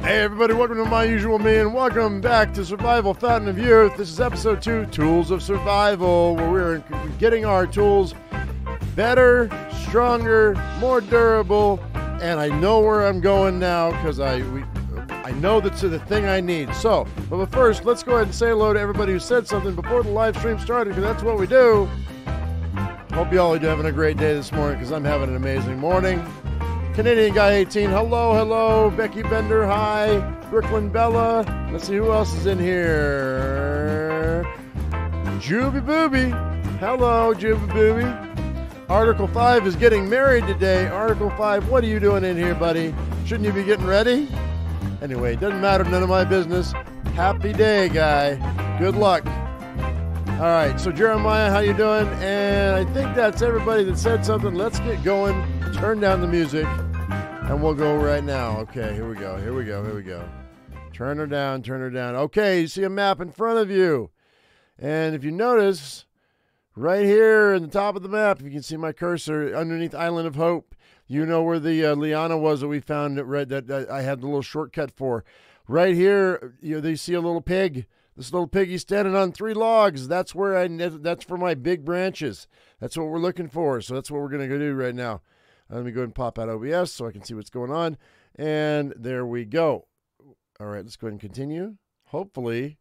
Hey everybody, welcome to My Usual Me, and welcome back to Survival Fountain of Youth. This is episode 2, Tools of Survival, where we're getting our tools better, stronger, more durable, and I know where I'm going now because I know that's the thing I need. So, but first, let's go ahead and say hello to everybody who said something before the live stream started, because that's what we do. Hope you all are having a great day this morning, because I'm having an amazing morning. Canadian Guy 18, hello, hello. Becky Bender, hi. Brooklyn Bella. Let's see who else is in here. Jubie Booby. Hello, Jubie Booby. Article 5 is getting married today. Article 5, what are you doing in here, buddy? Shouldn't you be getting ready? Anyway, doesn't matter, none of my business. Happy day, guy. Good luck. All right, so Jeremiah, how you doing? And I think that's everybody that said something. Let's get going. Turn down the music, and we'll go right now. Okay, here we go, here we go, here we go. Turn her down, turn her down. Okay, you see a map in front of you. And if you notice, right here in the top of the map, you can see my cursor underneath Island of Hope. You know where the Liana was that we found, that I had the little shortcut for. Right here, you know, they see a little pig. This little piggy's standing on 3 logs. That's where that's for my big branches. That's what we're looking for, so that's what we're gonna go do right now. Let me go ahead and pop out OBS so I can see what's going on. And there we go. All right, let's go ahead and continue. Hopefully.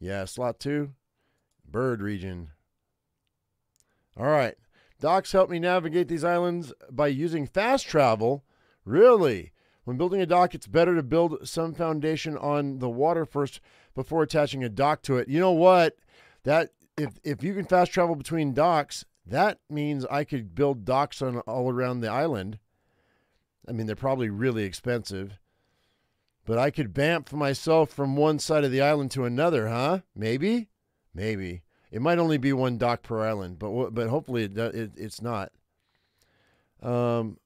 Yeah, slot 2, bird region. All right. Docs helped me navigate these islands by using fast travel. Really? When building a dock, it's better to build some foundation on the water first before attaching a dock to it. You know what? That if you can fast travel between docks, that means I could build docks on all around the island. I mean, they're probably really expensive. But I could BAMF myself from one side of the island to another, huh? Maybe? Maybe. It might only be 1 dock per island, but hopefully it's not. Hopefully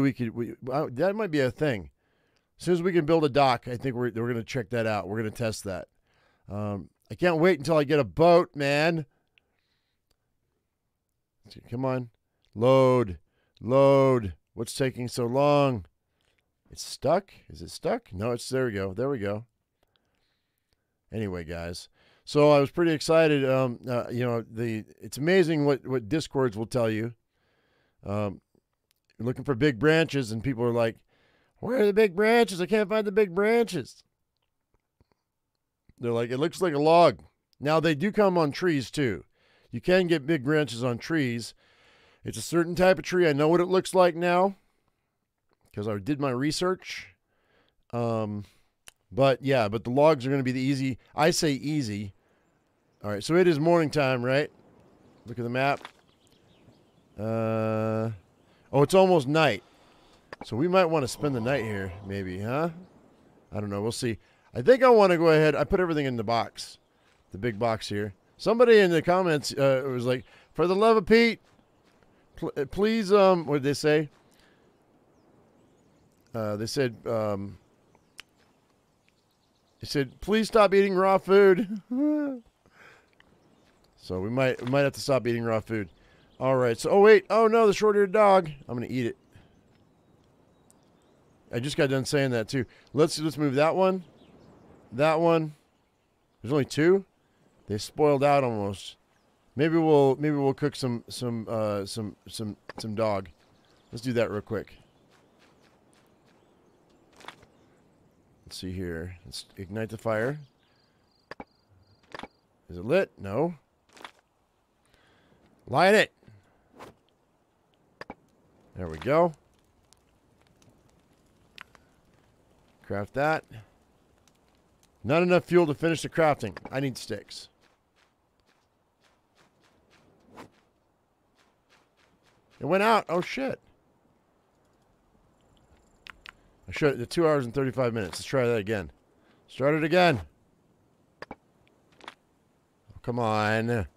we could... that might be a thing. As soon as we can build a dock, I think we're going to check that out. We're going to test that. I can't wait until I get a boat, man. Come on. Load. Load. What's taking so long? It's stuck? Is it stuck? No, it's... There we go. There we go. Anyway, guys. So I was pretty excited. You know, it's amazing what Discords will tell you. You're looking for big branches, and people are like, where are the big branches? I can't find the big branches. They're like, it looks like a log. Now, they do come on trees, too. You can get big branches on trees. It's a certain type of tree. I know what it looks like now because I did my research. But yeah, but the logs are going to be the easy. I say easy. All right, so it is morning time, right? Look at the map. Oh, it's almost night. So we might want to spend the night here maybe, huh? I don't know. We'll see. I think I want to go ahead. I put everything in the box, the big box here. Somebody in the comments was like, for the love of Pete, please, what did they say? They said, please stop eating raw food. So we might have to stop eating raw food. All right, so, oh, wait. Oh, no, the short-eared dog. I'm going to eat it. I just got done saying that, too. Let's move that one. That one. There's only 2. They spoiled out almost. Maybe we'll cook some dog. Let's do that real quick. Let's see here. Let's ignite the fire. Is it lit? No. Light it. There we go. Craft that. Not enough fuel to finish the crafting. I need sticks. It went out. Oh, shit. I showed it 2 hours and 35 minutes. Let's try that again. Start it again. Oh, come on. There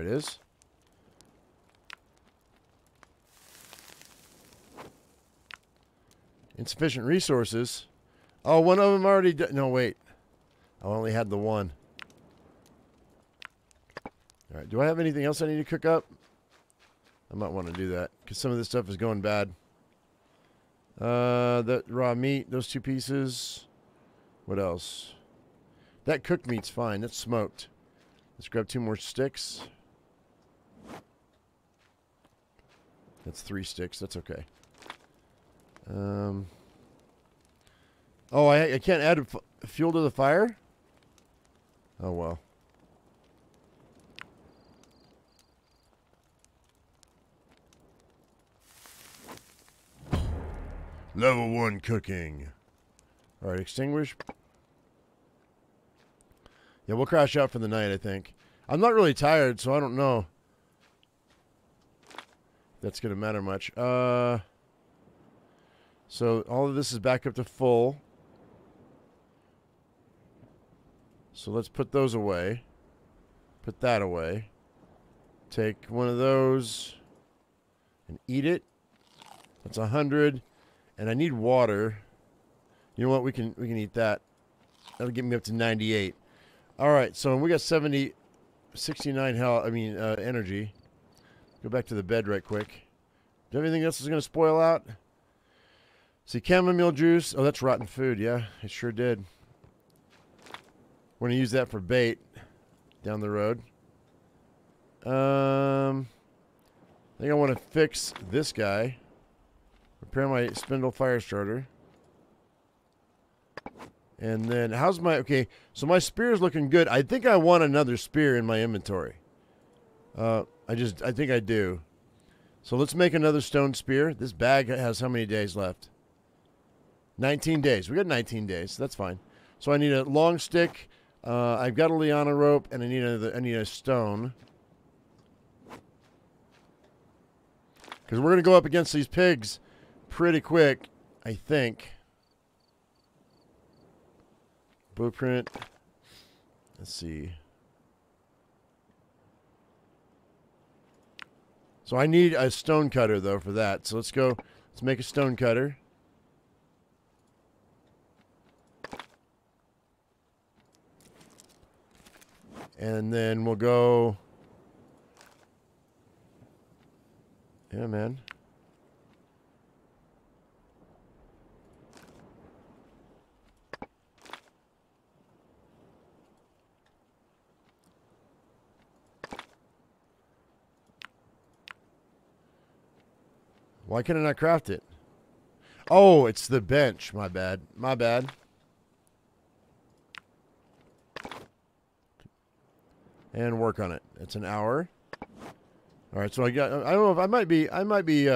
it is. Insufficient resources. Oh, one of them already... No, wait. I only had the 1. All right. Do I have anything else I need to cook up? I might want to do that because some of this stuff is going bad. That raw meat, those two pieces. What else? That cooked meat's fine. That's smoked. Let's grab two more sticks. That's three sticks. That's okay. Oh, I can't add fuel to the fire? Oh, well. Level 1 cooking. Alright, extinguish. Yeah, we'll crash out for the night, I think. I'm not really tired, so I don't know. That's going to matter much. So all of this is back up to full. So let's put those away. Put that away. Take one of those and eat it. That's 100. And I need water. You know what? We can eat that. That'll get me up to 98. All right. So we got 69 health. I mean energy. Go back to the bed right quick. Do you have anything else that's going to spoil out? See, chamomile juice. Oh, that's rotten food. Yeah, it sure did. We're going to use that for bait down the road. I think I want to fix this guy. Repair my spindle fire starter. And then, how's my... Okay, so my spear is looking good. I think I want another spear in my inventory. I think I do. So let's make another stone spear. This bag has how many days left? 19 days. We got 19 days. That's fine. So I need a long stick. I've got a liana rope, and I need a stone. Because we're going to go up against these pigs pretty quick, I think. Blueprint. Let's see. So I need a stone cutter though for that. So let's go. Let's make a stone cutter. And then we'll go. Yeah, man. Why can I not craft it? Oh, it's the bench. My bad. My bad. And work on it. It's an hour. All right. So I got. I don't know if I might be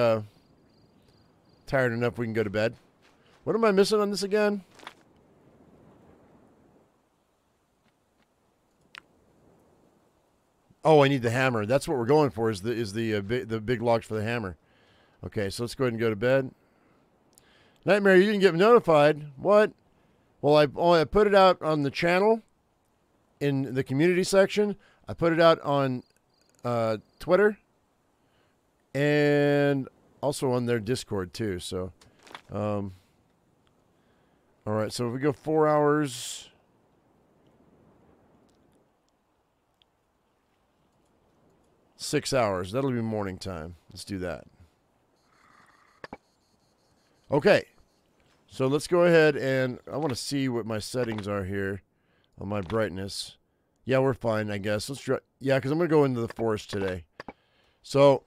tired enough. We can go to bed. What am I missing on this again? Oh, I need the hammer. That's what we're going for. Is the big logs for the hammer. Okay, so let's go ahead and go to bed. Nightmare, you didn't get notified. What? Well, I put it out on the channel in the community section. I put it out on Twitter and also on their Discord too. So, all right, so if we go 4 hours. Six hours. That'll be morning time. Let's do that. Okay, so let's go ahead and I want to see what my settings are here on my brightness. Yeah, we're fine, I guess. Let's try. Yeah, because I'm going to go into the forest today. So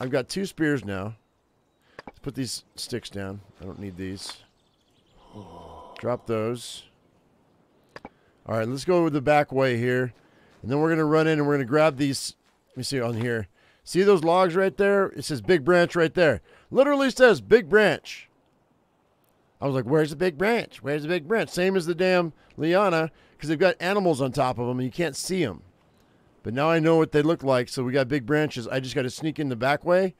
I've got 2 spears now. Let's put these sticks down. I don't need these. Drop those. All right, let's go with the back way here. And then we're going to run in and we're going to grab these. Let me see on here. See those logs right there? It says big branch right there. Literally says big branch. I was like, where's the big branch? Where's the big branch? Same as the damn liana, because they've got animals on top of them, and you can't see them. But now I know what they look like, so we got big branches. I just got to sneak in the back way,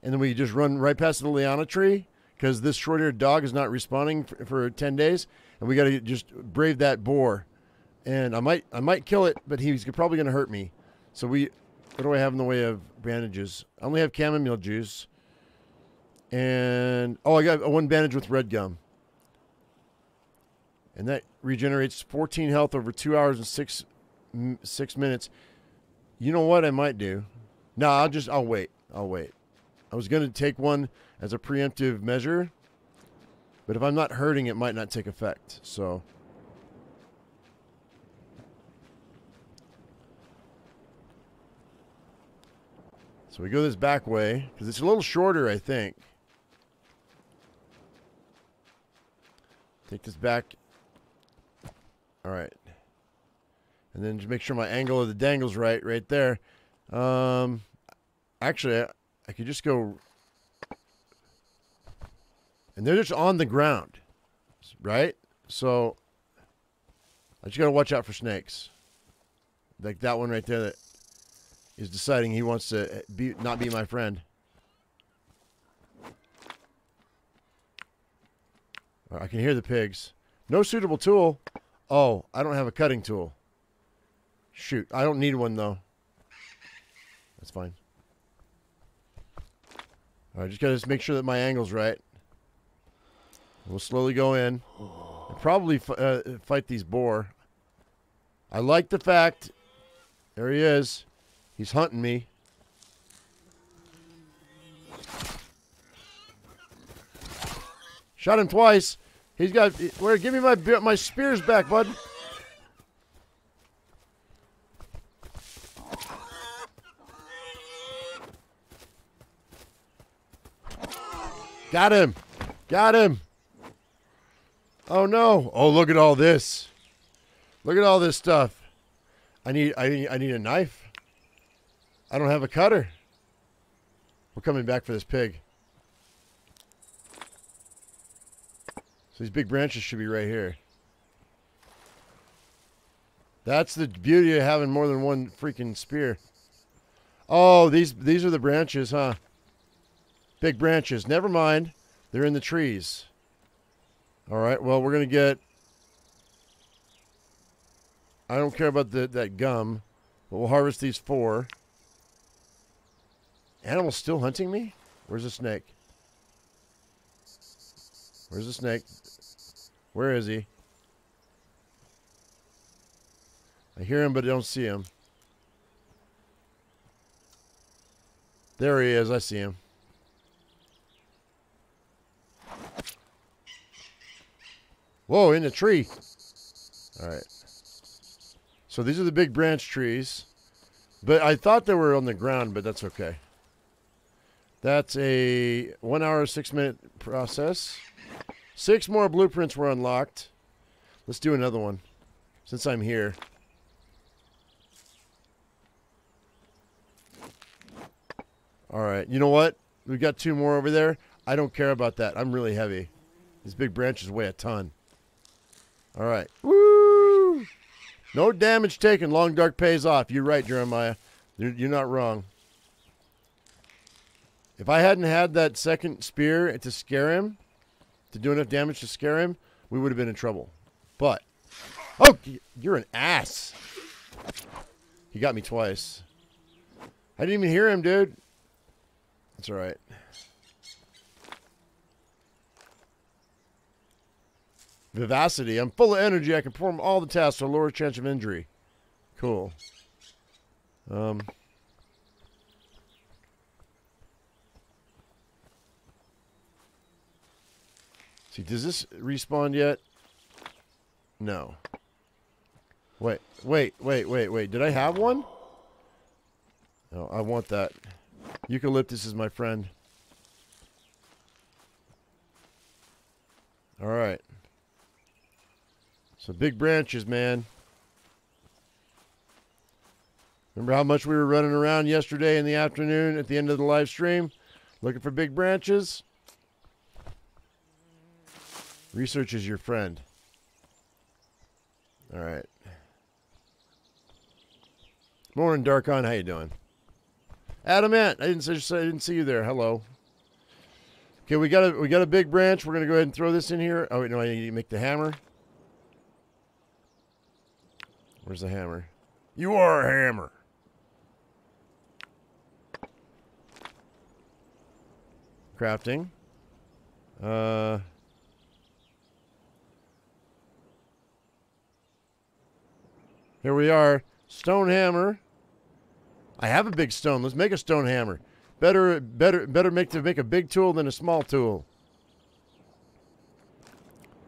and then we just run right past the liana tree, because this short-eared dog is not responding for 10 days, and we got to just brave that boar. And I might kill it, but he's probably going to hurt me. So what do I have in the way of bandages? I only have chamomile juice. And, oh, I got one bandage with red gum. And that regenerates 14 health over 2 hours and six minutes. You know what I might do? No, I'll wait. I'll wait. I was going to take one as a preemptive measure, but if I'm not hurting, it might not take effect, so... So we go this back way, because it's a little shorter, I think. Take this back. Alright. And then just make sure my angle of the dangle's right there. Actually, I could just go... And they're just on the ground, right? So, I just gotta watch out for snakes. Like that one right there that... He's deciding he wants to not be my friend. I can hear the pigs. No suitable tool. Oh, I don't have a cutting tool. Shoot, I don't need one though. That's fine. All right, just gotta make sure that my angle's right. We'll slowly go in. And probably fight these boar. I like the fact. There he is. He's hunting me. Shot him twice. He's got... Where? Give me my spears back, bud. Got him. Got him. Oh, no. Oh, look at all this. Look at all this stuff. I need a knife. I don't have a cutter. We're coming back for this pig. So these big branches should be right here. That's the beauty of having more than one freaking spear. Oh, these are the branches, huh? Big branches. Never mind. They're in the trees. All right, well, we're going to get... I don't care about that gum, but we'll harvest these four. Animal's still hunting me? Where's the snake? Where's the snake? Where is he? I hear him, but I don't see him. There he is. I see him. Whoa, in the tree. All right. So these are the big branch trees. But I thought they were on the ground, but that's okay. That's a 1 hour, 6 minute process. 6 more blueprints were unlocked. Let's do another one, since I'm here. All right, you know what? We've got 2 more over there. I don't care about that. I'm really heavy. These big branches weigh a ton. All right. Woo! No damage taken. Long Dark pays off. You're right, Jeremiah. You're not wrong. If I hadn't had that second spear to scare him, to do enough damage to scare him, we would have been in trouble. But, oh, you're an ass. He got me twice. I didn't even hear him, dude. That's all right. Vivacity. I'm full of energy. I can perform all the tasks to lower chance of injury. Cool. See, does this respawn yet? No. Wait. Did I have one? No, I want that. Eucalyptus is my friend. All right. So big branches, man. Remember how much we were running around yesterday in the afternoon at the end of the live stream? Looking for big branches? Research is your friend. All right. Morning, Darkon. How you doing? Adamant. I didn't see you there. Hello. Okay, we got a big branch. We're gonna go ahead and throw this in here. Oh wait, no, I need to make the hammer. Where's the hammer? You are a hammer. Crafting. Here we are. Stone hammer. I have a big stone. Let's make a stone hammer. Better make to make a big tool than a small tool.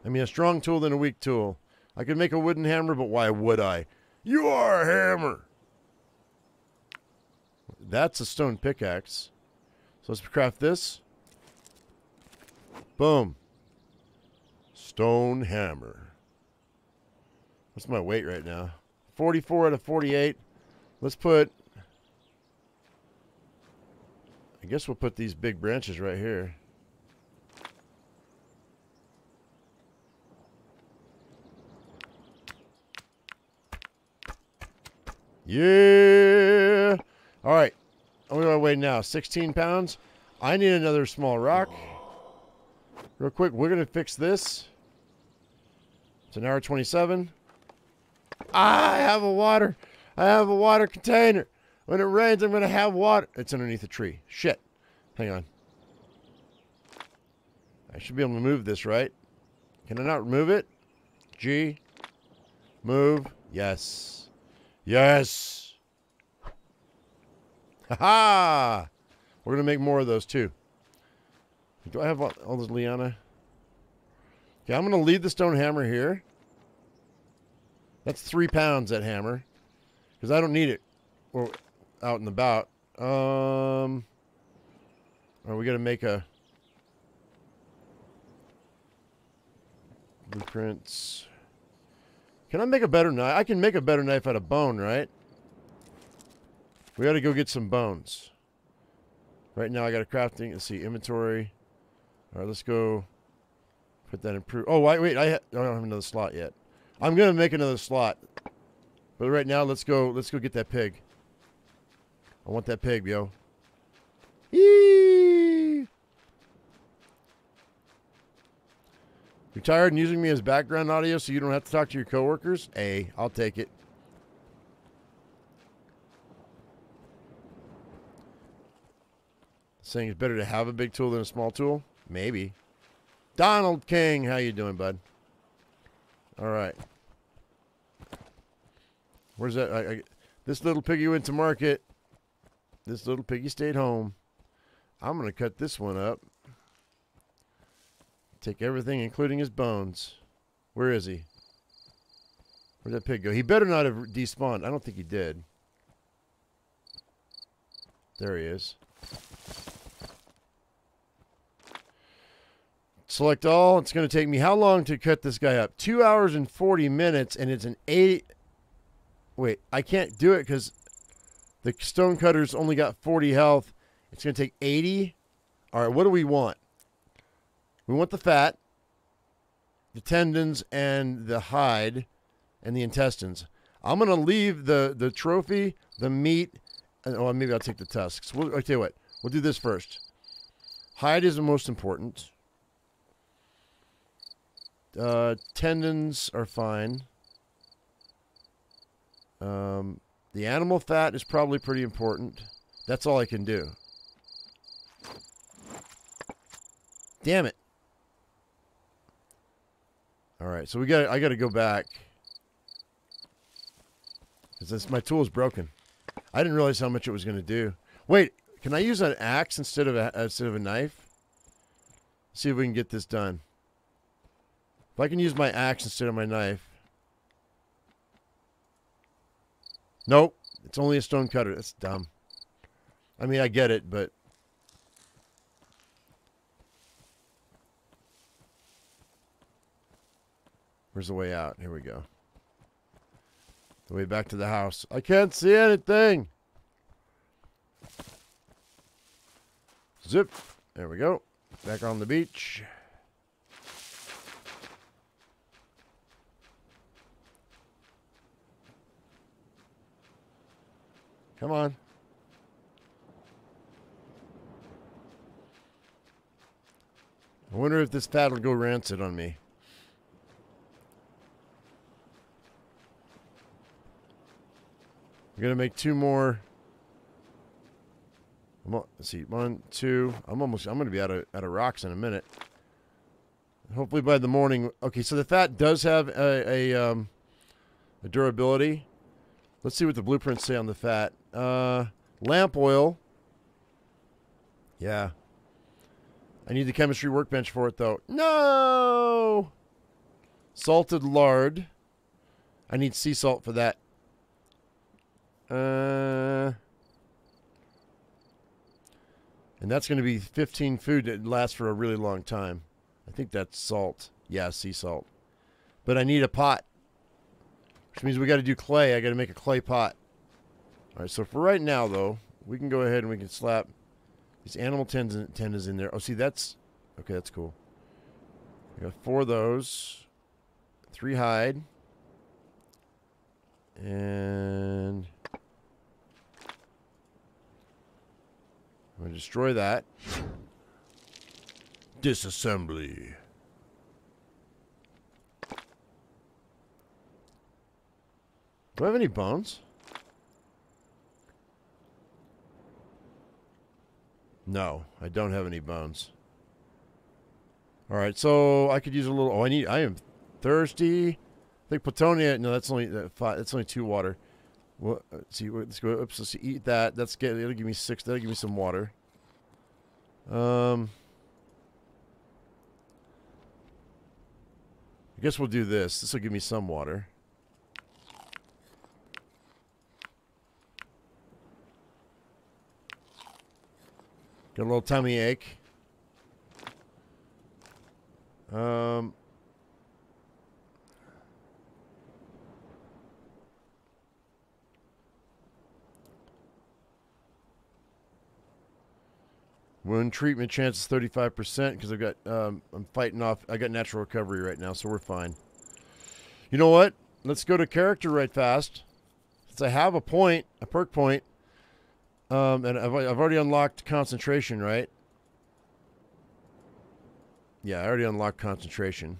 I mean, a strong tool than a weak tool. I could make a wooden hammer, but why would I? You are a hammer! That's a stone pickaxe. So let's craft this. Boom. Stone hammer. What's my weight right now? 44 out of 48. Let's put... I guess we'll put these big branches right here. Yeah! Alright. What do I weigh now? 16 pounds? I need another small rock. Real quick, we're going to fix this. It's an hour 27. I have a water. I have a water container. When it rains, I'm going to have water. It's underneath a tree. Shit. Hang on. I should be able to move this, right? Can I not remove it? G. Move. Yes. Yes. Ha-ha! We're going to make more of those, too. Do I have all this liana? Okay, I'm going to leave the stone hammer here. That's 3 pounds, that hammer. Because I don't need it. Or out and about. Are we going to make a... Blueprints. Can I make a better knife? I can make a better knife out of bone, right? We got to go get some bones. Right now I got a crafting. Let's see. Inventory. All right, let's go put that in... Oh, wait. I don't have another slot yet. I'm going to make another slot. But right now, let's go get that pig. I want that pig, yo. Eee! You're tired and using me as background audio so you don't have to talk to your coworkers? Hey, I'll take it. Saying it's better to have a big tool than a small tool? Maybe. Donald King, how you doing, bud? All right. Where's that? This little piggy went to market. This little piggy stayed home. I'm going to cut this one up. Take everything, including his bones. Where is he? Where'd that pig go? He better not have despawned. I don't think he did. There he is. Select all. It's going to take me how long to cut this guy up? 2 hours and 40 minutes, and it's an 80... Wait, I can't do it because the stonecutter's only got 40 health. It's going to take 80. All right, what do we want? We want the fat, the tendons, and the hide, and the intestines. I'm going to leave the trophy, the meat, and oh, maybe I'll take the tusks. I'll tell you what. We'll do this first. Hide is the most important. Tendons are fine. The animal fat is probably pretty important. That's all I can do. Damn it. All right, so I got to go back. Because my tool is broken. I didn't realize how much it was going to do. Wait, can I use an axe instead of a knife? Let's see if we can get this done. If I can use my axe instead of my knife. Nope, it's only a stone cutter. That's dumb. I mean, I get it, but... Where's the way out? Here we go. The way back to the house. I can't see anything! Zip! There we go. Back on the beach. Come on. I wonder if this fat will go rancid on me. I'm going to make two more. Let's see. One, two. I'm going to be out of rocks in a minute. Hopefully by the morning. Okay, so the fat does have a durability. Let's see what the blueprints say on the fat. Lamp oil. Yeah. I need the chemistry workbench for it, though. No! Salted lard. I need sea salt for that. And that's going to be 15 food that lasts for a really long time. I think that's salt. Yeah, sea salt. But I need a pot. Which means we got to do clay. I got to make a clay pot. All right, so for right now, though, we can go ahead and we can slap these animal tendons in there. Oh, see, that's... Okay, that's cool. We got 4 of those. 3 hide. And... I'm going to destroy that. Disassembly. Do I have any bones? No, I don't have any bones. All right, so I could use a little. Oh, I am thirsty. I think plutonium. No, that's only 5. That's only 2 water. Well, let's see, let's go. Oops, let's see, eat that. That's good. It'll give me 6. That'll give me some water. I guess we'll do this. This will give me some water. Got a little tummy ache. Wound treatment chance is 35% because I've got I'm fighting off. I got natural recovery right now, so we're fine. You know what? Let's go to character right fast. Since I have a point, a perk point. And I've already unlocked concentration, right? Yeah, I already unlocked concentration.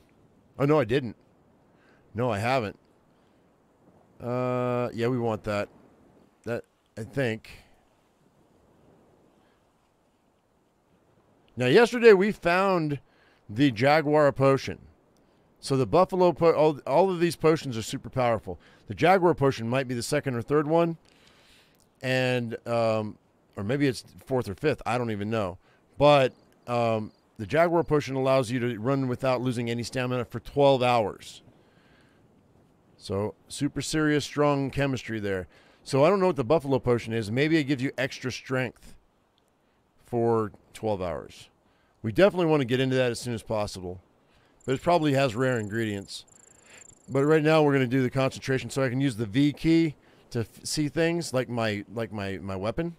Oh, no, I didn't. No, I haven't. Yeah, we want that. That, I think. Now, yesterday we found the Jaguar potion. So the Buffalo potion, all of these potions are super powerful. The Jaguar potion might be the 2nd or 3rd one. And, or maybe it's 4th or 5th. I don't even know. But the Jaguar potion allows you to run without losing any stamina for 12 hours. So super serious, strong chemistry there. So I don't know what the Buffalo potion is. Maybe it gives you extra strength for 12 hours. We definitely want to get into that as soon as possible. But it probably has rare ingredients. But right now we're going to do the concentration so I can use the V key to see things like my weapon.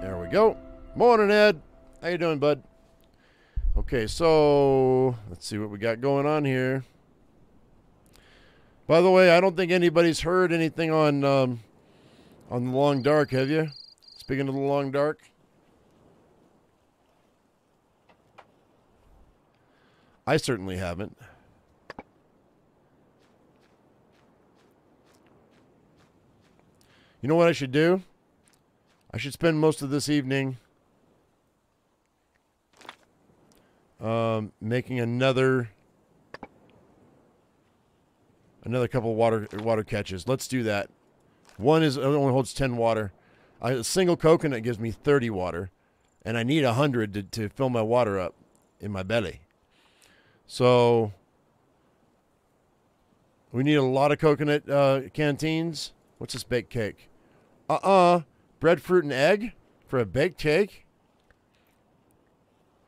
There we go. Morning, Ed. How you doing, bud? Okay, so let's see what we got going on here. By the way, I don't think anybody's heard anything on the Long Dark, have you? Speaking of the Long Dark. I certainly haven't. You know what I should do? I should spend most of this evening making another couple water catches. Let's do that. One is only holds 10 water. A single coconut gives me 30 water, and I need 100 to fill my water up in my belly. So we need a lot of coconut canteens. What's this baked cake? Breadfruit and egg for a baked cake.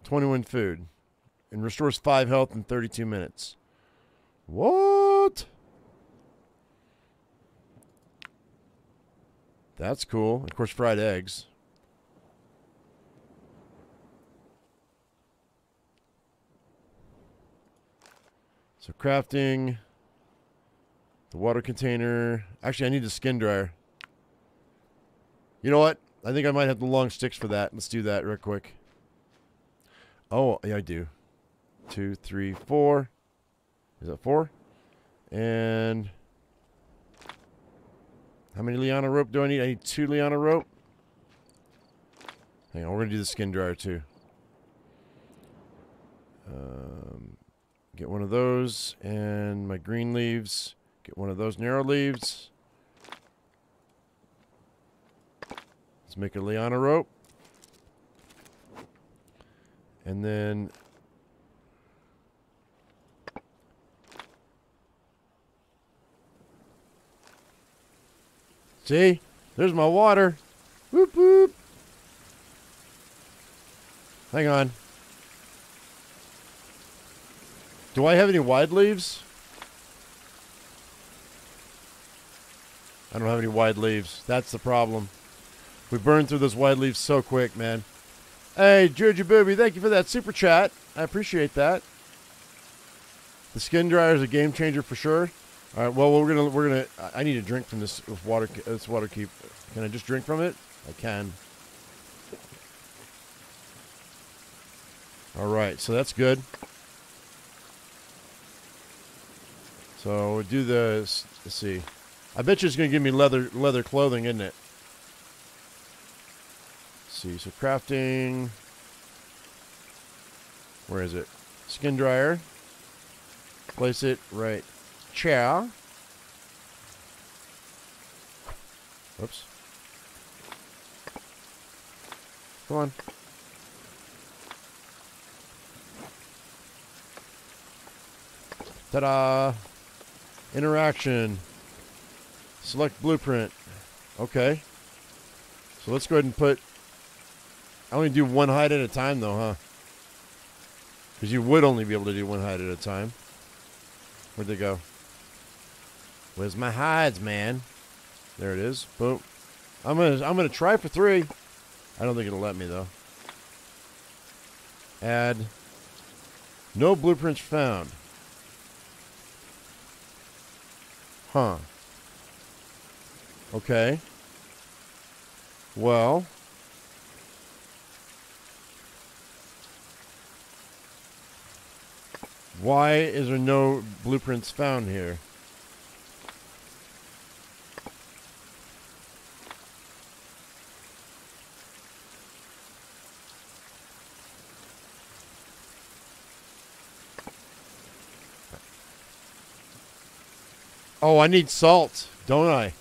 21 food. And restores 5 health in 32 minutes. What? That's cool. Of course, fried eggs. So crafting. The water container. Actually, I need the skin dryer. You know what? I think I might have the long sticks for that. Let's do that real quick. Oh, yeah, I do. 2, 3, 4. Is that 4? And how many liana rope do I need? I need 2 liana rope. Hang on, we're going to do the skin dryer too. Get one of those and my green leaves. Get one of those narrow leaves. Let's make a liana rope. And then see? There's my water. Whoop whoop. Hang on. Do I have any wide leaves? I don't have any wide leaves. That's the problem. We burned through those wide leaves so quick, man. Hey, Georgie Booby, thank you for that super chat. I appreciate that. The skin dryer is a game changer for sure. All right. Well, we're gonna. I need a drink from this water. This water keep. Can I just drink from it? I can. All right. So that's good. So we'll do the, let's see. I bet you it's going to give me leather clothing, isn't it? Let's see, so crafting. Where is it? Skin dryer. Place it right. Chow. Whoops. Come on. Ta-da! Interaction. Select blueprint. Okay. So let's go ahead and put... I only do one hide at a time though, huh? Because you would only be able to do one hide at a time. Where'd they go? Where's my hides, man? There it is. Boom. I'm gonna try for 3. I don't think it'll let me though. Add. No blueprints found. Huh. Okay. Well. Why is there no blueprints found here? Oh, I need salt, don't I?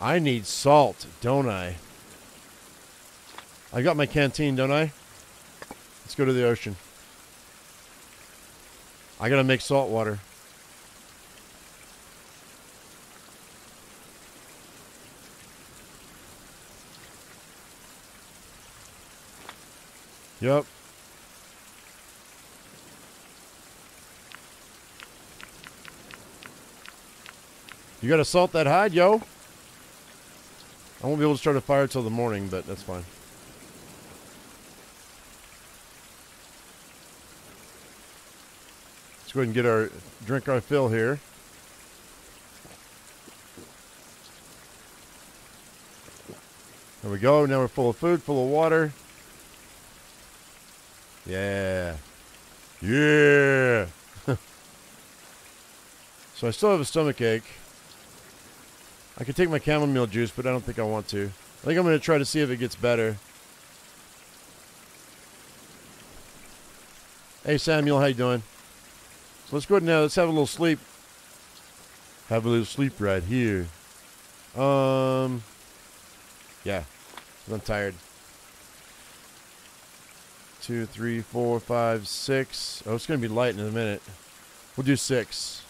I need salt, don't I? I got my canteen, don't I? Let's go to the ocean. I gotta make salt water. Yep. You gotta salt that hide, yo. I won't be able to start a fire till the morning, but that's fine. Let's go ahead and get our, drink our fill here. There we go. Now we're full of food, full of water. Yeah. Yeah. So I still have a stomach ache. I could take my chamomile juice, but I don't think I want to. I think I'm going to try to see if it gets better. Hey, Samuel, how you doing? So let's go ahead now. Let's have a little sleep. Have a little sleep right here. Yeah, I'm tired. 2, 3, 4, 5, 6. Oh, it's going to be light in a minute. We'll do 6.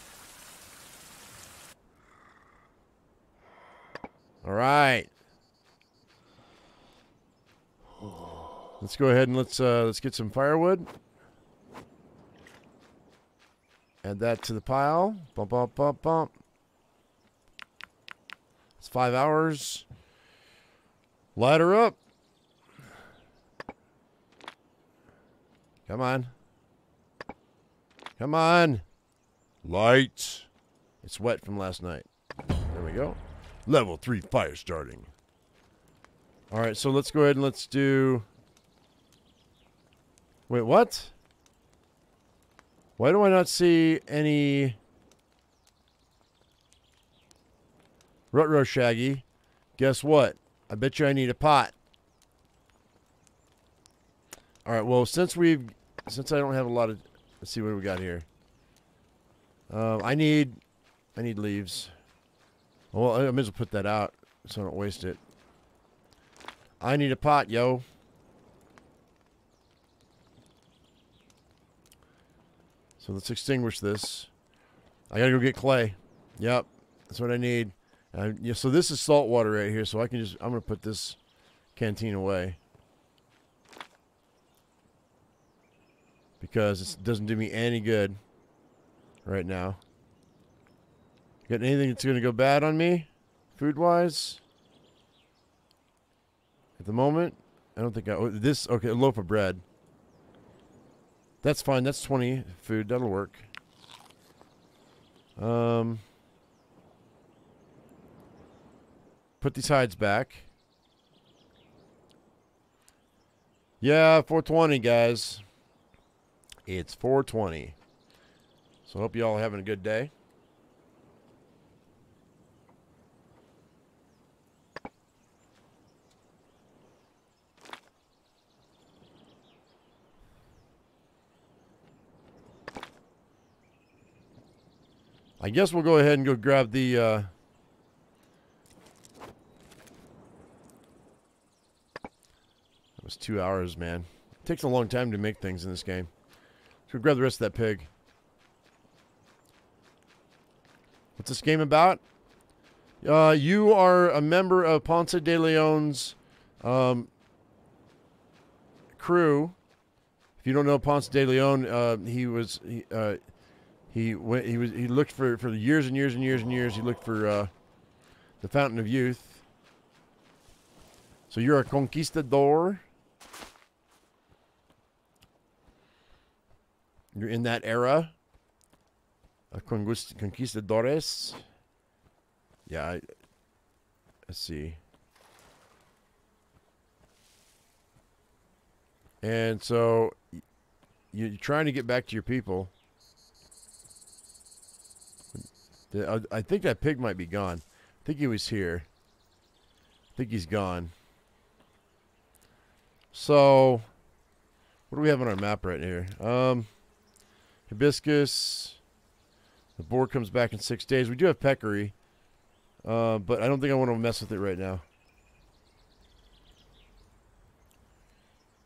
All right. Let's go ahead and let's get some firewood. Add that to the pile. Bump, bump, bump, bump. It's 5 hours. Light her up. Come on. Come on. Light. It's wet from last night. There we go. Level 3 fire starting. All right, so let's go ahead and let's do... Wait, what? Why do I not see any... Ruh-roh, Shaggy. Guess what? I bet you I need a pot. All right, well, since I don't have a lot of... Let's see what we got here. I need leaves. Well, I may as well put that out so I don't waste it. I need a pot, yo. So let's extinguish this. I gotta go get clay. Yep, that's what I need. Yeah, so this is salt water right here, so I can just, I'm gonna put this canteen away, because it doesn't do me any good right now. Got anything that's gonna go bad on me, food-wise? At the moment, I don't think I... Oh, this, okay, a loaf of bread. That's fine, that's 20 food, that'll work. Put these hides back. Yeah, 420, guys. It's 420. So I hope you all are having a good day. I guess we'll go ahead and go grab the, That was 2 hours, man. It takes a long time to make things in this game. Let's go grab the rest of that pig. What's this game about? You are a member of Ponce de Leon's, crew. If you don't know Ponce de Leon, He looked for years and years and years and years. He looked for the Fountain of Youth. So you're a conquistador. You're in that era of conquistadores. Yeah, I see. And so you're trying to get back to your people. I think that pig might be gone. I think he was here. I think he's gone. So, what do we have on our map right here? Hibiscus. The boar comes back in 6 days. We do have peccary. But I don't think I want to mess with it right now.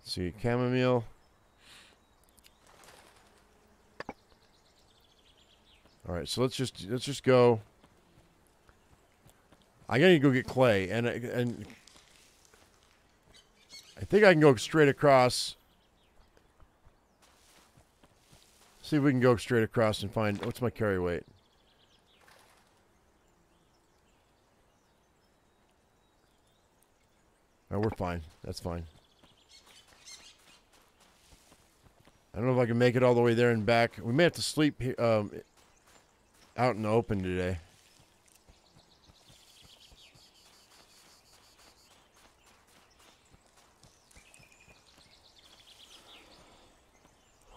Let's see, chamomile. All right, so let's just go. I gotta go get clay, and I think I can go straight across. See if we can go straight across and find what's my carry weight. All right, we're fine. That's fine. I don't know if I can make it all the way there and back. We may have to sleep here. Out in the open today.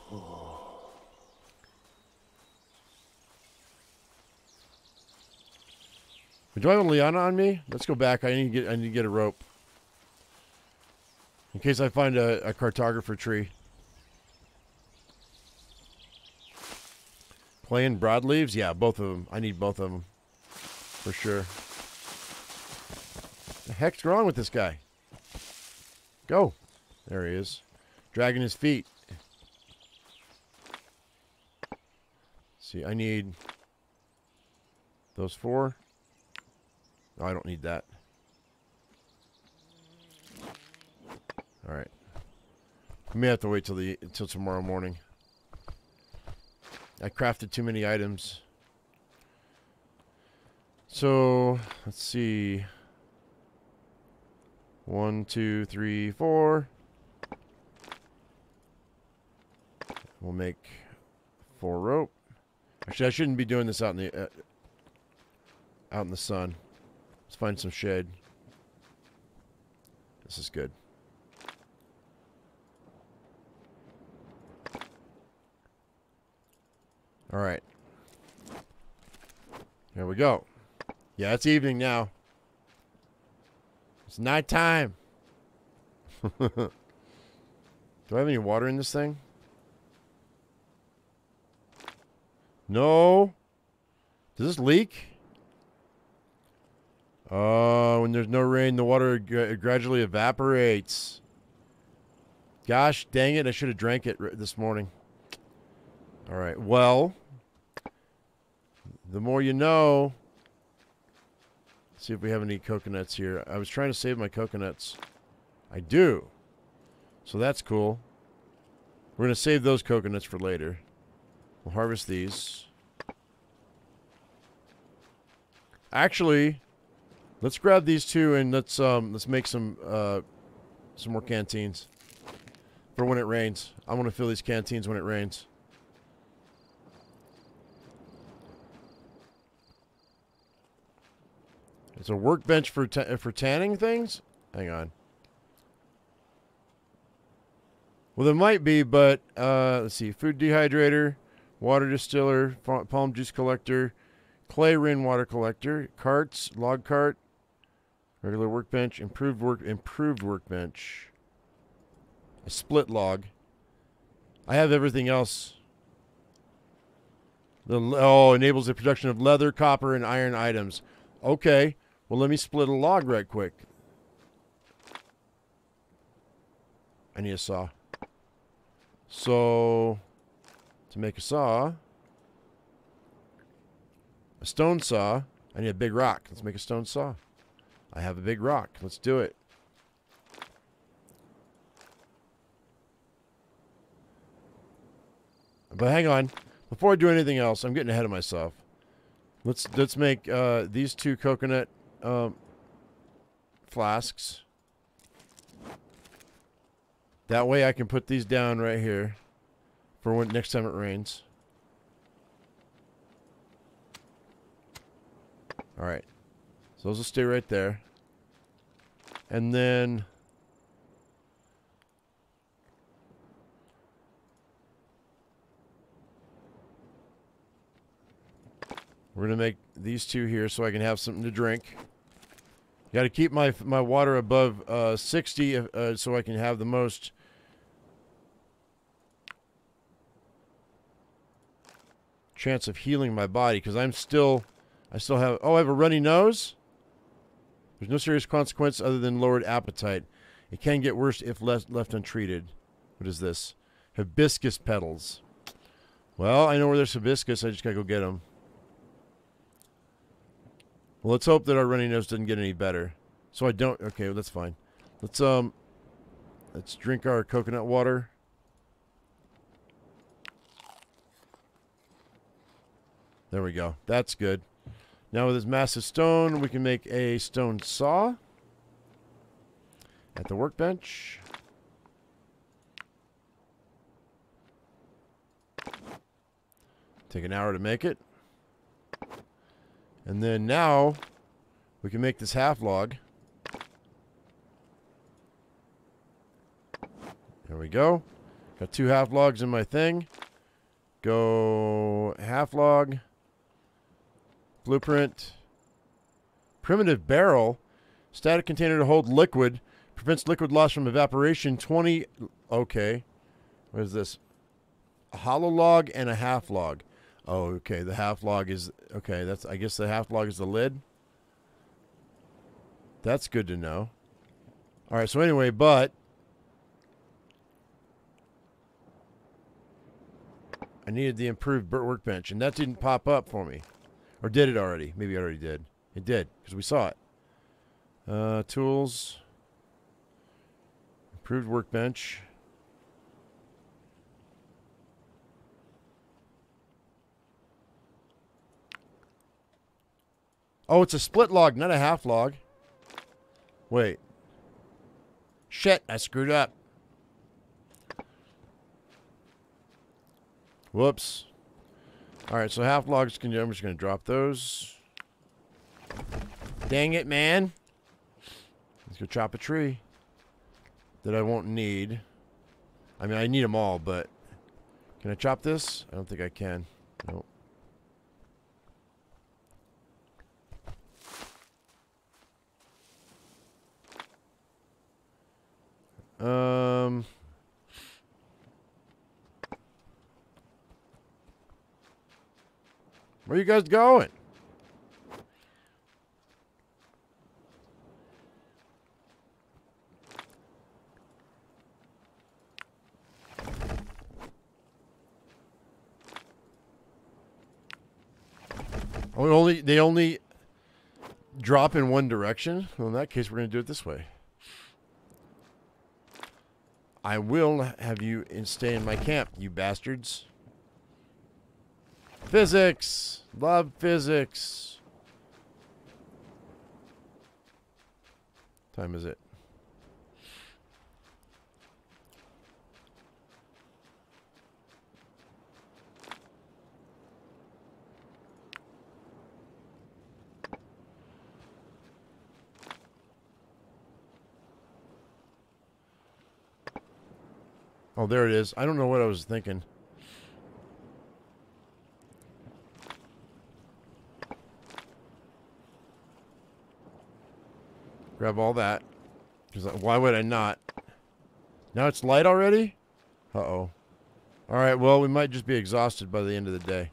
Do I have a liana on me? Let's go back. I need to get a rope in case I find a cartographer tree. Plain broadleaves? Yeah, both of them. I need both of them. For sure. What the heck's wrong with this guy? Go. There he is. Dragging his feet. See, I need those four. No, I don't need that. Alright. We may have to wait till tomorrow morning. I crafted too many items. So, let's see. 1, 2, 3, 4. We'll make 4 rope. Actually, I shouldn't be doing this out in the sun. Let's find some shade. This is good. All right, here we go. Yeah, it's evening now. It's nighttime. Do I have any water in this thing? No. Does this leak? When there's no rain, the water gradually evaporates. Gosh dang it, I should have drank it this morning. All right, well, the more you know. Let's see if we have any coconuts here. I was trying to save my coconuts. I do. So that's cool. We're going to save those coconuts for later. We'll harvest these. Actually, let's grab these two and let's make some more canteens for when it rains. I want to fill these canteens when it rains. It's a workbench for tanning things? Hang on. Well, there might be, but let's see. Food dehydrator, water distiller, palm juice collector, clay rainwater collector, carts, log cart, regular workbench, improved workbench, a split log. I have everything else. Enables the production of leather, copper, and iron items. Okay, well, let me split a log right quick. I need a saw. So, to make a saw, a stone saw, I need a big rock. Let's make a stone saw. I have a big rock. Let's do it. But hang on. Before I do anything else, I'm getting ahead of myself. Let's make these two coconut flasks. That way I can put these down right here for when next time it rains. All right. So those will stay right there. And then we're going to make these two here so I can have something to drink. Got to keep my water above 60 so I can have the most. Chance of healing my body because I still have. Oh, I have a runny nose. There's no serious consequence other than lowered appetite. It can get worse if left untreated. What is this? Hibiscus petals. Well, I know where there's hibiscus. I just gotta go get them. Well, let's hope that our runny nose doesn't get any better. So I don't. Okay, well, that's fine. Let's drink our coconut water. There we go. That's good. Now with this massive stone, we can make a stone saw at the workbench. Take an hour to make it. And then now we can make this half log. There we go. Got two half logs in my thing. Go half log. Blueprint. Primitive barrel. Static container to hold liquid. Prevents liquid loss from evaporation. 20. Okay. What is this? A hollow log and a half log. Oh, okay. The half log is. Okay, that's. I guess the half log is the lid. That's good to know. All right, so anyway, but. I needed the improved workbench, and that didn't pop up for me. Or did it already? Maybe it already did. It did, because we saw it. Tools. Improved workbench. Oh, it's a split log, not a half log. Wait. Shit, I screwed up. Whoops. All right, so half logs can. I'm just gonna drop those. Dang it, man! Let's go chop a tree that I won't need. I mean, I need them all, but can I chop this? I don't think I can. Nope. Where are you guys going? They only drop in one direction? Well, in that case, we're going to do it this way. I will have you stay in my camp, you bastards. Physics! Love physics! What time is it? Oh, there it is. I don't know what I was thinking. Grab all that. Because why would I not? Now it's light already? Uh-oh. All right, well, we might just be exhausted by the end of the day.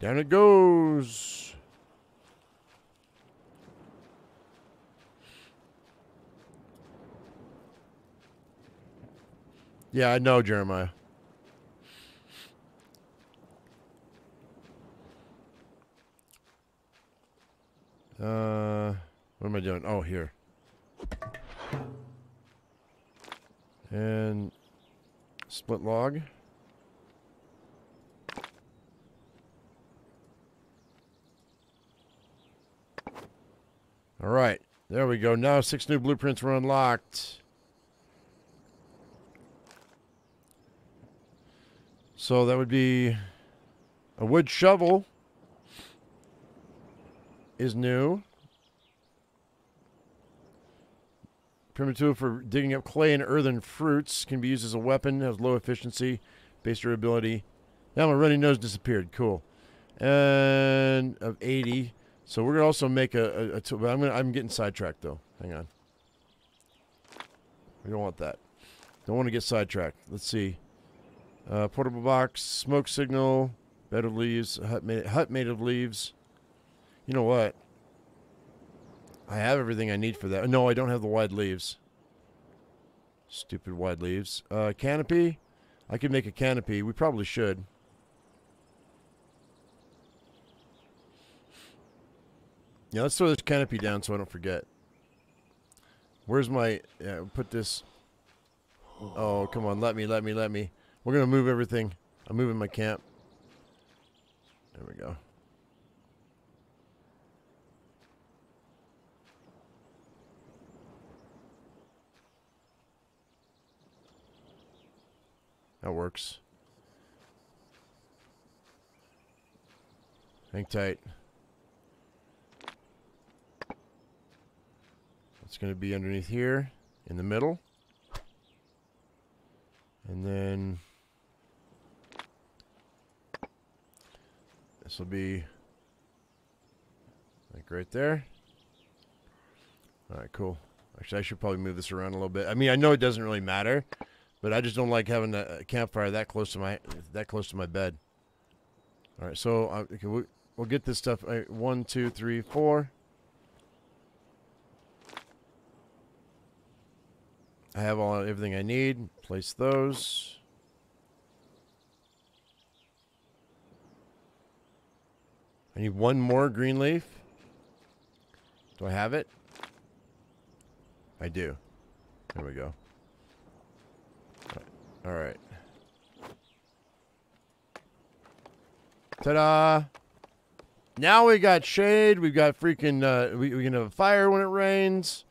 Down it goes. Yeah, I know, Jeremiah. What am I doing? Oh, here. And split log. All right, there we go. Now 6 new blueprints were unlocked. So that would be a wood shovel is new. Primitive tool for digging up clay and earthen fruits can be used as a weapon, has low efficiency, base durability. Now my runny nose disappeared. Cool. And of 80. So we're gonna also make a tool, but I'm getting sidetracked though. Hang on. We don't want that. Don't want to get sidetracked. Let's see. Portable box, smoke signal, bed of leaves, hut made of leaves. You know what? I have everything I need for that. No, I don't have the wide leaves. Stupid wide leaves. Canopy? I could make a canopy. We probably should. Yeah, let's throw this canopy down so I don't forget. Where's my... Yeah, put this... Oh, come on. Let me. We're going to move everything. I'm moving my camp. There we go. That works. Hang tight. It's going to be underneath here in the middle. And then... This will be like right there. All right, cool. Actually, I should probably move this around a little bit. I mean, I know it doesn't really matter, but I just don't like having a campfire that close to my bed. All right, so okay, we'll get this stuff. Right, 1, 2, 3, 4. I have everything I need. Place those. I need one more green leaf. Do I have it? I do. There we go. All right. Ta-da! Now we got shade. We've got freaking... we can have a fire when it rains.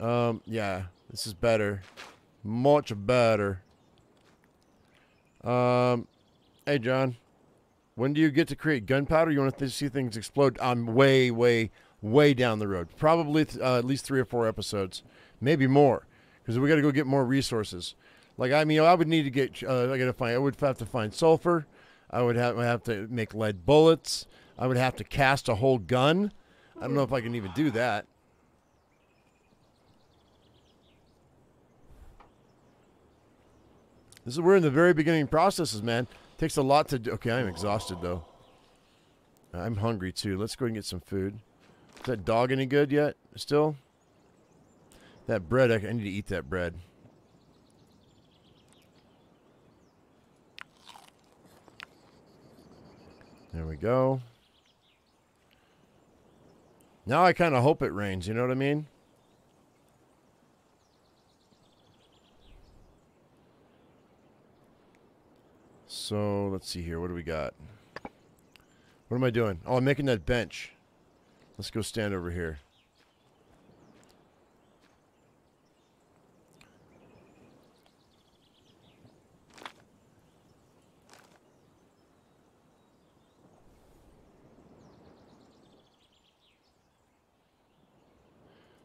Yeah, this is better. Much better. Hey, John. When do you get to create gunpowder? You want to see things explode? I'm way, way, way down the road. Probably at least 3 or 4 episodes, maybe more, because we got to go get more resources. Like I mean, I would need to get. I would have to find sulfur. I would have to make lead bullets. I would have to cast a whole gun. I don't know if I can even do that. We're in the very beginning processes, man. Takes a lot to do. Okay, I'm exhausted, though. I'm hungry, too. Let's go and get some food. Is that dog any good yet? Still? That bread, I need to eat that bread. There we go. Now I kind of hope it rains, you know what I mean? So, let's see here. What do we got? What am I doing? Oh, I'm making that bench. Let's go stand over here.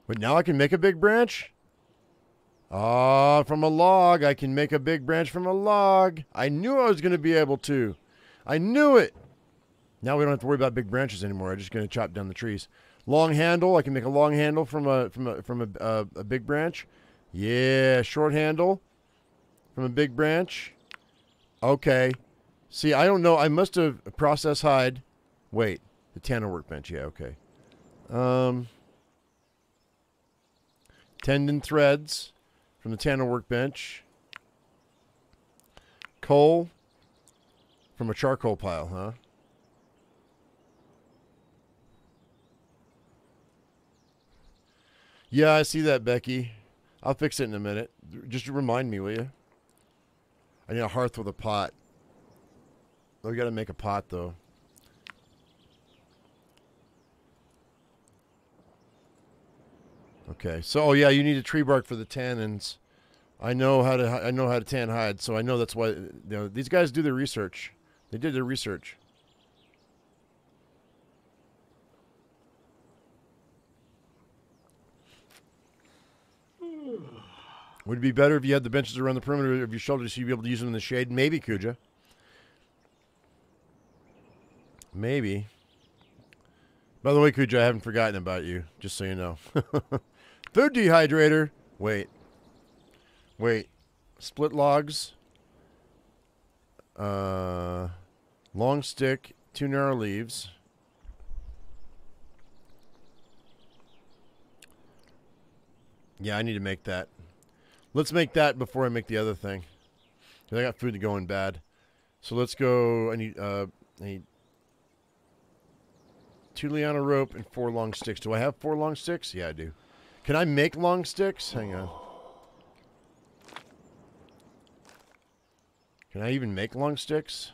Wait, now I can make a big branch? Ah, from a log. I can make a big branch from a log. I knew I was going to be able to. I knew it. Now we don't have to worry about big branches anymore. I'm just going to chop down the trees. Long handle. I can make a long handle from a big branch. Yeah, short handle from a big branch. Okay. See, I don't know. I must have process hide. Wait, the Tanner workbench. Yeah, okay. Tendon threads from the Tanner workbench. Coal from a charcoal pile, huh? Yeah, I see that, Becky. I'll fix it in a minute. Just remind me, will you? I need a hearth with a pot. Oh, we gotta make a pot, though. Okay, so oh yeah, you need a tree bark for the tannins. I know how to tan hide, so I know that's why, you know, these guys do their research. They did their research. Would it be better if you had the benches around the perimeter of your shelter so you'd be able to use them in the shade? Maybe, Kuja. Maybe. By the way, Kuja, I haven't forgotten about you, just so you know. Food dehydrator. Wait. Wait. Split logs. Long stick. 2 narrow leaves. Yeah, I need to make that. Let's make that before I make the other thing. Because I got food going bad. So let's go. I need 2 liana rope and 4 long sticks. Do I have 4 long sticks? Yeah, I do. Can I make long sticks? Hang on. Can I even make long sticks?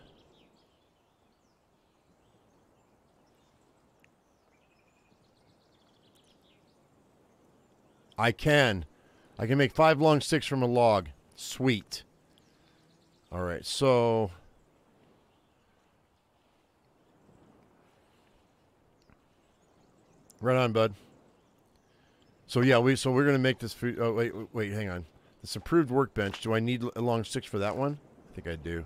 I can. I can make 5 long sticks from a log. Sweet. All right, so... Right on, bud. So yeah, we're gonna make this food. Oh wait, hang on. This improved workbench. Do I need a long sticks for that one? I think I do.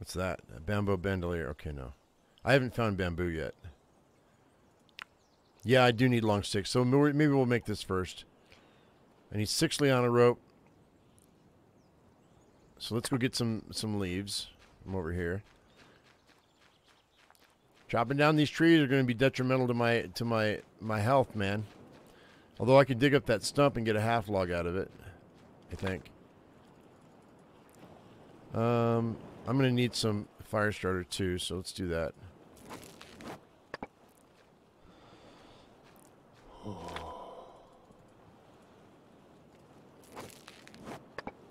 What's that? A bamboo bandolier. Okay, no, I haven't found bamboo yet. Yeah, I do need long sticks. So maybe we'll make this first. I need 6 liana rope. So let's go get some leaves from over here. Chopping down these trees are going to be detrimental to my health, man. Although I could dig up that stump and get a half log out of it, I think. I'm going to need some fire starter too, so let's do that.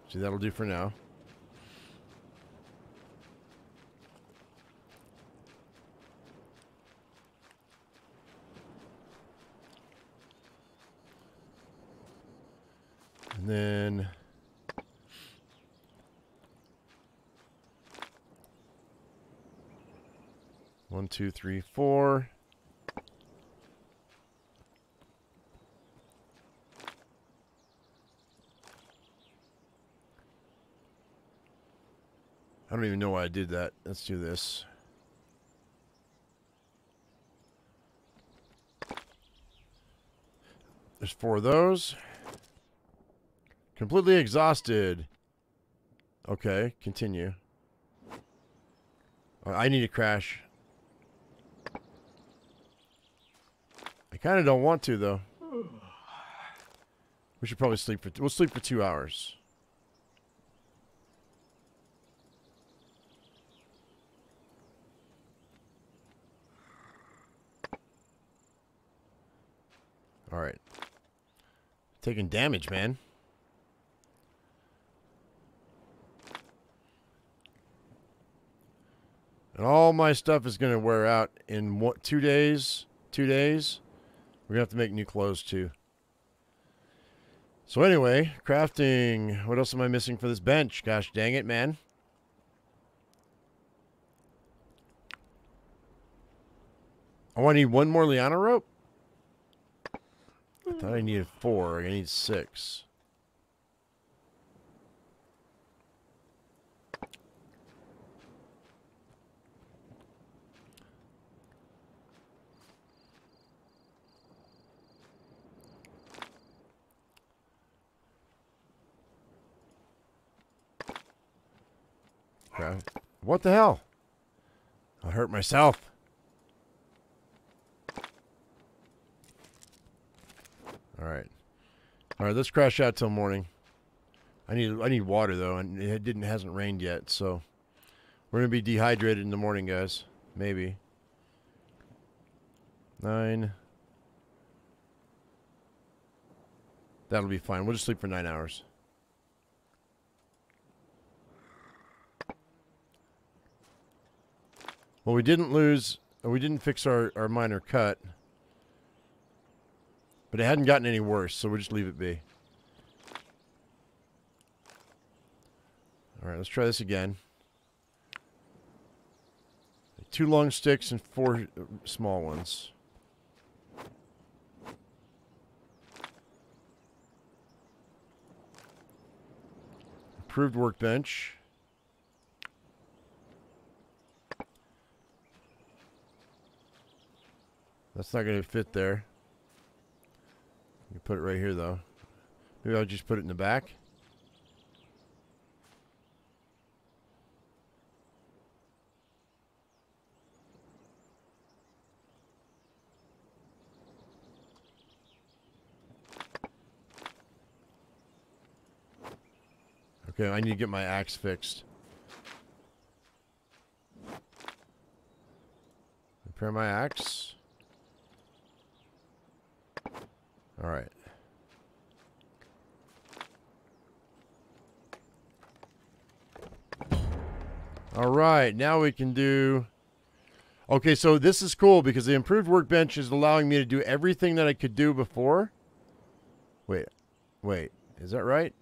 See, that'll do for now. And then one, two, three, 4. I don't even know why I did that. Let's do this. There's 4 of those. Completely exhausted. Okay, continue. All right, I need to crash. I kind of don't want to, though. We should probably sleep for... We'll sleep for 2 hours. Alright. Taking damage, man. And all my stuff is going to wear out in what, 2 days? 2 days? We're going to have to make new clothes, too. So anyway, crafting. What else am I missing for this bench? Gosh dang it, man. Oh, I need one more liana rope? I thought I needed 4. I need 6. Crap. What the hell? I hurt myself. All right, let's crash out till morning. I need water though, and it hasn't rained yet, so we're gonna be dehydrated in the morning, guys. Maybe 9. That'll be fine. We'll just sleep for 9 hours. Well, we didn't fix our minor cut. But it hadn't gotten any worse, so we'll just leave it be. Alright, let's try this again. 2 long sticks and 4 small ones. Improved workbench. That's not going to fit there. You put it right here, though. Maybe I'll just put it in the back. Okay, I need to get my axe fixed. Repair my axe. All right. All right, now we can do... Okay, so this is cool because the improved workbench is allowing me to do everything that I could do before. Wait, is that right?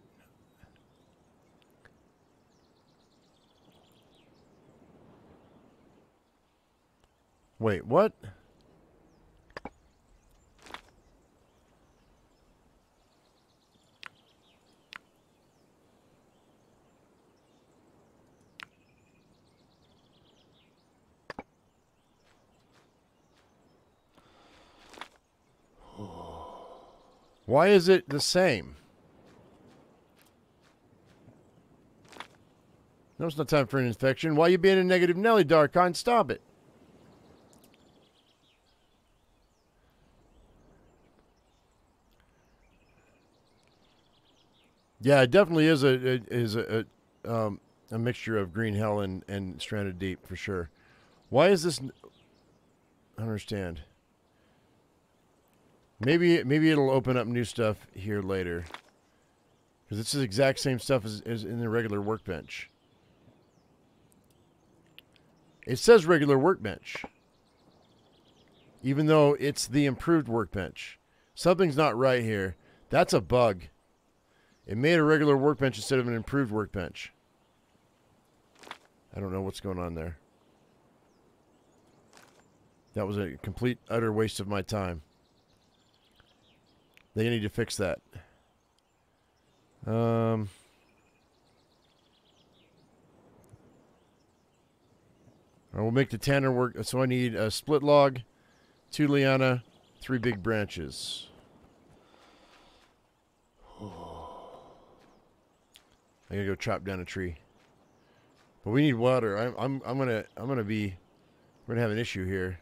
Wait, what? Why is it the same? No, it's not time for an infection. Why are you being a negative Nelly, Darkon? Stop it. Yeah, it definitely is a mixture of Green Hell and Stranded Deep for sure. Why is this? I don't understand. Maybe it'll open up new stuff here later. Because this is the exact same stuff as in the regular workbench. It says regular workbench. Even though it's the improved workbench. Something's not right here. That's a bug. It made a regular workbench instead of an improved workbench. I don't know what's going on there. That was a complete, utter waste of my time. They need to fix that. All right, we'll make the tanner work. So I need a split log, 2 liana, 3 big branches. I gotta go chop down a tree. But we need water. We're gonna have an issue here.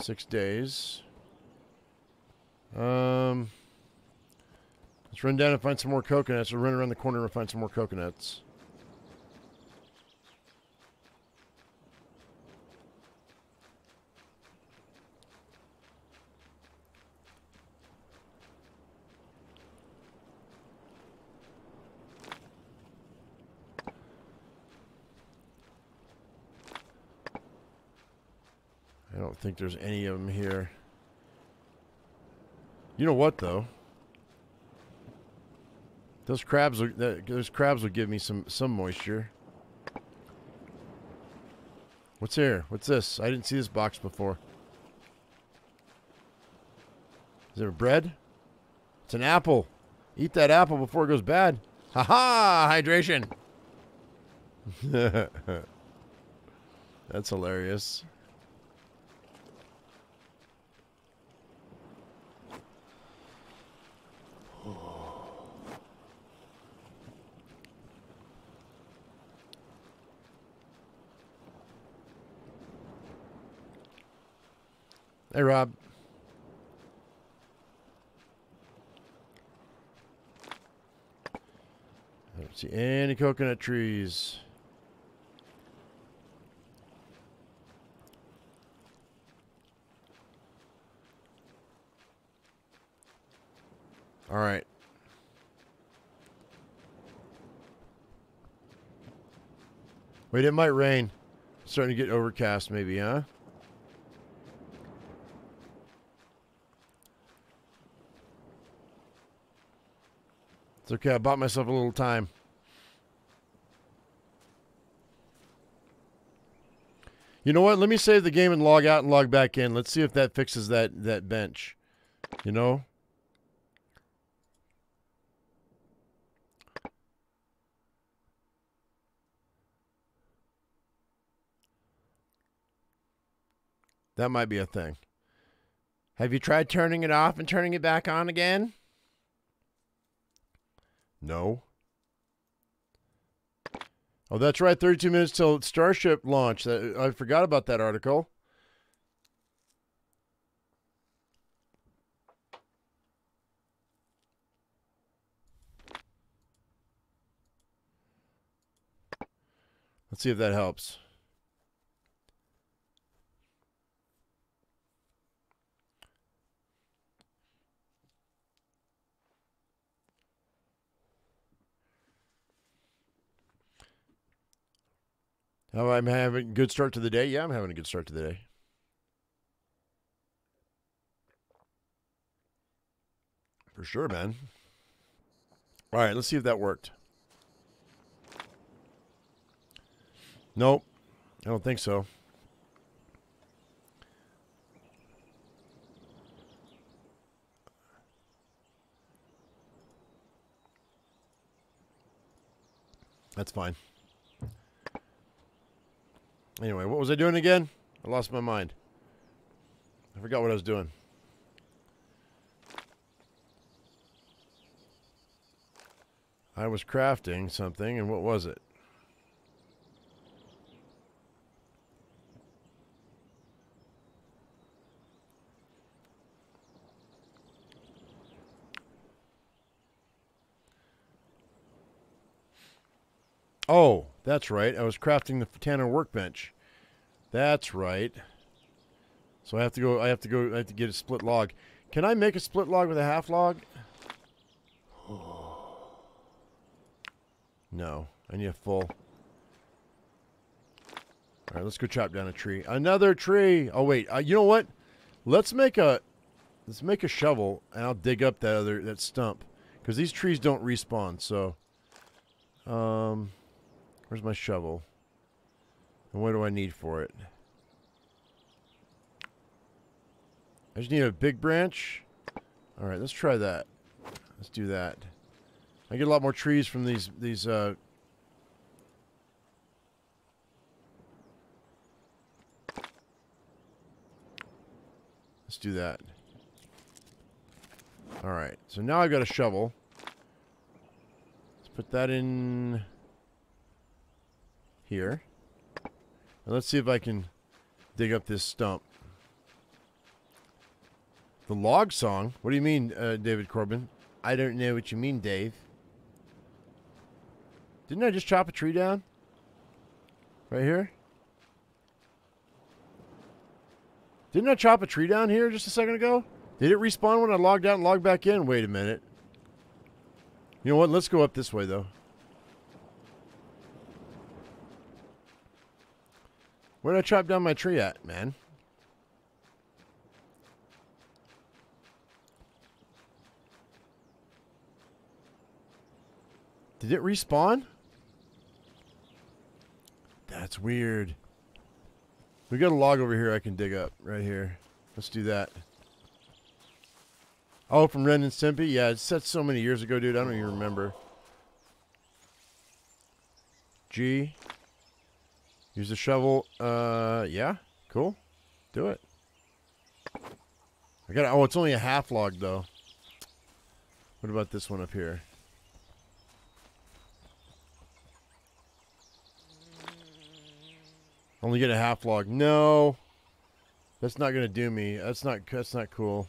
Six days. Let's Let's run down and find some more coconuts, or run around the corner and find some more coconuts. I don't think there's any of them here. You know what, though? Those crabs will give me some moisture. What's here? What's this? I didn't see this box before. Is there bread? It's an apple. Eat that apple before it goes bad. Ha ha! Hydration. That's hilarious. Hey, Rob. I don't see any coconut trees. All right. Wait, it might rain. It's starting to get overcast maybe, huh? It's okay, I bought myself a little time. You know what? Let me save the game and log out and log back in. Let's see if that fixes that bench. You know? That might be a thing. Have you tried turning it off and turning it back on again? No. Oh, that's right. 32 minutes till Starship launch. I forgot about that article. Let's see if that helps. Oh, I'm having a good start to the day. Yeah, I'm having a good start to the day. For sure, man. All right, let's see if that worked. Nope, I don't think so. That's fine. Anyway, what was I doing again? I lost my mind. I forgot what I was doing. I was crafting something, and what was it? Oh, that's right. I was crafting the Tanner workbench. That's right. So I have to get a split log. Can I make a split log with a half log? No, I need a full. All right, let's go chop down a tree. Another tree. Oh wait, you know what? Let's make a shovel, and I'll dig up that stump, because these trees don't respawn. So, where's my shovel? And what do I need for it? I just need a big branch. All right, let's try that. Let's do that. I get a lot more trees from these Let's do that. All right. So now I've got a shovel. Let's put that in here. And let's see if I can dig up this stump. The log song? What do you mean, David Corbin? I don't know what you mean, Dave. Didn't I just chop a tree down? Right here? Didn't I chop a tree down here just a second ago? Did it respawn when I logged out and logged back in? Wait a minute. You know what? Let's go up this way, though. Where did I chop down my tree at, man? Did it respawn? That's weird. We got a log over here I can dig up right here. Let's do that. Oh, from Ren and Stimpy? Yeah, it's set so many years ago, dude. I don't even remember. G. Use the shovel. Yeah. Cool. Do it. I got. Oh, it's only a half log, though. What about this one up here? Only get a half log. No, that's not gonna do me. That's not. That's not cool.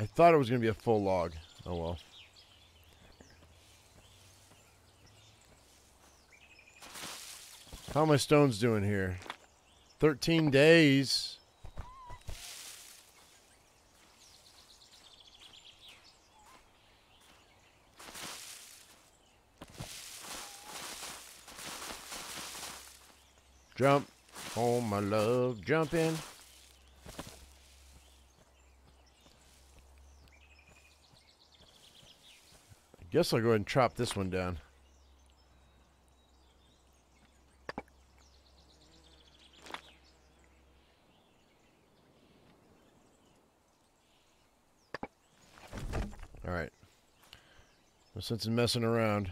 I thought it was gonna be a full log. Oh well. How are my stones doing here? 13 days. Jump, oh my love, jump in. I guess I'll go ahead and chop this one down. All right, no sense in messing around.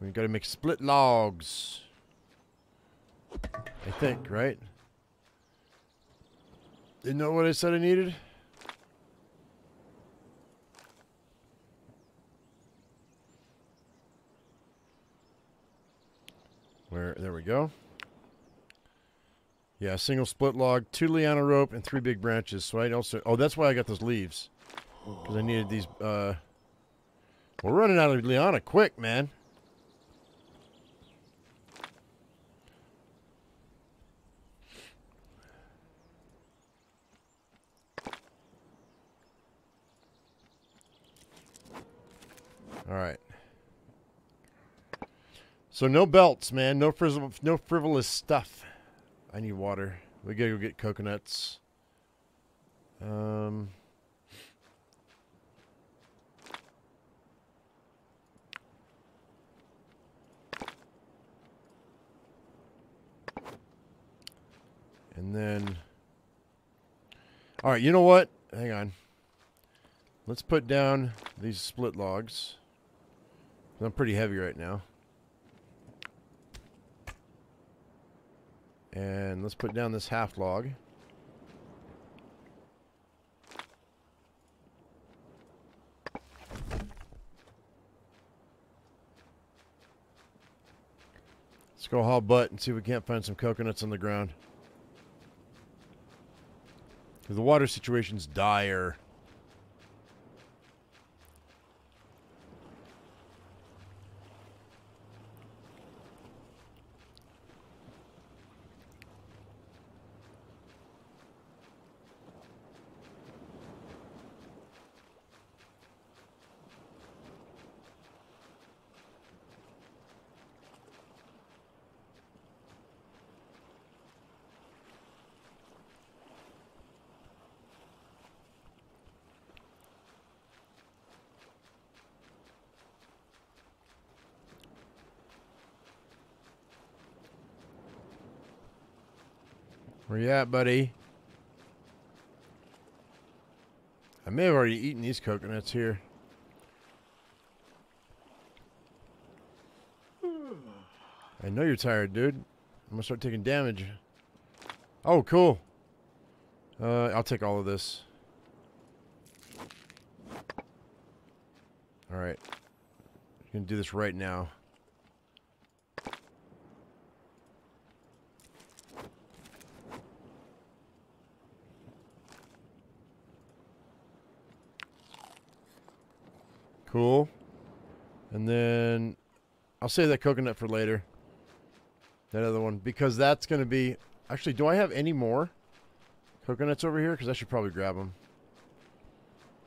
We gotta make split logs. I think, right? Didn't know what I said I needed? Where, there we go. Yeah, single split log, 2 liana rope, and 3 big branches. So I also, oh, that's why I got those leaves. Because I needed these, we're running out of liana quick, man. All right. So no belts, man. No frizzle, no frivolous stuff. I need water. We gotta go get coconuts. And then. All right. You know what? Hang on. Let's put down these split logs. I'm pretty heavy right now. And let's put down this half log. Let's go haul butt and see if we can't find some coconuts on the ground. Because the water situation's dire. Where you at, buddy? I may have already eaten these coconuts here. I know you're tired, dude. I'm gonna start taking damage. Oh, cool. I'll take all of this. All right. I'm gonna do this right now. Cool. And then I'll save that coconut for later. That other one, because that's going to be... Actually, do I have any more coconuts over here? Because I should probably grab them.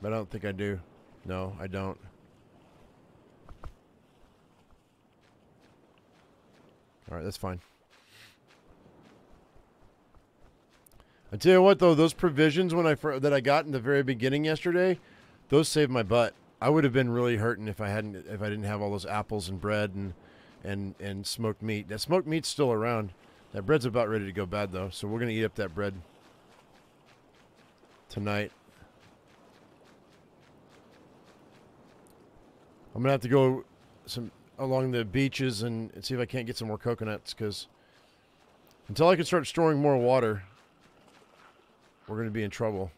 But I don't think I do. No, I don't. Alright, that's fine. I tell you what, though, those provisions when that I got in the very beginning yesterday, those saved my butt. I would have been really hurting if I hadn't, if I didn't have all those apples and bread and smoked meat. That smoked meat's still around. That bread's about ready to go bad, though, so we're gonna eat up that bread tonight. I'm gonna have to go along the beaches and see if I can't get some more coconuts, because until I can start storing more water, we're going to be in trouble.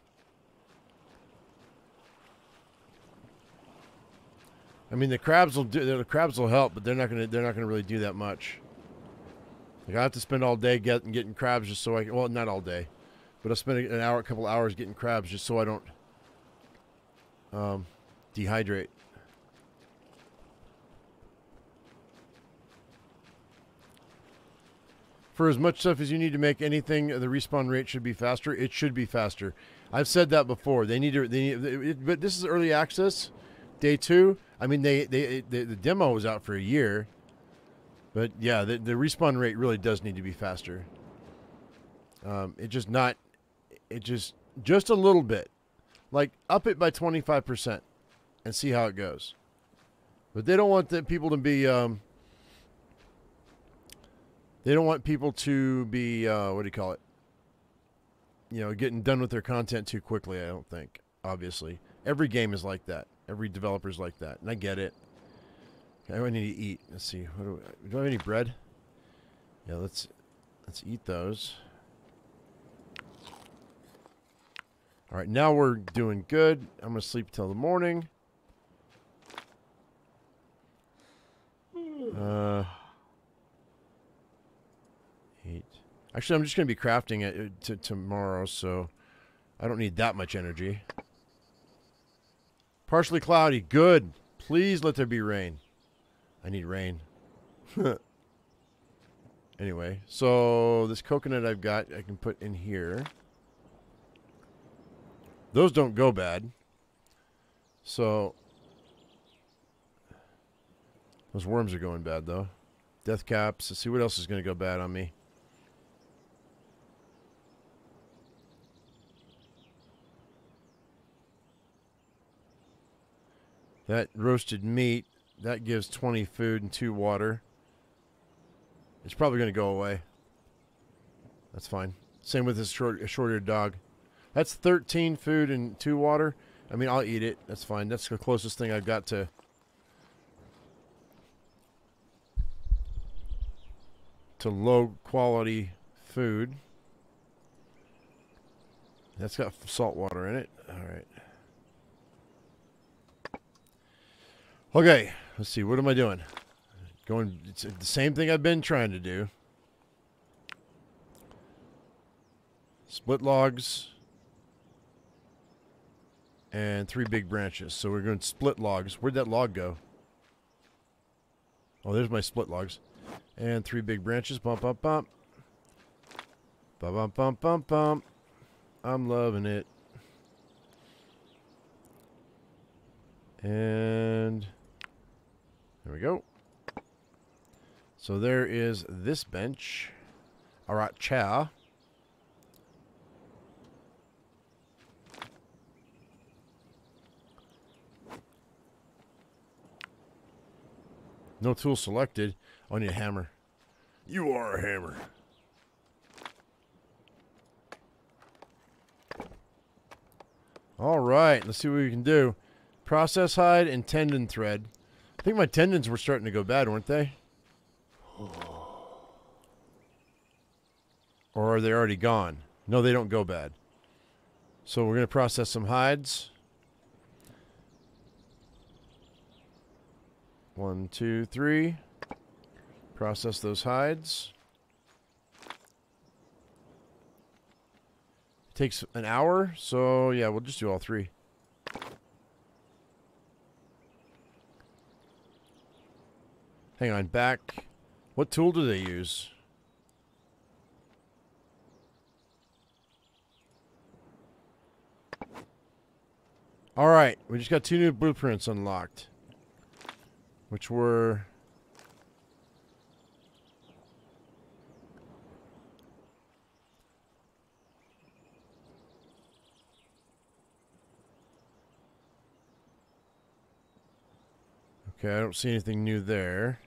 I mean, the crabs will do. The crabs will help, but they're not going to. They're not going to really do that much. Like, I have to spend all day getting crabs just so I can. Well, not all day, but I'll spend an hour, a couple hours getting crabs just so I don't dehydrate. For as much stuff as you need to make anything, the respawn rate should be faster. It should be faster. I've said that before. They need to. But this is early access, day 2. I mean, the demo was out for a year, but yeah, the respawn rate really does need to be faster. It just not. It just a little bit, like up it by 25%, and see how it goes. But they don't want the people to be. They don't want people to be, what do you call it? You know, getting done with their content too quickly, I don't think, obviously. Every game is like that. Every developer's like that, and I get it. Okay, I need to eat. Let's see. What do I have any bread? Yeah, let's eat those. All right, now we're doing good. I'm going to sleep till the morning. Actually, I'm just going to be crafting it tomorrow, so I don't need that much energy. Partially cloudy. Good. Please let there be rain. I need rain. Anyway, so this coconut I've got, I can put in here. Those don't go bad. So those worms are going bad, though. Death caps. Let's see what else is going to go bad on me. That roasted meat, that gives 20 food and 2 water. It's probably going to go away. That's fine. Same with this short-eared dog. That's 13 food and 2 water. I mean, I'll eat it. That's fine. That's the closest thing I've got to low-quality food. That's got salt water in it. All right. Okay, let's see. What am I doing? It's the same thing I've been trying to do. Split logs and 3 big branches. So we're going to split logs. Where'd that log go? Oh, there's my split logs and 3 big branches. Bump, bump, bump, bump, bump, bump, bump, bump. I'm loving it. And there we go. So there is this bench. All right, chow. No tool selected. I need a hammer. You are a hammer. All right, let's see what we can do. Process hide and tendon thread. I think my tendons were starting to go bad, weren't they? Or are they already gone? No, they don't go bad. So we're going to process some hides. 1, 2, 3. Process those hides. It takes an hour, so yeah, we'll just do all 3. Hang on, back. What tool do they use? All right, we just got 2 new blueprints unlocked, which were okay. I don't see anything new there.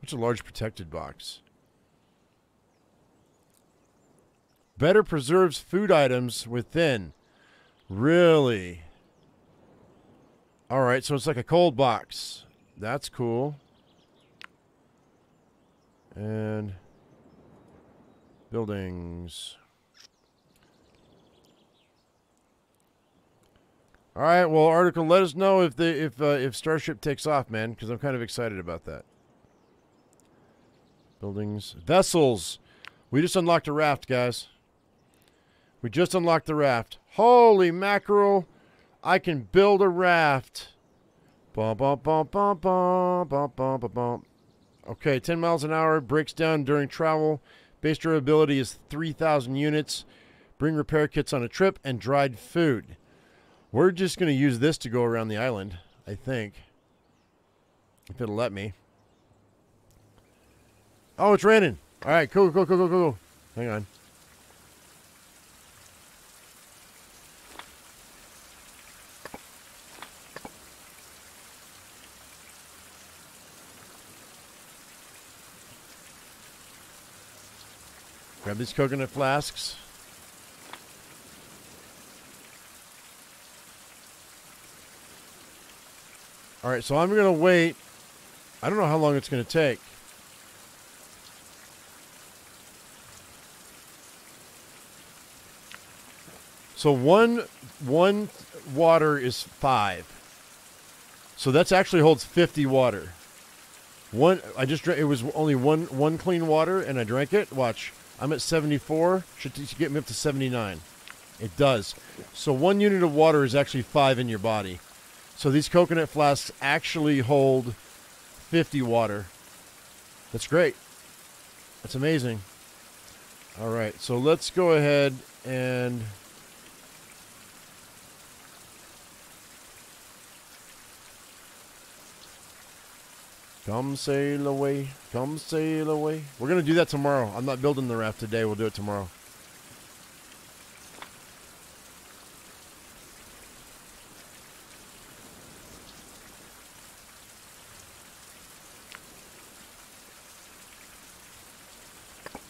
It's a large protected box. Better preserves food items within. Really? Alright, so it's like a cold box. That's cool. And buildings. Alright, well, Article, let us know if Starship takes off, man, because I'm kind of excited about that. Buildings. Vessels. We just unlocked a raft, guys. We just unlocked the raft. Holy mackerel. I can build a raft. Bump, bump, bump, bump, bump, bump, bump, bump. Okay, 10 miles an hour. Breaks down during travel. Base durability is 3,000 units. Bring repair kits on a trip and dried food. We're just going to use this to go around the island, I think. If it'll let me. Oh, it's raining. All right, cool, cool, cool, cool, cool. Hang on. Grab these coconut flasks. All right, so I'm going to wait. I don't know how long it's going to take. So one water is 5. So that's actually holds 50 water. I just drank, it was only one clean water and I drank it. Watch. I'm at 74. Should get me up to 79. It does. So 1 unit of water is actually 5 in your body. So these coconut flasks actually hold 50 water. That's great. That's amazing. All right. So let's go ahead and come sail away, come sail away. We're going to do that tomorrow. I'm not building the raft today. We'll do it tomorrow.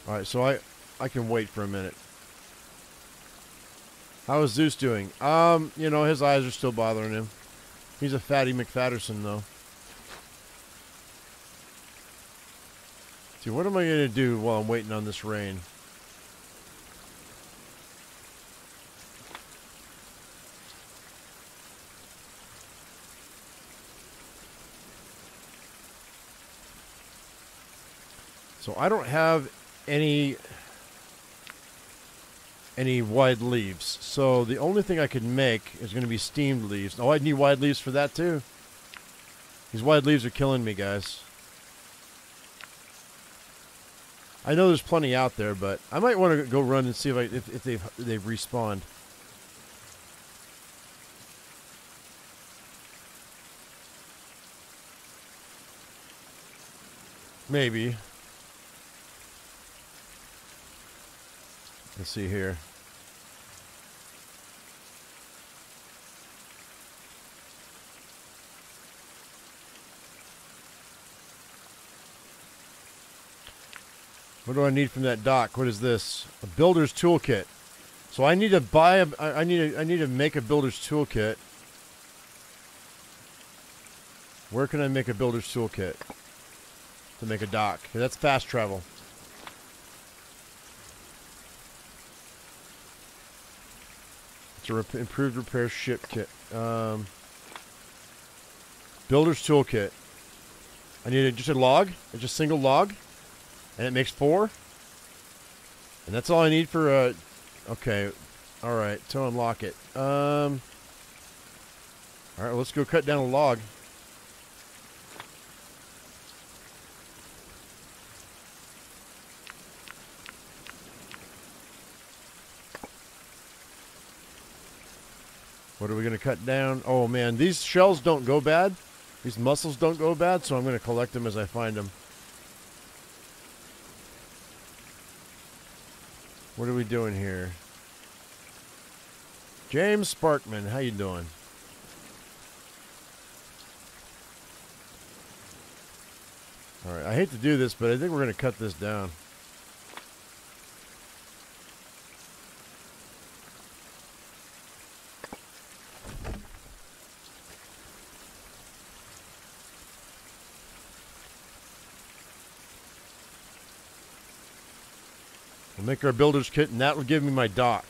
All right, so I can wait for a minute. How is Zeus doing? You know, his eyes are still bothering him. He's a fatty McFatterson, though. Dude, what am I going to do while I'm waiting on this rain? So I don't have any wide leaves. So the only thing I could make is going to be steamed leaves. Oh, I'd need wide leaves for that too. These wide leaves are killing me, guys. I know there's plenty out there, but I might want to go run and see if they've respawned. Maybe. Let's see here. What do I need from that dock? What is this? A builder's toolkit. So I need to buy a. I need to make a builder's toolkit. Where can I make a builder's toolkit to make a dock? Okay, that's fast travel. It's a improved repair ship kit. Builder's toolkit. I need just a log. It's just a single log. And it makes 4. And that's all I need for a... Okay. Alright. To unlock it. Alright, let's go cut down a log. What are we going to cut down? Oh, man. These shells don't go bad. These mussels don't go bad, so I'm going to collect them as I find them. What are we doing here? James Sparkman, how you doing? All right, I hate to do this, but I think we're going to cut this down. We'll make our builder's kit, and that will give me my dock.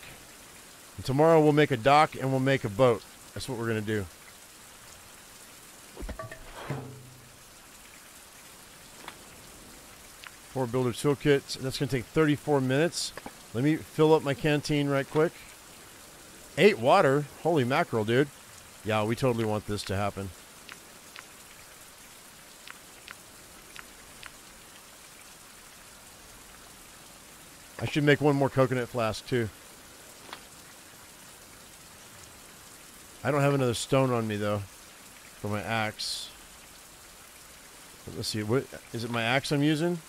And tomorrow we'll make a dock, and we'll make a boat. That's what we're going to do. Four builder toolkits. That's going to take 34 minutes. Let me fill up my canteen right quick. 8 water. Holy mackerel, dude. Yeah, we totally want this to happen. I should make one more coconut flask, too. I don't have another stone on me, though, for my axe. But let's see. What is it, my axe I'm using?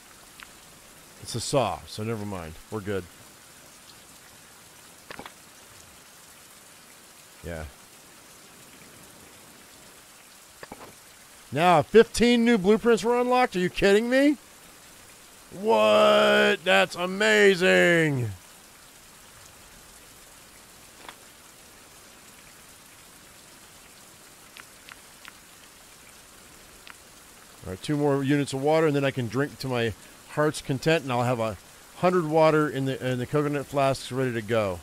It's a saw, so never mind. We're good. Yeah. Now, 15 new blueprints were unlocked? Are you kidding me? What? That's amazing! Alright, 2 more units of water, and then I can drink to my heart's content, and I'll have 100 water in the coconut flasks ready to go.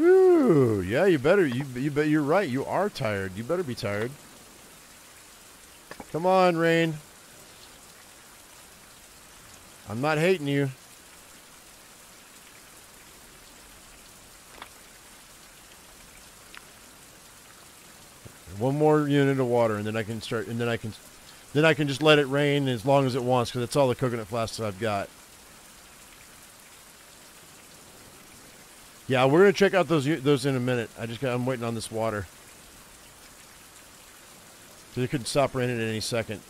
Ooh, yeah, you better. You bet. You're right. You are tired. You better be tired. Come on, Rain. I'm not hating you. One more unit of water, and then I can start. And then I can just let it rain as long as it wants, because that's all the coconut flasks I've got. Yeah, we're gonna check out those in a minute. I'm waiting on this water. So it could stop raining at any second.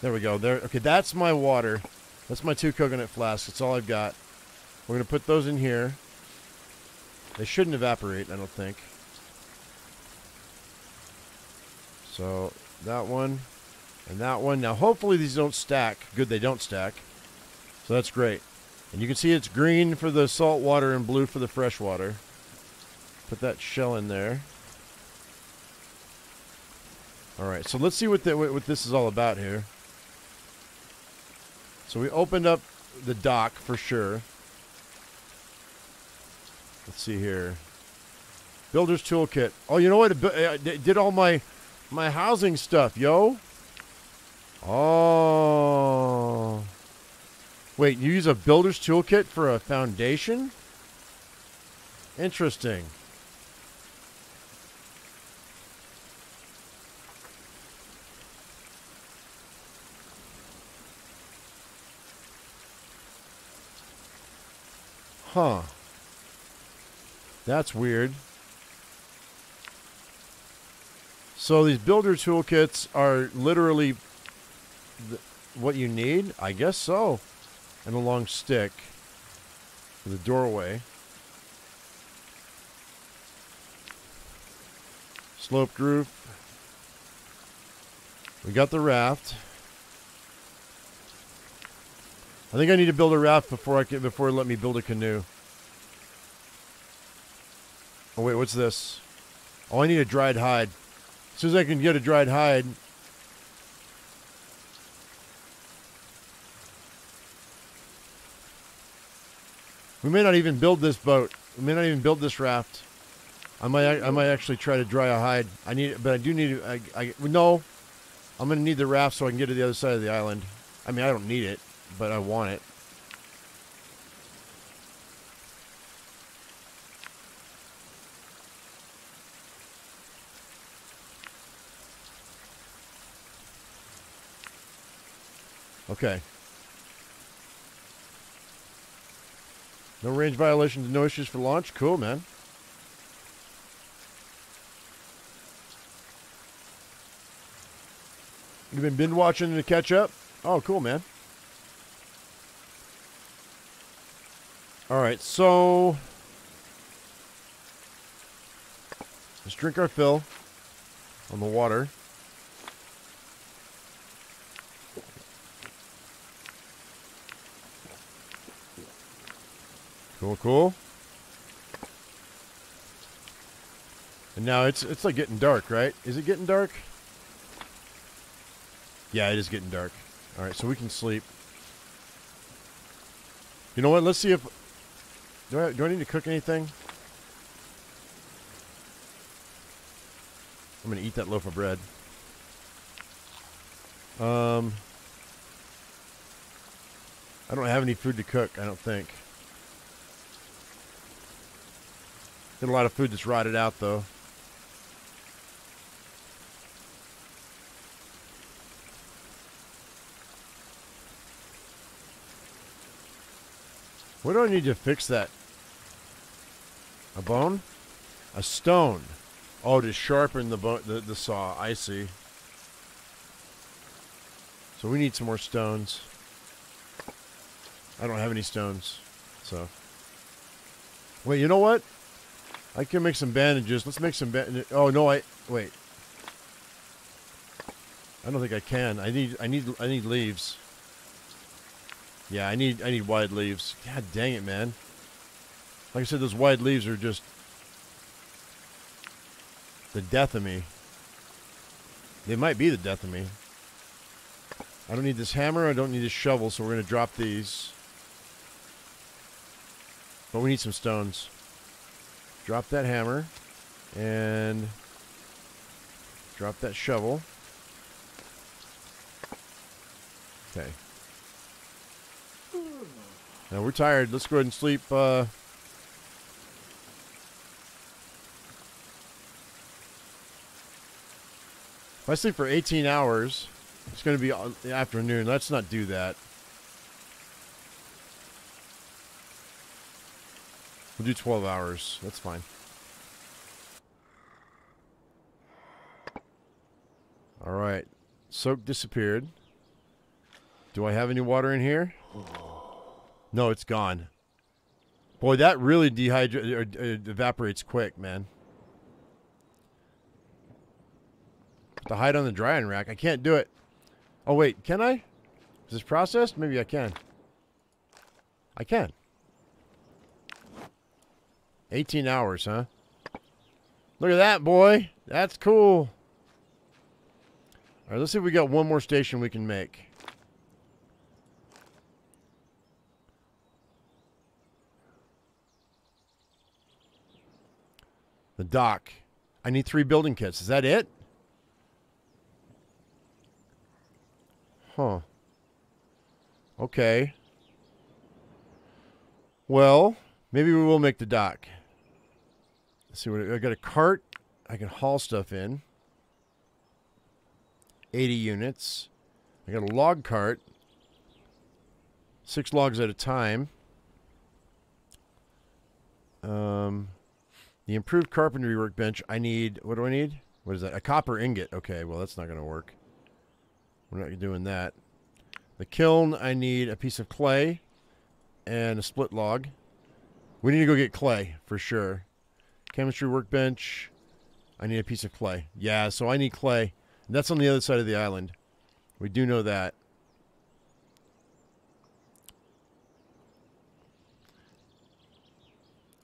There we go. There. Okay, that's my water. That's my 2 coconut flasks. That's all I've got. We're gonna put those in here. They shouldn't evaporate, I don't think. So that one and that one. Now hopefully these don't stack. Good, they don't stack. So that's great. And you can see it's green for the salt water and blue for the fresh water. Put that shell in there. All right. So let's see what this is all about here. So we opened up the dock for sure. Let's see here. Builder's toolkit. Oh, you know what? It did all my housing stuff, yo. Oh. Wait, you use a builder's toolkit for a foundation? Interesting. Huh. That's weird. So these builder toolkits are literally what you need? I guess so. And a long stick for the doorway. Sloped roof. We got the raft. I think I need to build a raft before it let me build a canoe. Oh wait, what's this? Oh, I need a dried hide. As soon as I can get a dried hide. We may not even build this boat. We may not even build this raft. I might actually try to dry a hide. No, I'm going to need the raft so I can get to the other side of the island. I mean, I don't need it, but I want it. Okay. No range violations, no issues for launch. Cool, man. You've been binge-watching to catch up? Oh, cool, man. Alright, so... let's drink our fill on the water. Cool, cool. And now it's like getting dark, right? Is it getting dark? Yeah, it is getting dark. All right, so we can sleep. You know what? Let's see if... Do I need to cook anything? I'm going to eat that loaf of bread. I don't have any food to cook, I don't think. Get a lot of food that's rotted out, though. What do I need to fix that? A bone? A stone. Oh, to sharpen the bone, the saw. I see. So we need some more stones. I don't have any stones, so. Wait, you know what? I can make some bandages. Let's make some bandages. Oh, no, wait. I don't think I can. I need leaves. Yeah, I need wide leaves. God dang it, man. Like I said, those wide leaves are just the death of me. They might be the death of me. I don't need this hammer. I don't need this shovel, so we're going to drop these. But we need some stones. Drop that hammer and drop that shovel. Okay. Now we're tired. Let's go ahead and sleep. If I sleep for 18 hours, it's going to be the afternoon. Let's not do that. We'll do 12 hours. That's fine. All right. Soap disappeared. Do I have any water in here? No, it's gone. Boy, that really dehydrates or evaporates quick, man. Put the hide on the drying rack. I can't do it. Oh, wait. Can I? Is this processed? Maybe I can. I can. 18 hours, huh? Look at that, boy. That's cool. All right, let's see if we got one more station we can make. The dock. I need 3 building kits. Is that it? Huh. Okay. Well, maybe we will make the dock. Let's see what I got. A cart. I can haul stuff in. 80 units. I got a log cart. 6 logs at a time. The improved carpentry workbench. I need. What do I need? What is that? A copper ingot. Okay. Well, that's not going to work. We're not doing that. The kiln. I need a piece of clay and a split log. We need to go get clay for sure. Chemistry workbench. I need a piece of clay. Yeah, so I need clay. And that's on the other side of the island. We do know that.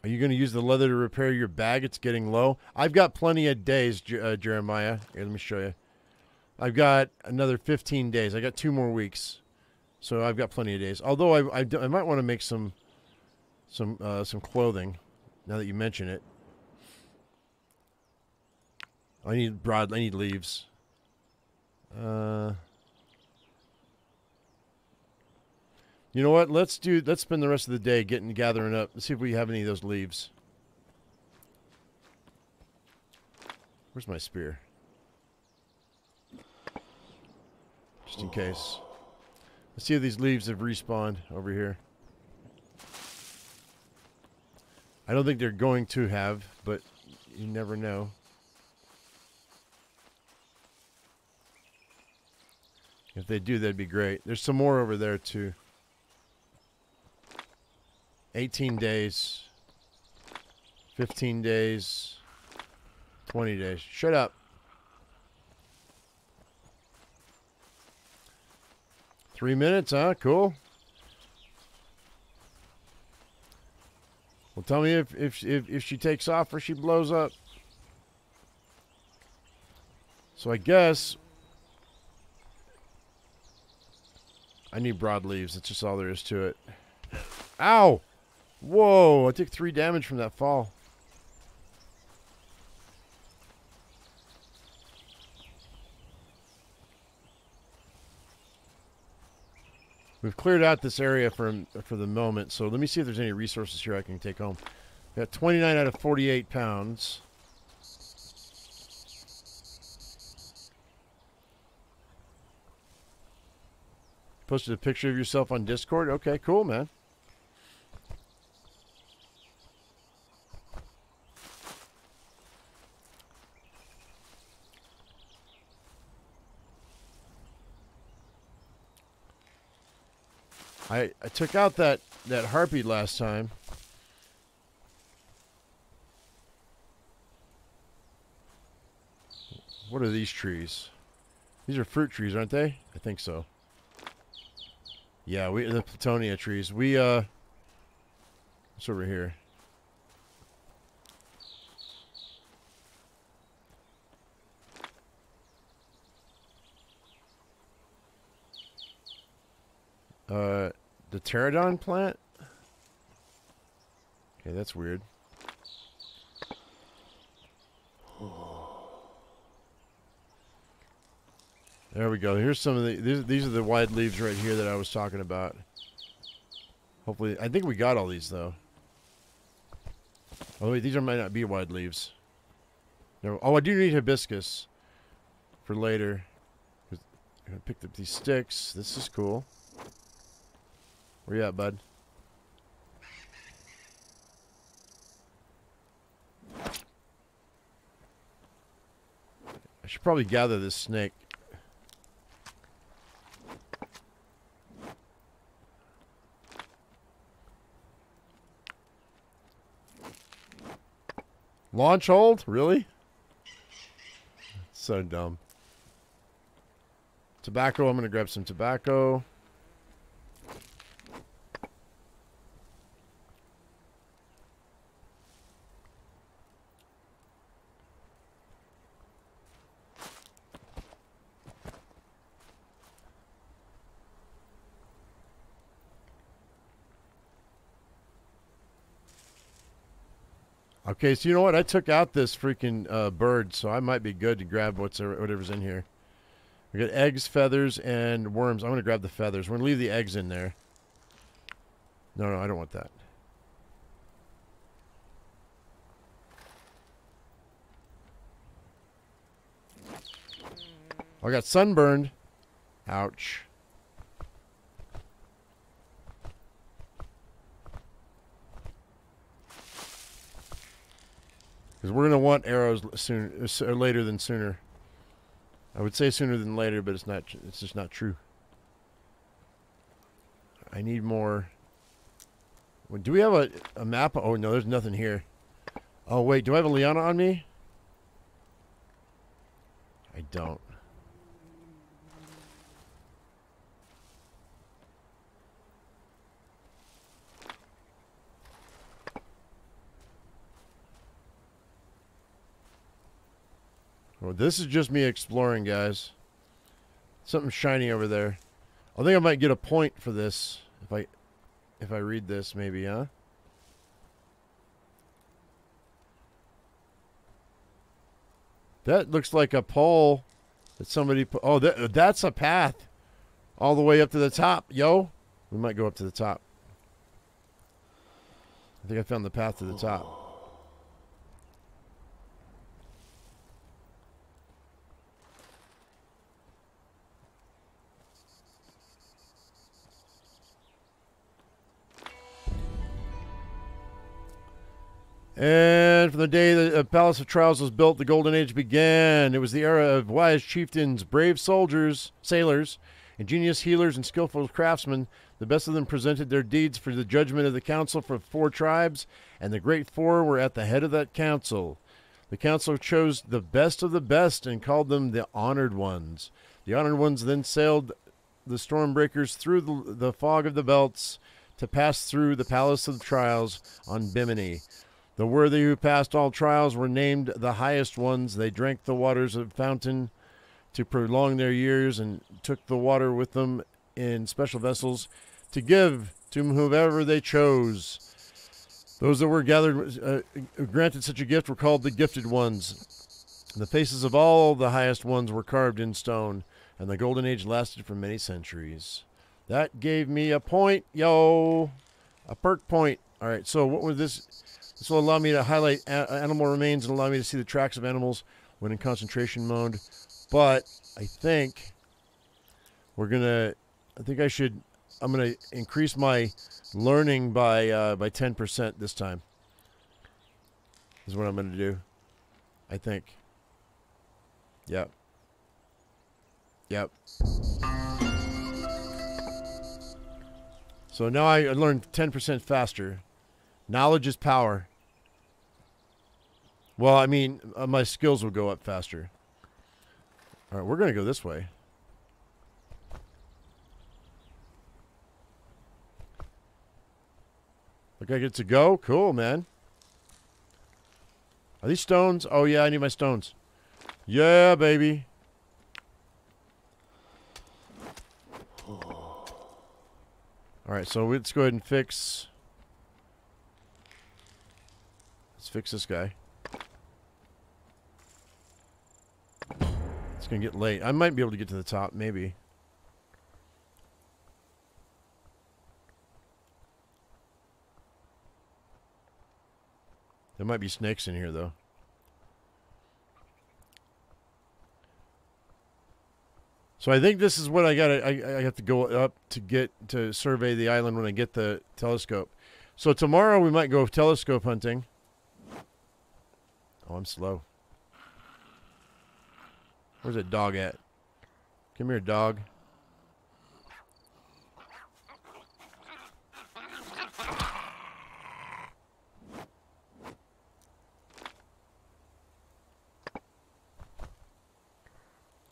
Are you going to use the leather to repair your bag? It's getting low. I've got plenty of days, Jeremiah. Here, let me show you. I've got another 15 days. I got 2 more weeks. So I've got plenty of days. Although I might want to make some clothing. Now that you mention it, I need leaves. You know what? Let's spend the rest of the day gathering up. Let's see if we have any of those leaves. Where's my spear? Just in case. Let's see if these leaves have respawned over here. I don't think they're going to have, but you never know. If they do, that'd be great. There's some more over there, too. 18 days. 15 days. 20 days. Shut up. 3 minutes, huh? Cool. Well, tell me if she takes off or she blows up. So I guess I need broad leaves. That's just all there is to it. Ow! Whoa! I took 3 damage from that fall. We've cleared out this area for the moment, so let me see if there's any resources here I can take home. We got 29 out of 48 pounds. Posted a picture of yourself on Discord? Okay, cool, man. I took out that harpy last time. What are these trees? These are fruit trees, aren't they? I think so. Yeah, the Plutonia trees. What's over here? The pterodon plant? Okay, that's weird. There we go. Here's some of these are the wide leaves right here that I was talking about. Hopefully, I think we got all these, though. Oh, wait, these might not be wide leaves. No, oh, I do need hibiscus for later. I'm going to pick up these sticks. This is cool. Where you at, bud? I should probably gather this snake. Launch hold? Really? So dumb. Tobacco. I'm going to grab some tobacco. Okay, so you know what? I took out this freaking bird, so I might be good to grab whatever's in here. We got eggs, feathers, and worms. I'm going to grab the feathers. We're going to leave the eggs in there. No, I don't want that. I got sunburned. Ouch. Because we're going to want arrows later than sooner. I would say sooner than later, but it's just not true. I need more. Do we have a map? Oh, no, there's nothing here. Oh, wait, do I have a liana on me? I don't. Well, this is just me exploring, guys. Something shiny over there. I think I might get a point for this if I read this, maybe, huh? That looks like a pole that somebody put. Oh, that's a path all the way up to the top, yo. We might go up to the top. I think I found the path to the top. And from the day the Palace of Trials was built, the Golden Age began. It was the era of wise chieftains, brave soldiers, sailors, ingenious healers, and skillful craftsmen. The best of them presented their deeds for the judgment of the council for four tribes, and the great four were at the head of that council. The council chose the best of the best and called them the Honored Ones. The Honored Ones then sailed the Stormbreakers through the fog of the belts to pass through the Palace of Trials on Bimini. The worthy who passed all trials were named the highest ones. They drank the waters of the fountain to prolong their years and took the water with them in special vessels to give to whomever they chose. Those that were gathered, granted such a gift were called the Gifted Ones. The faces of all the highest ones were carved in stone, and the Golden Age lasted for many centuries. That gave me a point, yo. A perk point. All right, so what was this? This will allow me to highlight animal remains and allow me to see the tracks of animals when in concentration mode. But I think we're going to, I'm going to increase my learning by 10% this time. This is what I'm going to do, I think. Yep. Yep. So now I learned 10% faster. Knowledge is power. Well, I mean, my skills will go up faster. All right, we're going to go this way. Look, I get to go? Cool, man. Are these stones? Oh, yeah, I need my stones. Yeah, baby. All right, so let's go ahead and fix... Fix this guy. It's gonna get late. I might be able to get to the top, maybe. There might be snakes in here, though. So I think this is what I gotta. I have to go up to get to survey the island when I get the telescope. So tomorrow we might go telescope hunting. Oh, I'm slow. Where's that dog at? Come here, dog.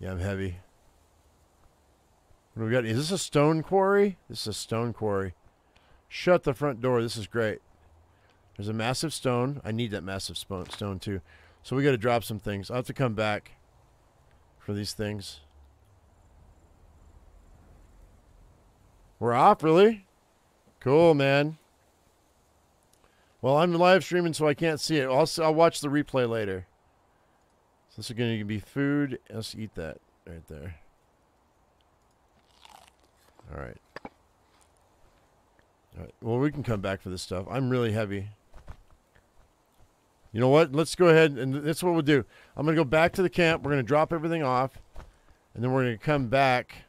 Yeah, I'm heavy. What do we got? Is this a stone quarry? This is a stone quarry. Shut the front door. This is great. There's a massive stone. I need that massive stone, too. So we got to drop some things. I'll have to come back for these things. We're off, really? Cool, man. Well, I'm live streaming, so I can't see it. I'll watch the replay later. So this is going to be food. Let's eat that right there. All right. All right. Well, we can come back for this stuff. I'm really heavy. You know what? Let's go ahead, and that's what we'll do. I'm going to go back to the camp. We're going to drop everything off, and then we're going to come back.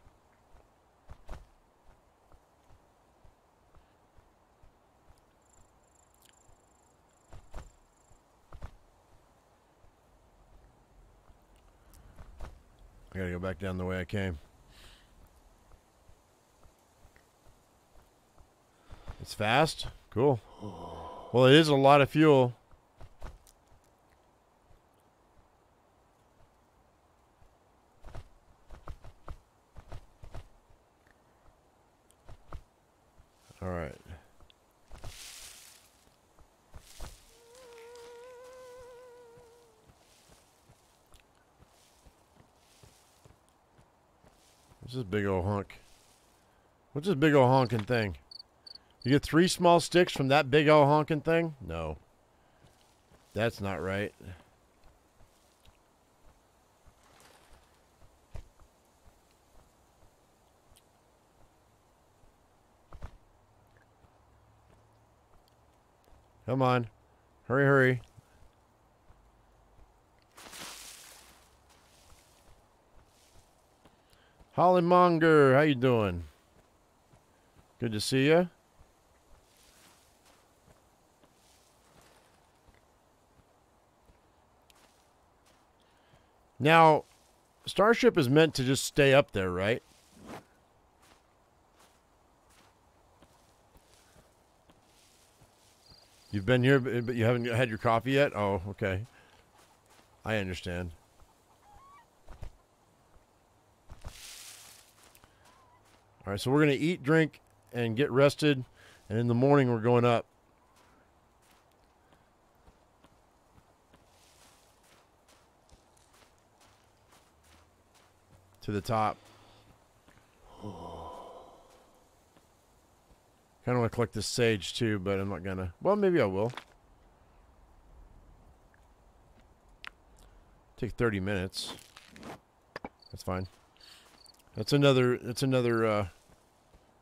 I got to go back down the way I came. It's fast? Cool. Well, it is a lot of fuel. All right. What's this big old honk? What's this big old honking thing? You get 3 small sticks from that big old honking thing? No. That's not right. Come on. Hurry, hurry. Hollymonger, how you doing? Good to see you. Now, Starship is meant to just stay up there, right? You've been here, but you haven't had your coffee yet? Oh, okay. I understand. All right, so we're going to eat, drink, and get rested. And in the morning, we're going up. To the top. Kind of want to collect this sage too, but I'm not gonna. Well, maybe I will. Take 30 minutes. That's fine. That's another. That's another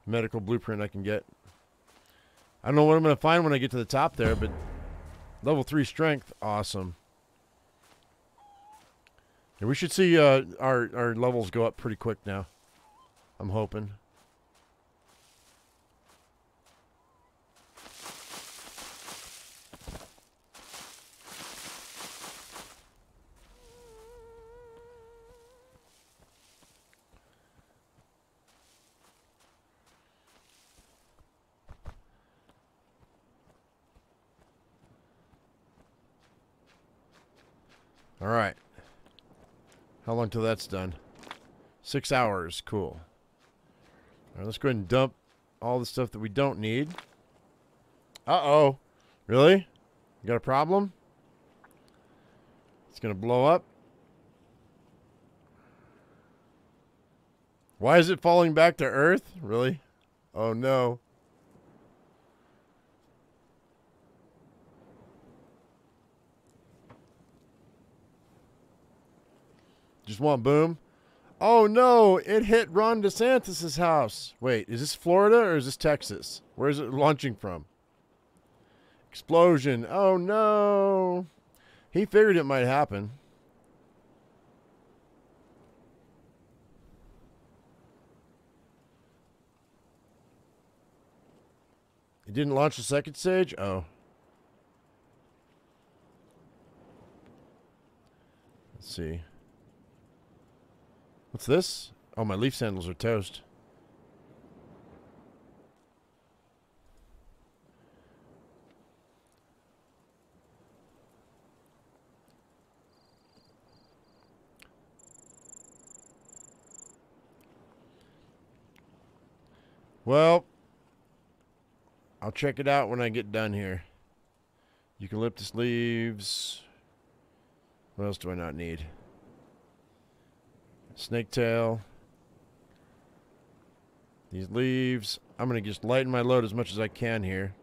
medical blueprint I can get. I don't know what I'm gonna find when I get to the top there, but level 3 strength, awesome. We should see our levels go up pretty quick now. I'm hoping. All right. How long till that's done? 6 hours. Cool. All right, let's go ahead and dump all the stuff that we don't need. Uh-oh. Really? You got a problem? It's going to blow up. Why is it falling back to Earth? Really? Oh, no. Just want boom. Oh no, it hit Ron DeSantis' house. Wait, is this Florida or is this Texas? Where is it launching from? Explosion. Oh no. He figured it might happen. It didn't launch the second stage? Oh. Let's see. What's this? Oh, my leaf sandals are toast. Well, I'll check it out when I get done here. Eucalyptus leaves. What else do I not need? Snake tail. These leaves. I'm going to just lighten my load as much as I can here.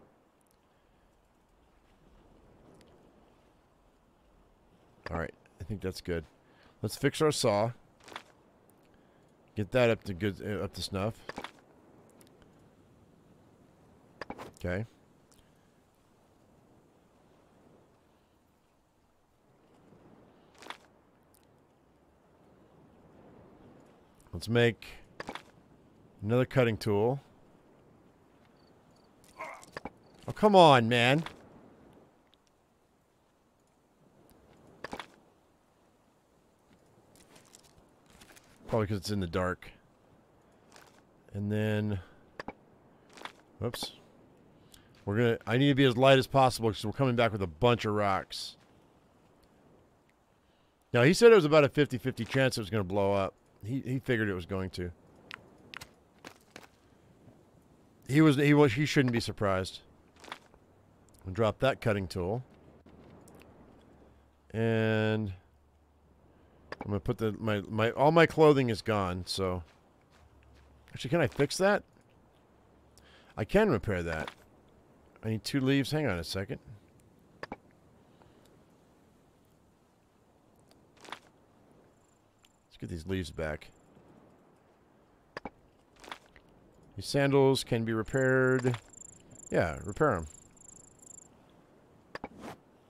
All right. I think that's good. Let's fix our saw. Get that up to good, up to snuff. Okay. Let's make another cutting tool. Oh, come on, man. Probably because it's in the dark. And then, whoops. We're gonna, I need to be as light as possible because we're coming back with a bunch of rocks. Now, he said it was about a 50-50 chance it was going to blow up. He figured it was going to. He shouldn't be surprised. We'll drop that cutting tool. And I'm gonna put the all my clothing is gone, so actually can I fix that? I can repair that. I need 2 leaves. Hang on a second. Get these leaves back. These sandals can be repaired. Yeah, repair them.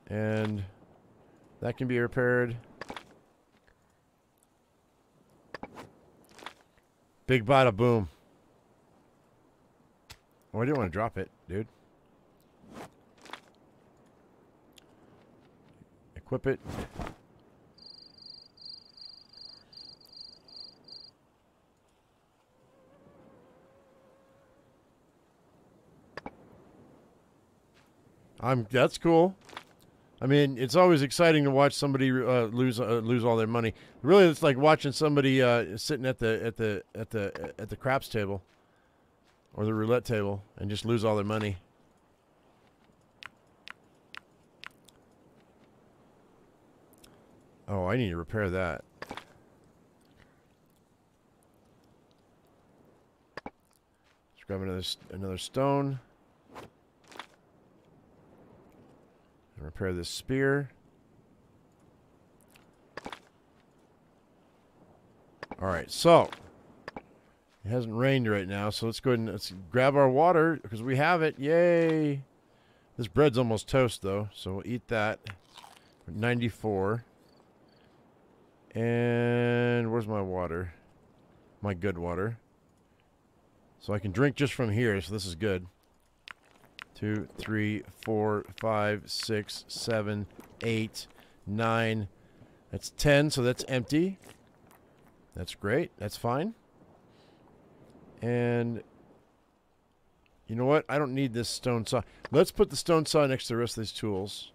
And that can be repaired. Big bada boom. Oh, I didn't want to drop it, dude. Equip it. That's cool. I mean, it's always exciting to watch somebody lose all their money. Really, it's like watching somebody sitting at the craps table or the roulette table and just lose all their money. Oh, I need to repair that. Let's grab another stone. Repair this spear. All right, so it hasn't rained right now, so let's go ahead and let's grab our water because we have it. Yay! This bread's almost toast though, so we'll eat that. 94. And where's my water? My good water. So I can drink just from here. So this is good. 2, 3, 4, 5, 6, 7, 8, 9. That's 10, so that's empty. That's great. That's fine. And you know what? I don't need this stone saw. Let's put the stone saw next to the rest of these tools.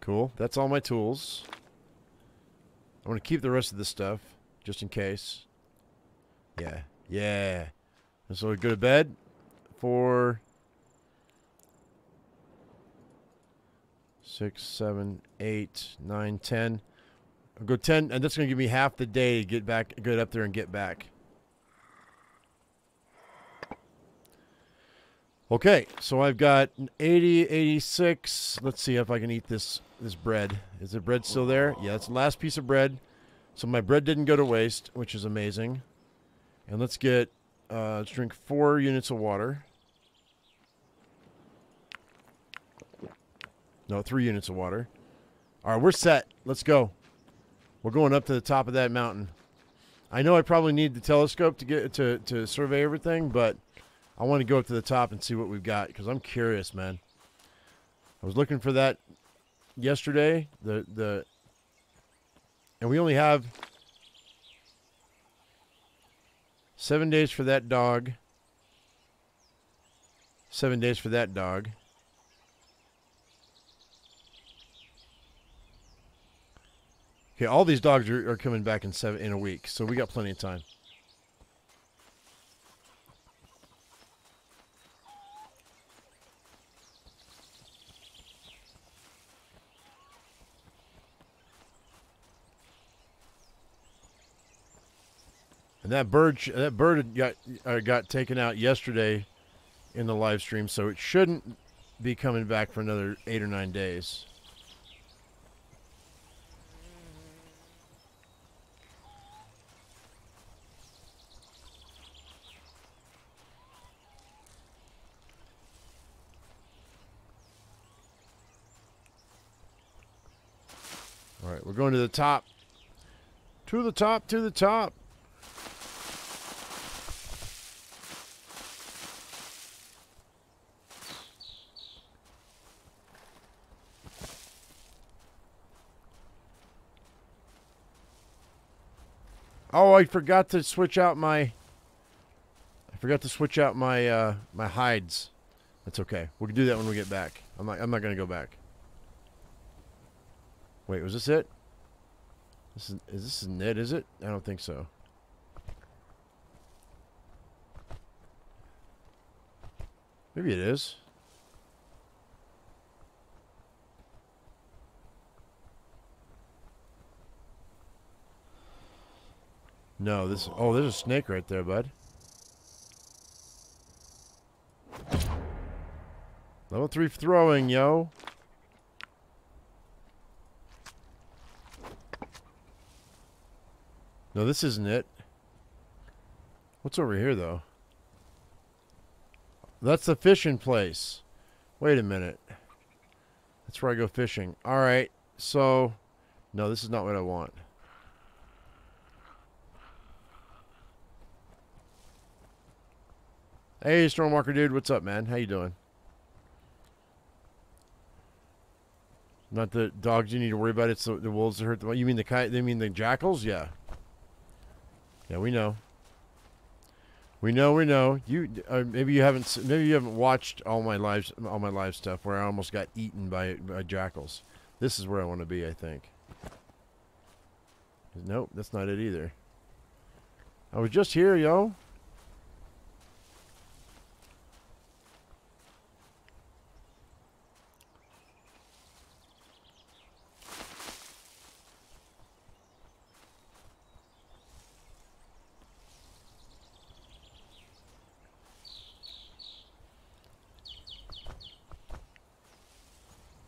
Cool. That's all my tools. I'm going to keep the rest of this stuff just in case. Yeah. Yeah. And so we go to bed for 6, 7, 8, 9, 10. I'll go 10, and that's going to give me half the day to get back, get up there and get back. Okay, so I've got 80, 86. Let's see if I can eat this bread. Is the bread still there? Yeah, it's the last piece of bread. So my bread didn't go to waste, which is amazing. And let's get, let's drink 4 units of water. No, 3 units of water. All right, we're set. Let's go. We're going up to the top of that mountain. I know I probably need the telescope to get to survey everything, but I want to go up to the top and see what we've got because I'm curious, man. I was looking for that yesterday. And we only have 7 days for that dog. 7 days for that dog. Okay, all these dogs are coming back in a week, so we got plenty of time. And that bird got taken out yesterday in the live stream, so it shouldn't be coming back for another 8 or 9 days. All right, we're going to the top. To the top, to the top. Oh, I forgot to switch out my my hides. That's okay. We'll do that when we get back. I'm not gonna go back. Wait, was this it? This isn't it, is it? I don't think so. Maybe it is. No, this... Oh, there's a snake right there, bud. Level 3 throwing, yo. No, this isn't it. What's over here, though? That's the fishing place. Wait a minute. That's where I go fishing. All right, so... No, this is not what I want. Hey, Stormwalker dude, what's up, man? How you doing? Not the dogs you need to worry about. It's the wolves that hurt the... You mean the jackals? Yeah. Yeah, we know. We know. Maybe you haven't watched all my live stuff where I almost got eaten by jackals. This is where I want to be, I think. Nope, that's not it either. I was just here, yo.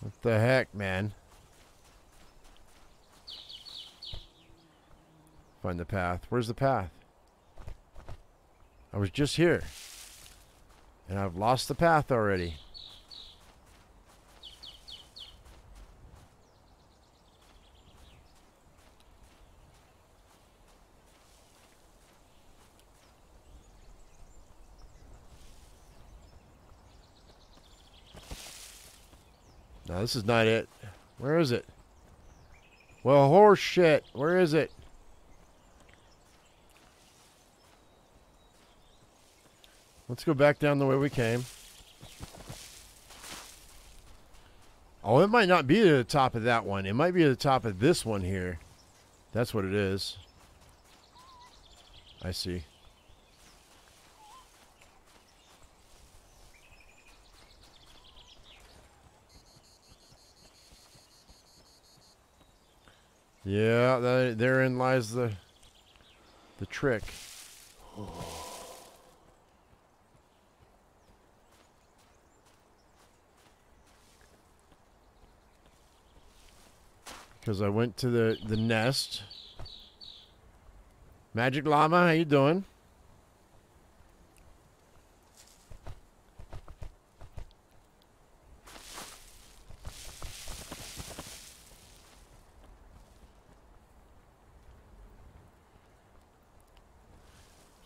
What the heck, man? Find the path. Where's the path? I was just here. And I've lost the path already. No, this is not it. Where is it? Well, horse shit. Where is it? Let's go back down the way we came. Oh, it might not be at the top of that one. It might be at the top of this one here. That's what it is. I see. Yeah, therein lies the trick. Because I went to the nest. Magic Llama, how you doing?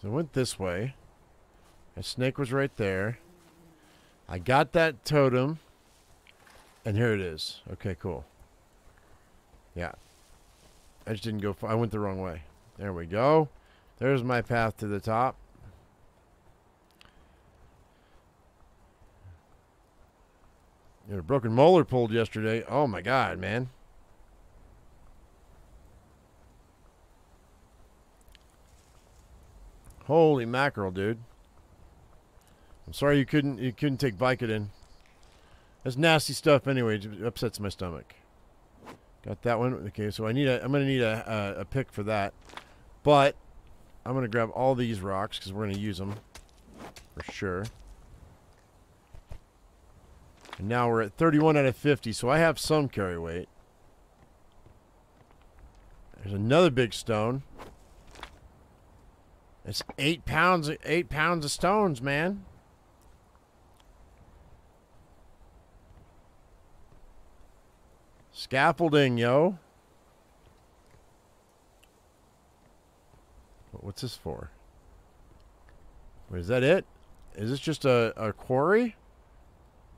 So I went this way. A snake was right there. I got that totem. And here it is. Okay, cool. Yeah, I just didn't go far. I went the wrong way. There we go. There's my path to the top. You had a broken molar pulled yesterday. Oh my God, man. Holy mackerel, dude. I'm sorry you couldn't take Vicodin. That's nasty stuff anyway. It upsets my stomach. Got that one. Okay, so I'm gonna need a pick for that, but I'm gonna grab all these rocks because we're gonna use them for sure. And now we're at 31 out of 50, so I have some carry weight. There's another big stone. It's 8 pounds. 8 pounds of stones, man. Scaffolding, yo. What's this for? Wait, is that it? Is this just a quarry?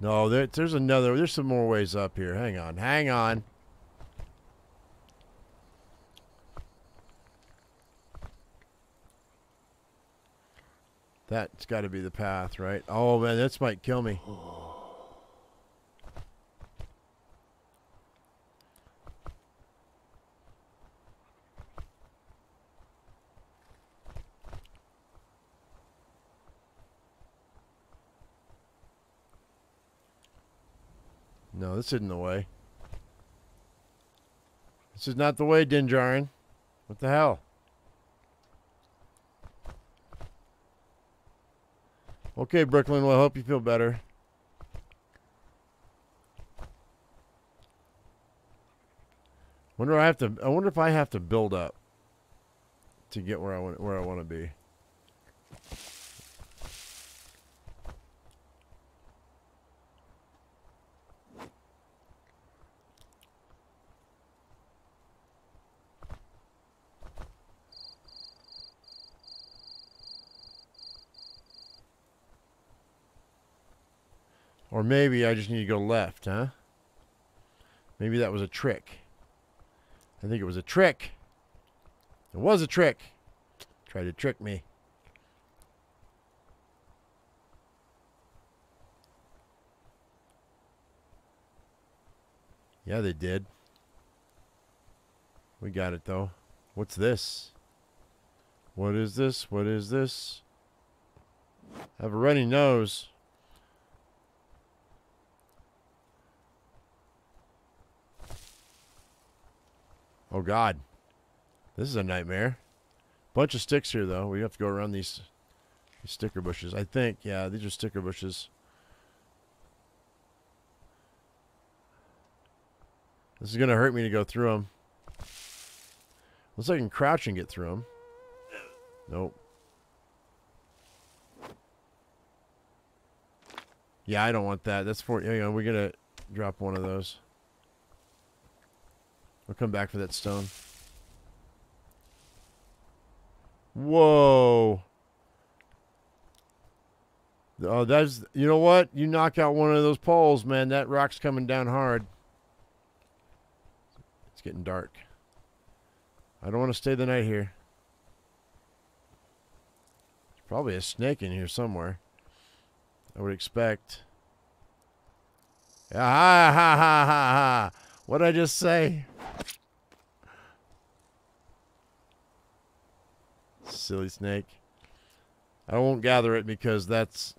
No, there's another. There's some more ways up here. Hang on. Hang on. That's got to be the path, right? Oh, man, this might kill me. No, this isn't the way. This is not the way, Dinjarin. What the hell? Okay, Brooklyn, well, I hope you feel better. I wonder if I have to build up to get where I want to be. Or maybe I just need to go left, huh? Maybe that was a trick. I think it was a trick. It was a trick. Tried to trick me. Yeah, they did. We got it, though. What's this? What is this? What is this? I have a runny nose. Oh, God. This is a nightmare. Bunch of sticks here, though. We have to go around these sticker bushes. I think, yeah, these are sticker bushes. This is going to hurt me to go through them. Looks like I can crouch and get through them. Nope. Yeah, I don't want that. That's for... Hang on, we're going to drop one of those. We'll come back for that stone. Whoa. Oh, that's... You know what? You knock out one of those poles, man. That rock's coming down hard. It's getting dark. I don't want to stay the night here. There's probably a snake in here somewhere. I would expect. Ah, ha, ha, ha, ha, ha. What did I just say? Silly snake. I won't gather it because that's...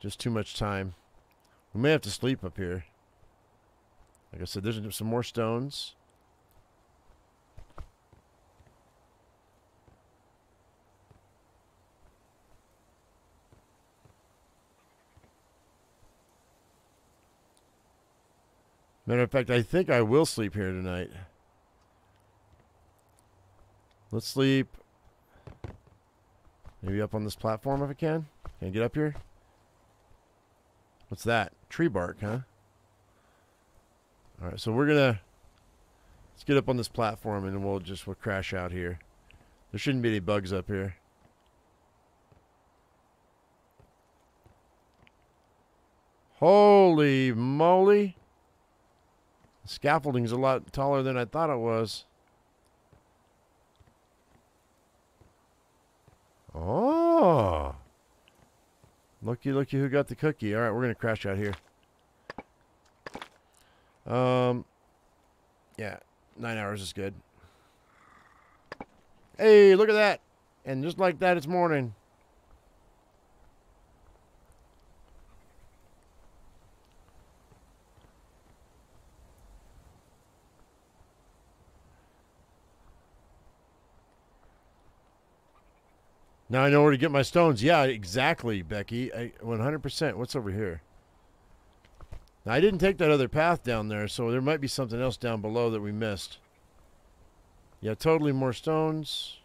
just too much time. We may have to sleep up here. Like I said, there's some more stones. Matter of fact, I think I will sleep here tonight. Let's sleep. Maybe up on this platform if I can. Can I get up here? What's that? Tree bark, huh? Alright, so we're gonna... let's get up on this platform and we'll crash out here. There shouldn't be any bugs up here. Holy moly! The scaffolding's a lot taller than I thought it was. Oh! Looky, looky who got the cookie. All right, we're going to crash out here. Yeah, 9 hours is good. Hey, look at that. And just like that, it's morning. Now I know where to get my stones. Yeah, exactly, Becky. 100%. What's over here? Now, I didn't take that other path down there, so there might be something else down below that we missed. Yeah, totally more stones.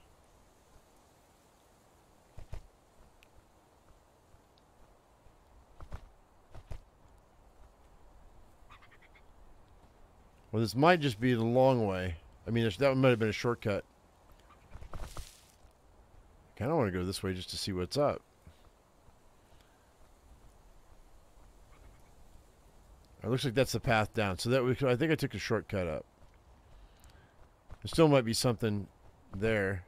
Well, this might just be the long way. I mean, that might have been a shortcut. I don't want to go this way just to see what's up. It looks like that's the path down. So that I think I took a shortcut up. There still might be something there.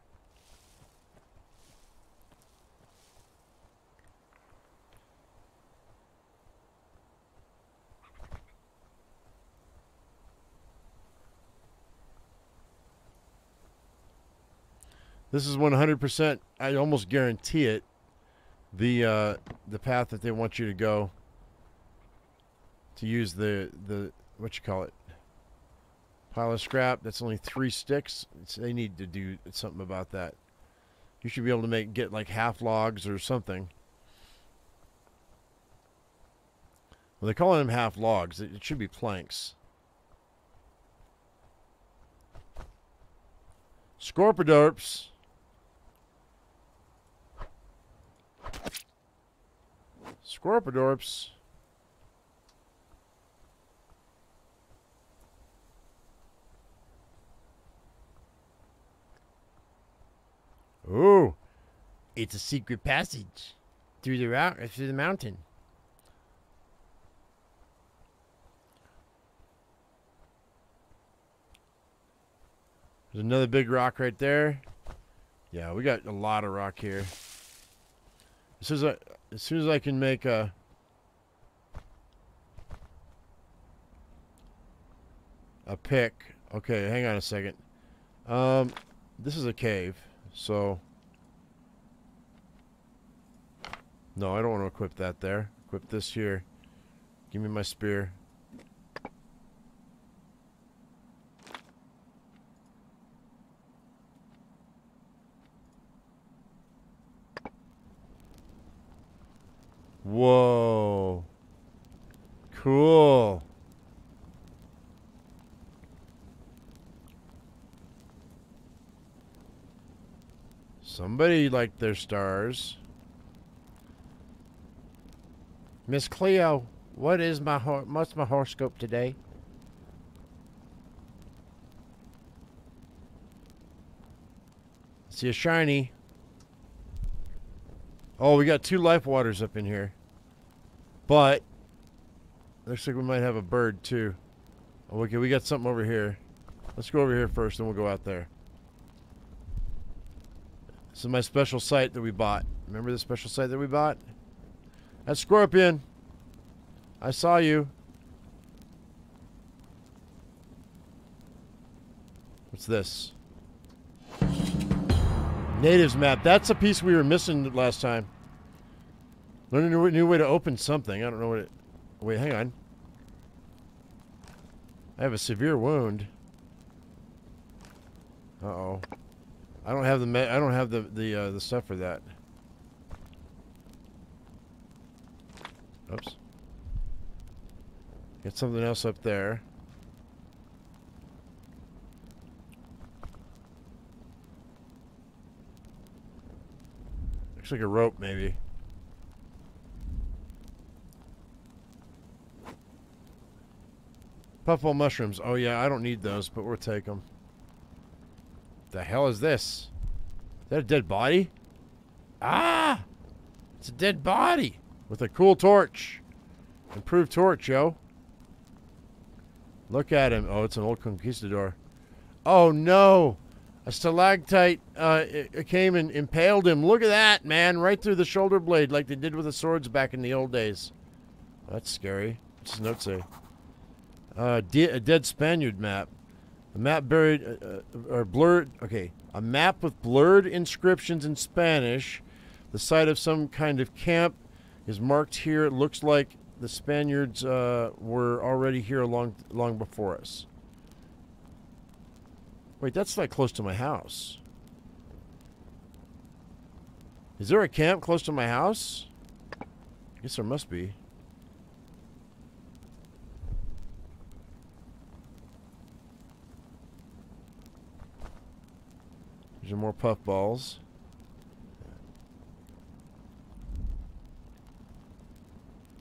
This is 100%, I almost guarantee it, the path that they want you to go to use the what you call it, pile of scrap. That's only 3 sticks. They need to do something about that. You should be able to get like half logs or something. Well, they're calling them half logs. It should be planks. Scorpidorps. Scorpidorps. Ooh, it's a secret passage through the mountain. There's another big rock right there. Yeah, we got a lot of rock here. As soon as I can make a... pick. Okay, hang on a second. This is a cave, so... No, I don't want to equip that there. Equip this here. Give me my spear. Whoa. Cool. Somebody liked their stars. Miss Cleo, what's my horoscope today? See a shiny. Oh, we got 2 life waters up in here. But looks like we might have a bird too. Oh, okay, we got something over here. Let's go over here first, then we'll go out there. This is my special site that we bought. Remember the special site that we bought? That scorpion! I saw you. What's this? Natives map. That's a piece we were missing last time. Learning a new way to open something. I don't know what it... Wait, hang on. I have a severe wound. Uh-oh. I don't have the I don't have the stuff for that. Oops. Got something else up there. Looks like a rope, maybe. Puffball mushrooms. Oh yeah, I don't need those, but we'll take them. The hell is this? Is that a dead body? Ah! It's a dead body! With a cool torch. Improved torch, yo. Look at him. Oh, it's an old conquistador. Oh, no! A stalactite it came and impaled him. Look at that, man! Right through the shoulder blade, like they did with the swords back in the old days. That's scary. What's his note say? A dead Spaniard map. A map buried, or blurred, okay. A map with blurred inscriptions in Spanish. The site of some kind of camp is marked here. It looks like the Spaniards were already here long before us. Wait, that's like close to my house. Is there a camp close to my house? I guess there must be. These are more puff balls.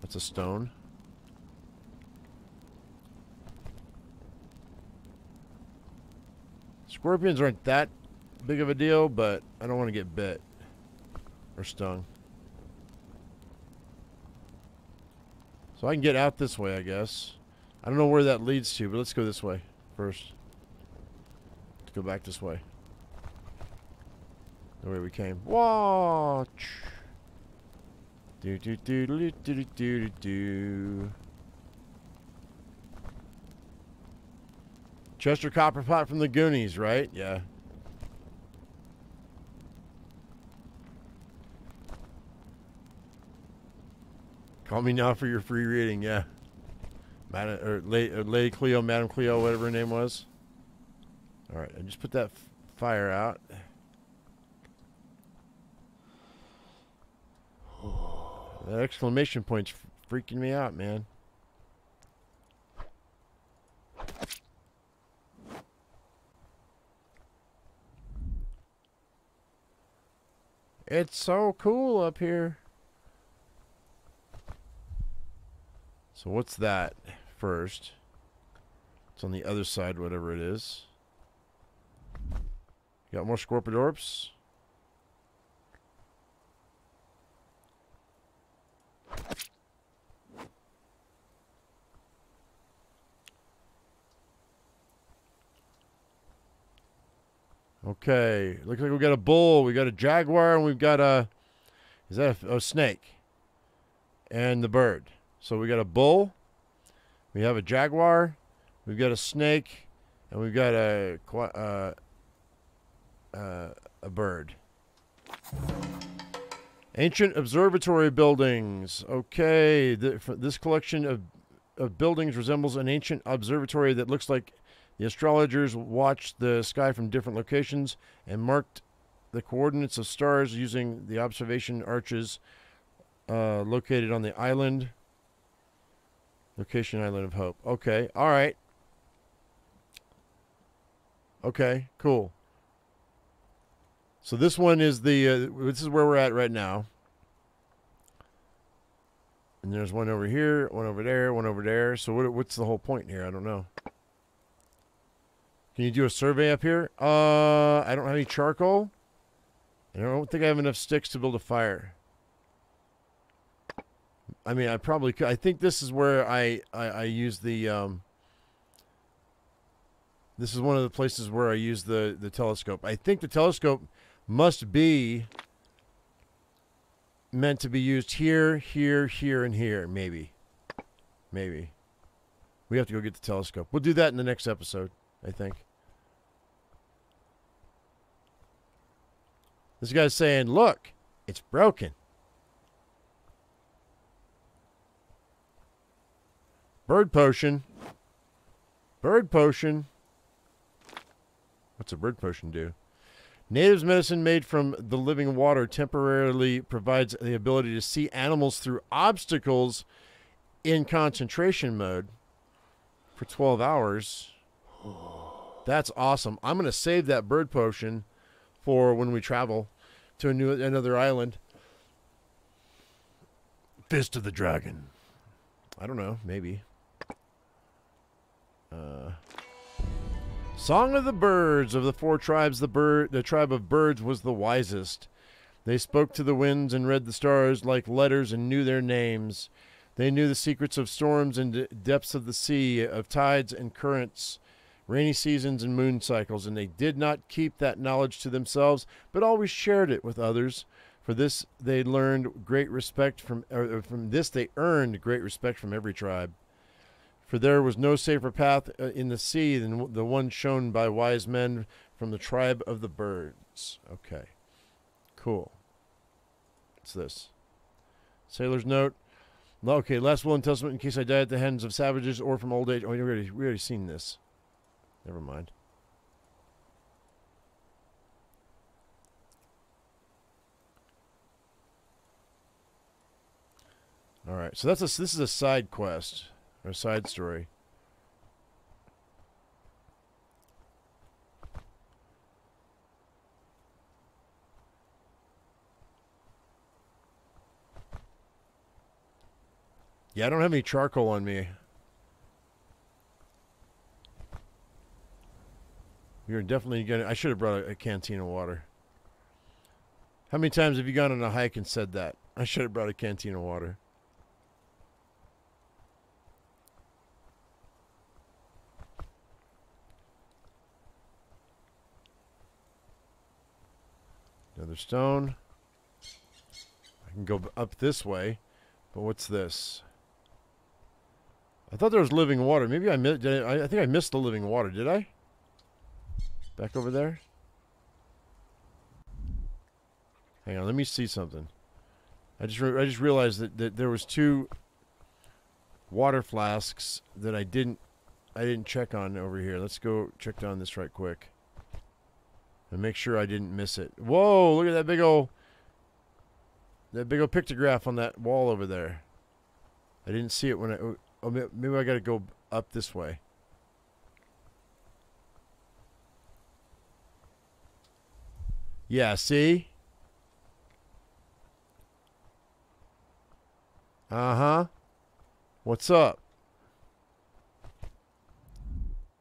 That's a stone. Scorpions aren't that big of a deal, but I don't want to get bit or stung. So I can get out this way, I guess. I don't know where that leads to, but let's go this way first. Let's go back this way. The way we came. Watch. Do do do do do do do. Chester Copperpot from the Goonies, right? Yeah. Call me now for your free reading. Yeah. Madam or Lady Cleo, Madam Cleo, whatever her name was. All right, I just put that fire out. That exclamation point's freaking me out, man. It's so cool up here. So what's that first? It's on the other side, whatever it is. Got more Scorpidorps? Okay, looks like we got a bull, we got a jaguar, and we've got a Is that a snake? And the bird. So we got a bull. We have a jaguar. We've got a snake. And we've got a bird. Ancient observatory buildings. Okay, this collection of buildings resembles an ancient observatory that looks like the astrologers watched the sky from different locations and marked the coordinates of stars using the observation arches located on the island. Location Island of Hope. Okay, all right. Okay, cool. So this one is the, this is where we're at right now. And there's one over here, one over there, one over there. So what's the whole point here? I don't know. Can you do a survey up here? I don't have any charcoal. I don't think I have enough sticks to build a fire. I mean, I probably could. I think this is where I use the, this is one of the places where I use the telescope. I think the telescope must be meant to be used here, here, here, and here, maybe. Maybe. We have to go get the telescope. We'll do that in the next episode, I think. This guy's saying, look, it's broken. Bird potion. Bird potion. What's a bird potion do? Natives medicine made from the living water temporarily provides the ability to see animals through obstacles in concentration mode for 12 hours. That's awesome. I'm going to save that bird potion for when we travel to another island. Fist of the Dragon. I don't know. Maybe. Song of the Birds. Of the four tribes, the tribe of birds was the wisest. They spoke to the winds and read the stars like letters and knew their names. They knew the secrets of storms and depths of the sea, of tides and currents, rainy seasons and moon cycles, and they did not keep that knowledge to themselves, but always shared it with others. For this, they learned great respect from this they earned great respect from every tribe. For there was no safer path in the sea than the one shown by wise men from the tribe of the birds. Okay, cool. What's this? Sailor's note. Okay, last will and testament in case I die at the hands of savages or from old age. Oh, we already seen this. Never mind. All right, so this is a side quest. Or a side story. Yeah, I don't have any charcoal on me. You're definitely gonna. I should have brought a canteen of water. How many times have you gone on a hike and said that? I should have brought a canteen of water. Another stone. I can go up this way, but what's this? I thought there was living water. Maybe I missed. I think I missed the living water. Did I? Back over there. Hang on. Let me see something. I just realized that there was two water flasks that I didn't check on over here. Let's go check down this right quick. And make sure I didn't miss it. Whoa, look at that big old pictograph on that wall over there. I didn't see it when I... Oh, maybe I gotta go up this way. Yeah, see? Uh-huh. What's up?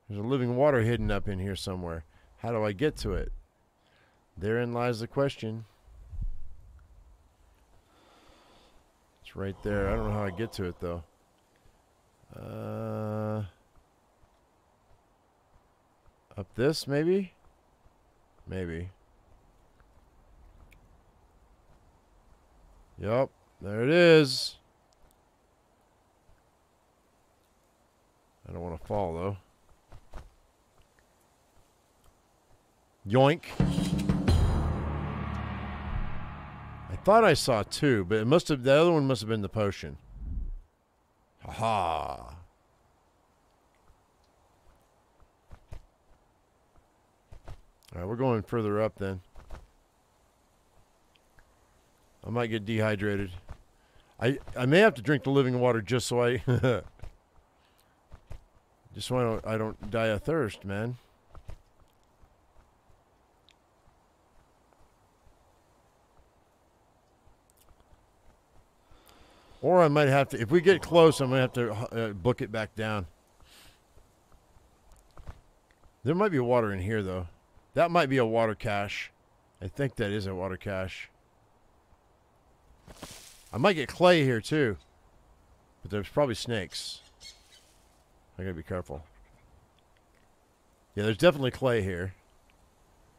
There's a living water hidden up in here somewhere. How do I get to it? Therein lies the question. It's right there. I don't know how I get to it, though. Up this, maybe? Maybe. Yup, there it is. I don't want to fall, though. Yoink. I thought I saw two, but it must have, the other one must have been the potion. Haha. Alright, we're going further up then. I might get dehydrated. I may have to drink the living water just so I just so I don't die of thirst, man. Or I might have to, if we get close, I'm going to have to book it back down. There might be water in here, though. That might be a water cache. I think that is a water cache. I might get clay here, too. But there's probably snakes. I got to be careful. Yeah, there's definitely clay here.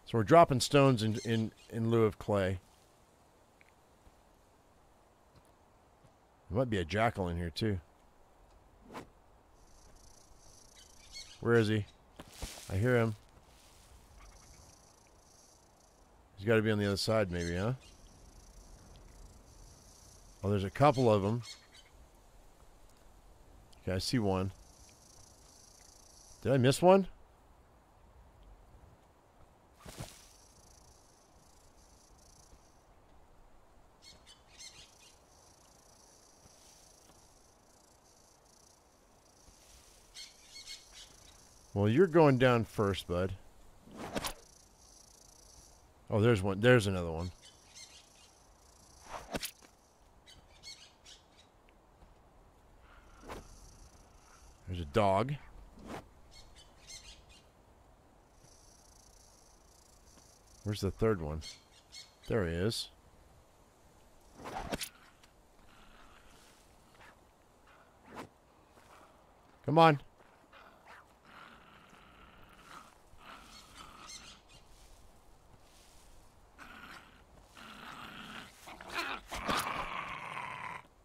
So we're dropping stones in lieu of clay. There might be a jackal in here, too. Where is he? I hear him. He's got to be on the other side, maybe, huh? Oh, there's a couple of them. Okay, I see one. Did I miss one? Well, you're going down first, bud. Oh, there's one. There's another one. There's a dog. Where's the third one? There he is. Come on.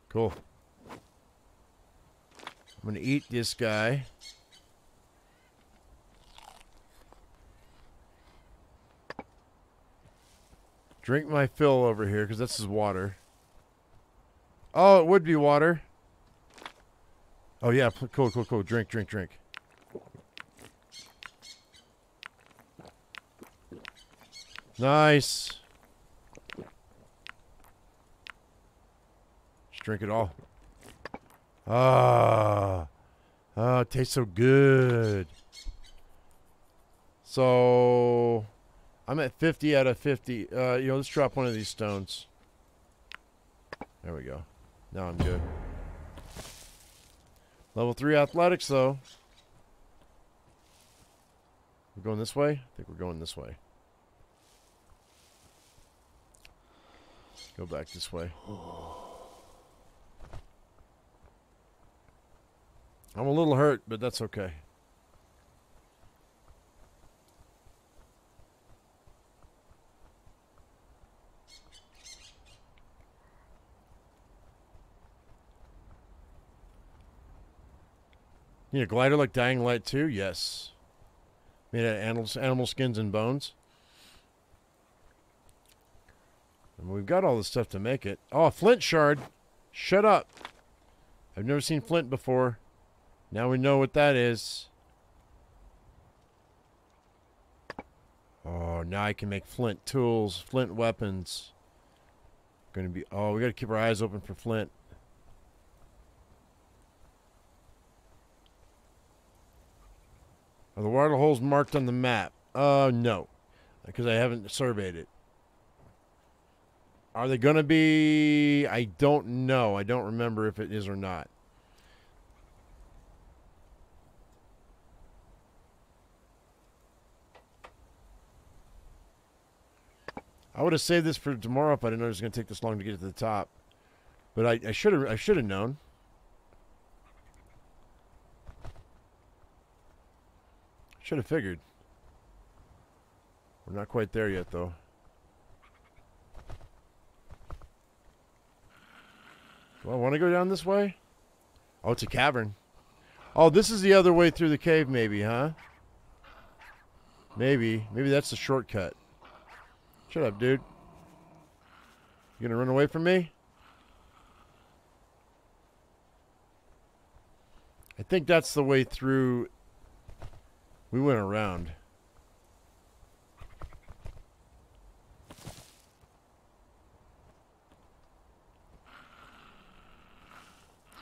Cool. I'm going to eat this guy. Drink my fill over here, because this is water. Oh, it would be water. Oh, yeah. Cool, cool, cool. Drink, drink, drink. Nice. Drink it all. Ah, ah, it tastes so good. So I'm at 50 out of 50. You know, let's drop one of these stones. There we go. Now I'm good. Level 3 athletics, though. We're going this way? I think we're going this way. Go back this way. I'm a little hurt, but that's okay. You need a glider like Dying Light too? Yes. Made out of animal skins and bones. And we've got all this stuff to make it. Oh, a flint shard. Shut up. I've never seen flint before. Now we know what that is. Oh, now I can make flint tools, flint weapons. Gonna be, oh, we gotta keep our eyes open for flint. Are the water holes marked on the map? No, because I haven't surveyed it. Are they gonna be? I don't know. I don't remember if it is or not. I would have saved this for tomorrow if I didn't know it was going to take this long to get to the top. But I should have known. Should have figured. We're not quite there yet, though. Do I want to go down this way? Oh, it's a cavern. Oh, this is the other way through the cave maybe, huh? Maybe. Maybe that's the shortcut. Shut up, dude. You gonna run away from me? I think that's the way through. We went around.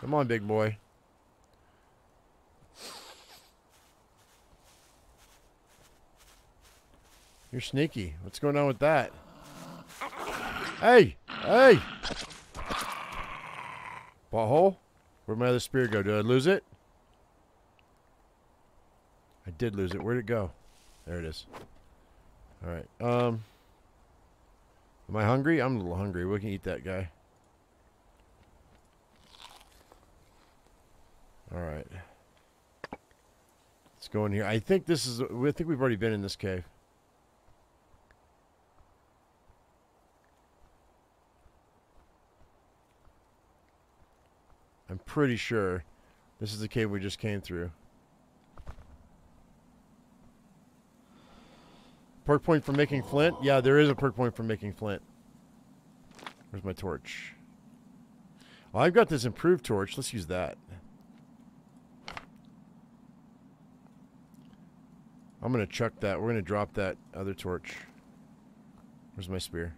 Come on, big boy. You're sneaky. What's going on with that? Hey! Hey! Butthole? Where'd my other spear go? Did I lose it? I did lose it. Where'd it go? There it is. Alright. Am I hungry? I'm a little hungry. We can eat that guy. Alright. Let's go in here. I think this is... I think we've already been in this cave. I'm pretty sure this is the cave we just came through. Perk point for making flint? Yeah, there is a perk point for making flint. Where's my torch? Well, I've got this improved torch. Let's use that. I'm going to chuck that. We're going to drop that other torch. Where's my spear?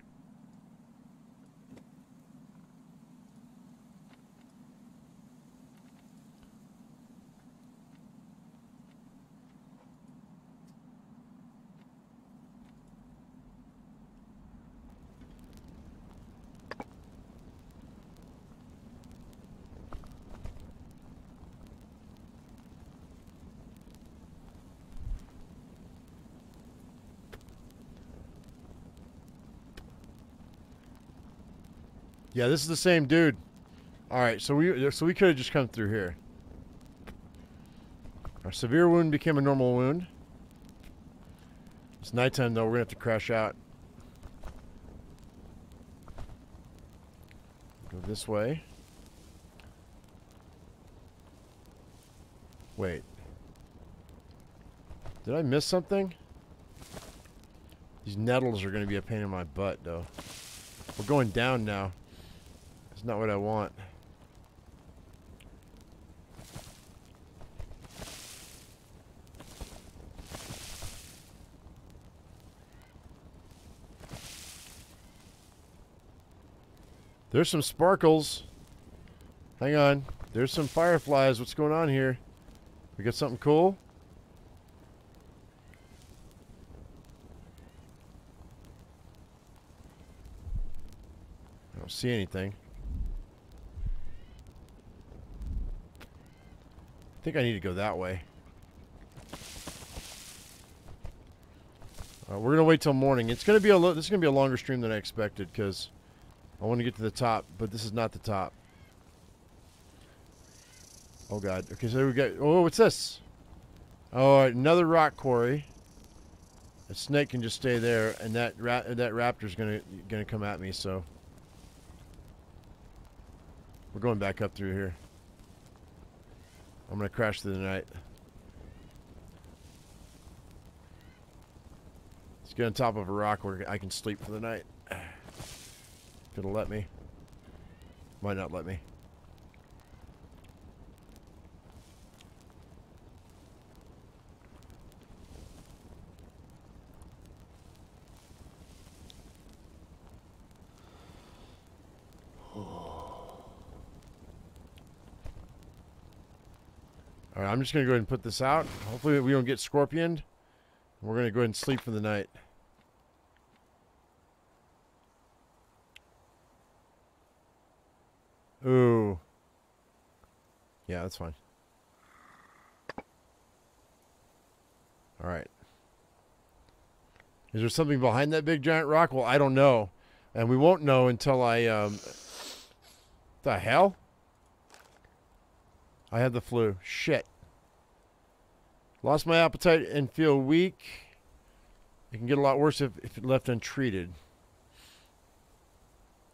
Yeah, this is the same dude. All right, so we could have just come through here. Our severe wound became a normal wound. It's nighttime though. We're gonna have to crash out. Go this way. Wait. Did I miss something? These nettles are gonna be a pain in my butt though. We're going down now. That's not what I want. There's some sparkles. Hang on. There's some fireflies. What's going on here? We got something cool? I don't see anything. I think I need to go that way. We're gonna wait till morning. It's gonna be this is gonna be a longer stream than I expected because I want to get to the top, but this is not the top. Oh God. Okay, so we got. Oh, what's this? Oh, another rock quarry. A snake can just stay there, and that raptor's gonna come at me. So we're going back up through here. I'm gonna crash through the night. Let's get on top of a rock where I can sleep for the night. If it'll let me. Might not let me. Alright, I'm just going to go ahead and put this out. Hopefully we don't get scorpioned. We're going to go ahead and sleep for the night. Ooh. Yeah, that's fine. Alright. Is there something behind that big giant rock? Well, I don't know. And we won't know until I... The hell? I had the flu. Shit. Lost my appetite and feel weak. It can get a lot worse if it left untreated.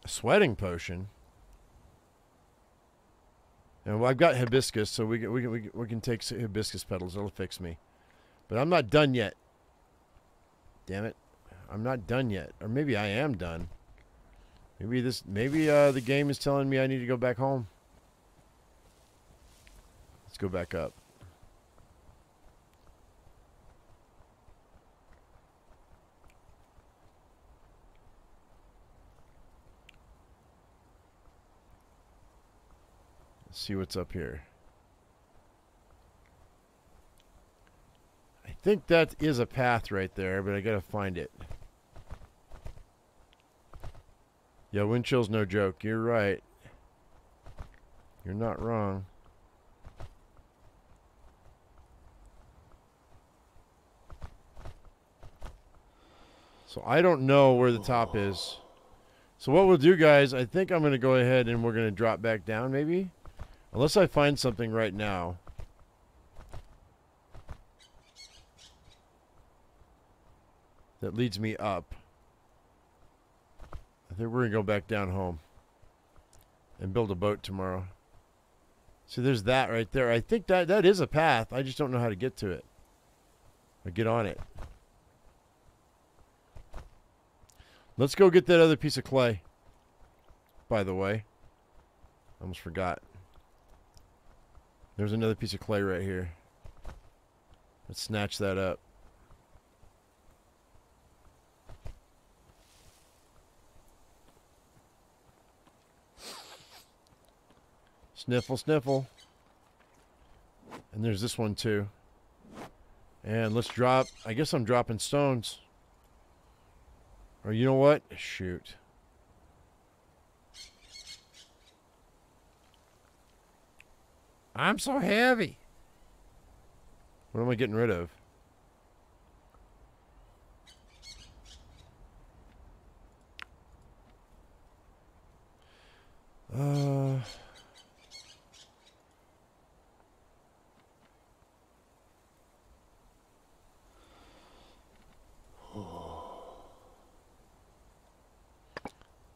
A sweating potion? And well, I've got hibiscus, so we can take some hibiscus petals. It'll fix me. But I'm not done yet. Damn it, I'm not done yet. Or maybe I am done. Maybe this. Maybe the game is telling me I need to go back home. Let's go back up. Let's see what's up here. I think that is a path right there, but I gotta find it. Yeah, wind chill's no joke. You're right. You're not wrong. So I don't know where the top is. So what we'll do, guys, I think I'm going to go ahead and we're going to drop back down maybe. Unless I find something right now. That leads me up. I think we're going to go back down home. And build a boat tomorrow. See, there's that right there. I think that is a path. I just don't know how to get to it. Or get on it. Let's go get that other piece of clay. By the way. I almost forgot. There's another piece of clay right here. Let's snatch that up. Sniffle, sniffle. And there's this one too. And let's drop... I guess I'm dropping stones. Or you know what? Shoot. I'm so heavy. What am I getting rid of?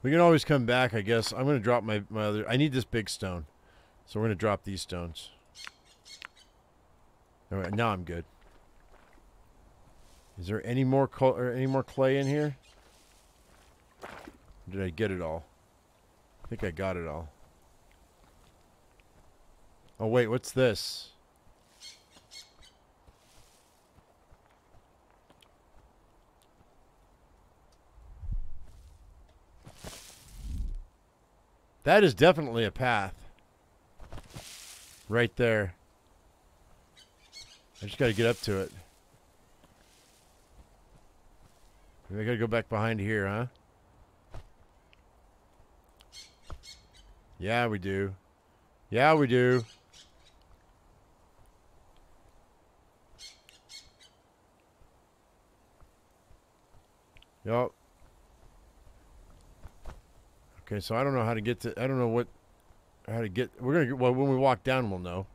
We can always come back, I guess. I'm going to drop my other... I need this big stone. So we're going to drop these stones. All right, now I'm good. Is there any more clay in here? Or did I get it all? I think I got it all. Oh, wait, what's this? That is definitely a path. Right there. I just gotta get up to it. Maybe I gotta go back behind here, huh? Yeah, we do. Yeah, we do. Yup. Okay, so I don't know how to get to... I don't know what... How to get... We're going to... Well, when we walk down, we'll know.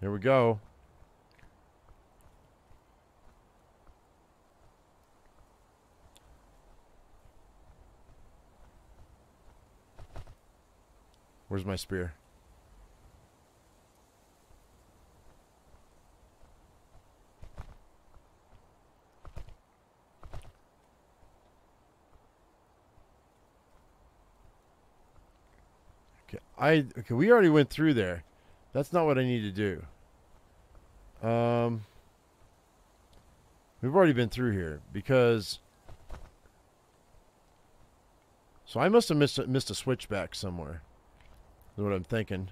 There we go. Where's my spear? Okay, we already went through there. That's not what I need to do. We've already been through here because... So I must have missed a switchback somewhere. That's what I'm thinking.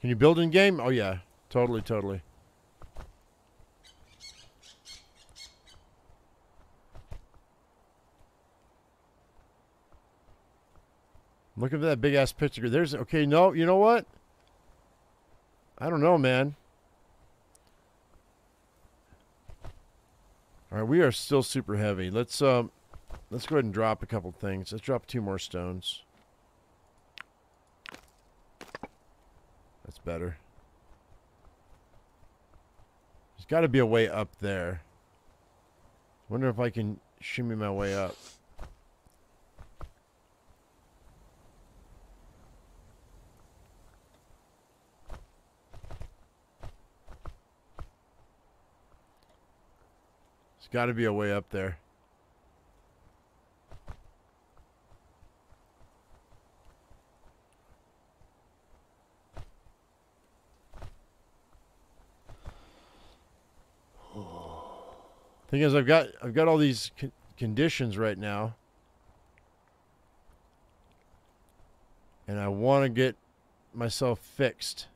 Can you build in game? Oh yeah, totally, totally. Look at that big-ass picture. There's... Okay, no, you know what? I don't know, man. All right, we are still super heavy. Let's go ahead and drop a couple things. Let's drop 2 more stones. That's better. There's got to be a way up there. Wonder if I can shimmy my way up. There's got to be a way up there. Thing is, I've got all these conditions right now, and I want to get myself fixed.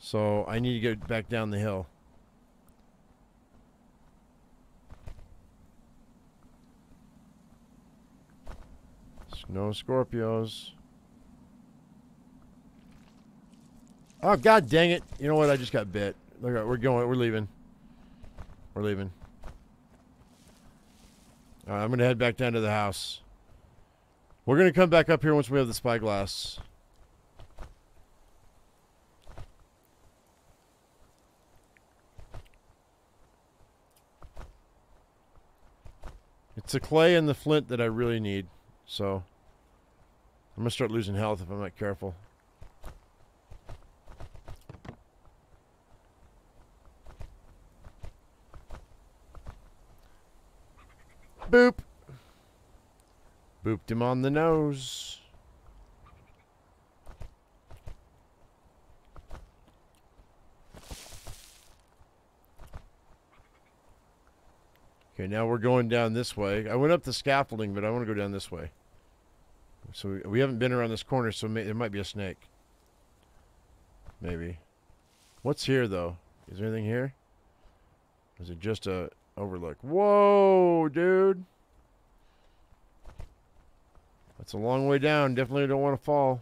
So I need to get back down the hill. No Scorpios. Oh God, dang it! You know what? I just got bit. Look, we're going. We're leaving. We're leaving. All right, I'm going to head back down to the house. We're going to come back up here once we have the spyglass. It's the clay and the flint that I really need. So I'm going to start losing health if I'm not careful. Boop. Booped him on the nose. Okay, now we're going down this way. I went up the scaffolding, but I want to go down this way. So we haven't been around this corner, so there might be a snake. Maybe. What's here, though? Is there anything here? Or is it just a... overlook. Whoa, dude. That's a long way down. Definitely don't want to fall.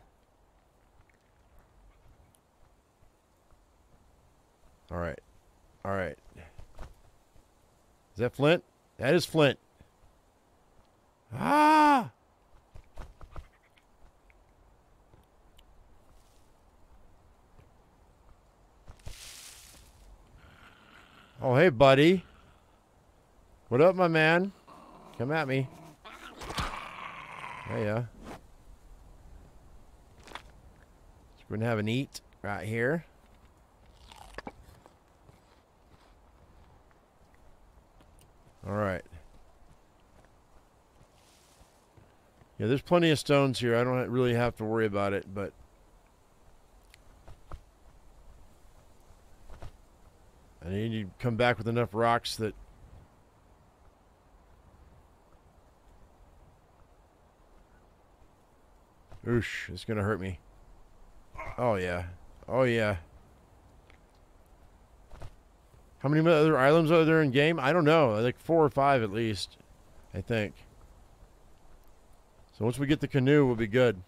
All right. All right. Is that flint? That is flint. Ah! Oh, hey, buddy. What up, my man? Come at me. Hey, yeah. We're gonna have an eat right here. All right. Yeah, there's plenty of stones here. I don't really have to worry about it, but. I need to come back with enough rocks that. Oosh, it's gonna hurt me. Oh yeah, oh yeah. How many other islands are there in game? I don't know, like 4 or 5 at least, I think. So once we get the canoe, we'll be good.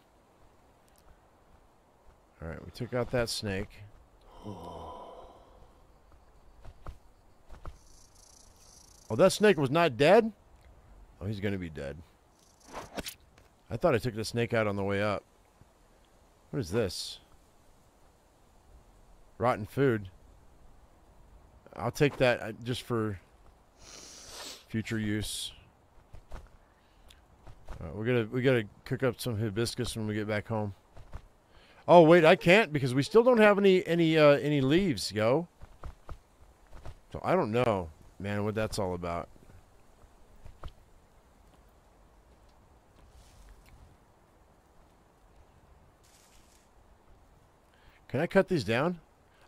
All right, we took out that snake. Oh, that snake was not dead? Oh, he's gonna be dead. I thought I took the snake out on the way up. What is this? Rotten food. I'll take that just for future use. Right, we gotta cook up some hibiscus when we get back home. Oh wait, I can't because we still don't have any leaves, yo. So I don't know, man, what that's all about. Can I cut these down?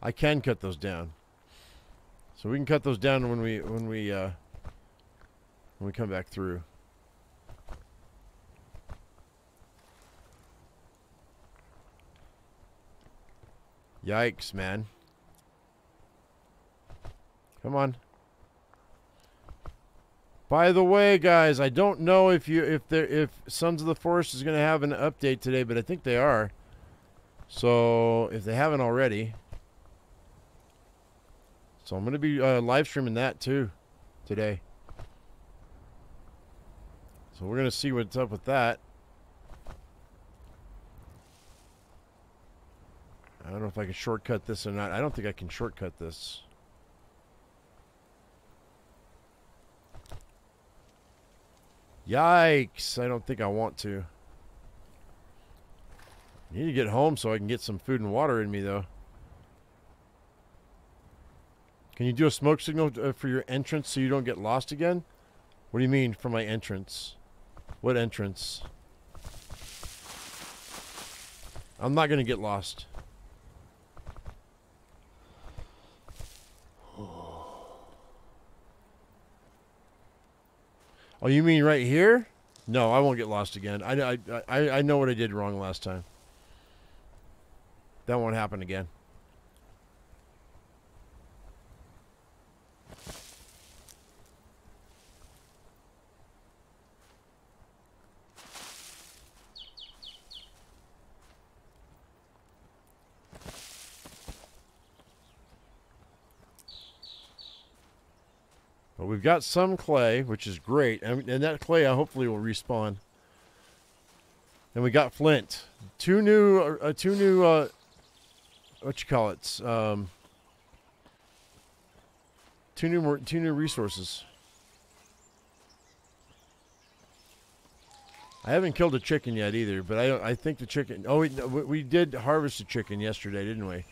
I can cut those down. So we can cut those down when we come back through. Yikes, man. Come on. By the way, guys, I don't know if Sons of the Forest is going to have an update today, but I think they are. So if they haven't already, so I'm going to be live streaming that too today. So we're going to see what's up with that. I don't know if I can shortcut this or not. I don't think I can shortcut this. Yikes, I don't think I want to. I need to get home so I can get some food and water in me, though. Can you do a smoke signal for your entrance so you don't get lost again? What do you mean for my entrance? What entrance? I'm not going to get lost. Oh, you mean right here? No, I won't get lost again. I know what I did wrong last time. That won't happen again. But we've got some clay, which is great, and that clay hopefully will respawn. And we got flint, two new what you call it, two new resources. I haven't killed a chicken yet either, but I think the chicken. Oh, we did harvest a chicken yesterday, didn't we?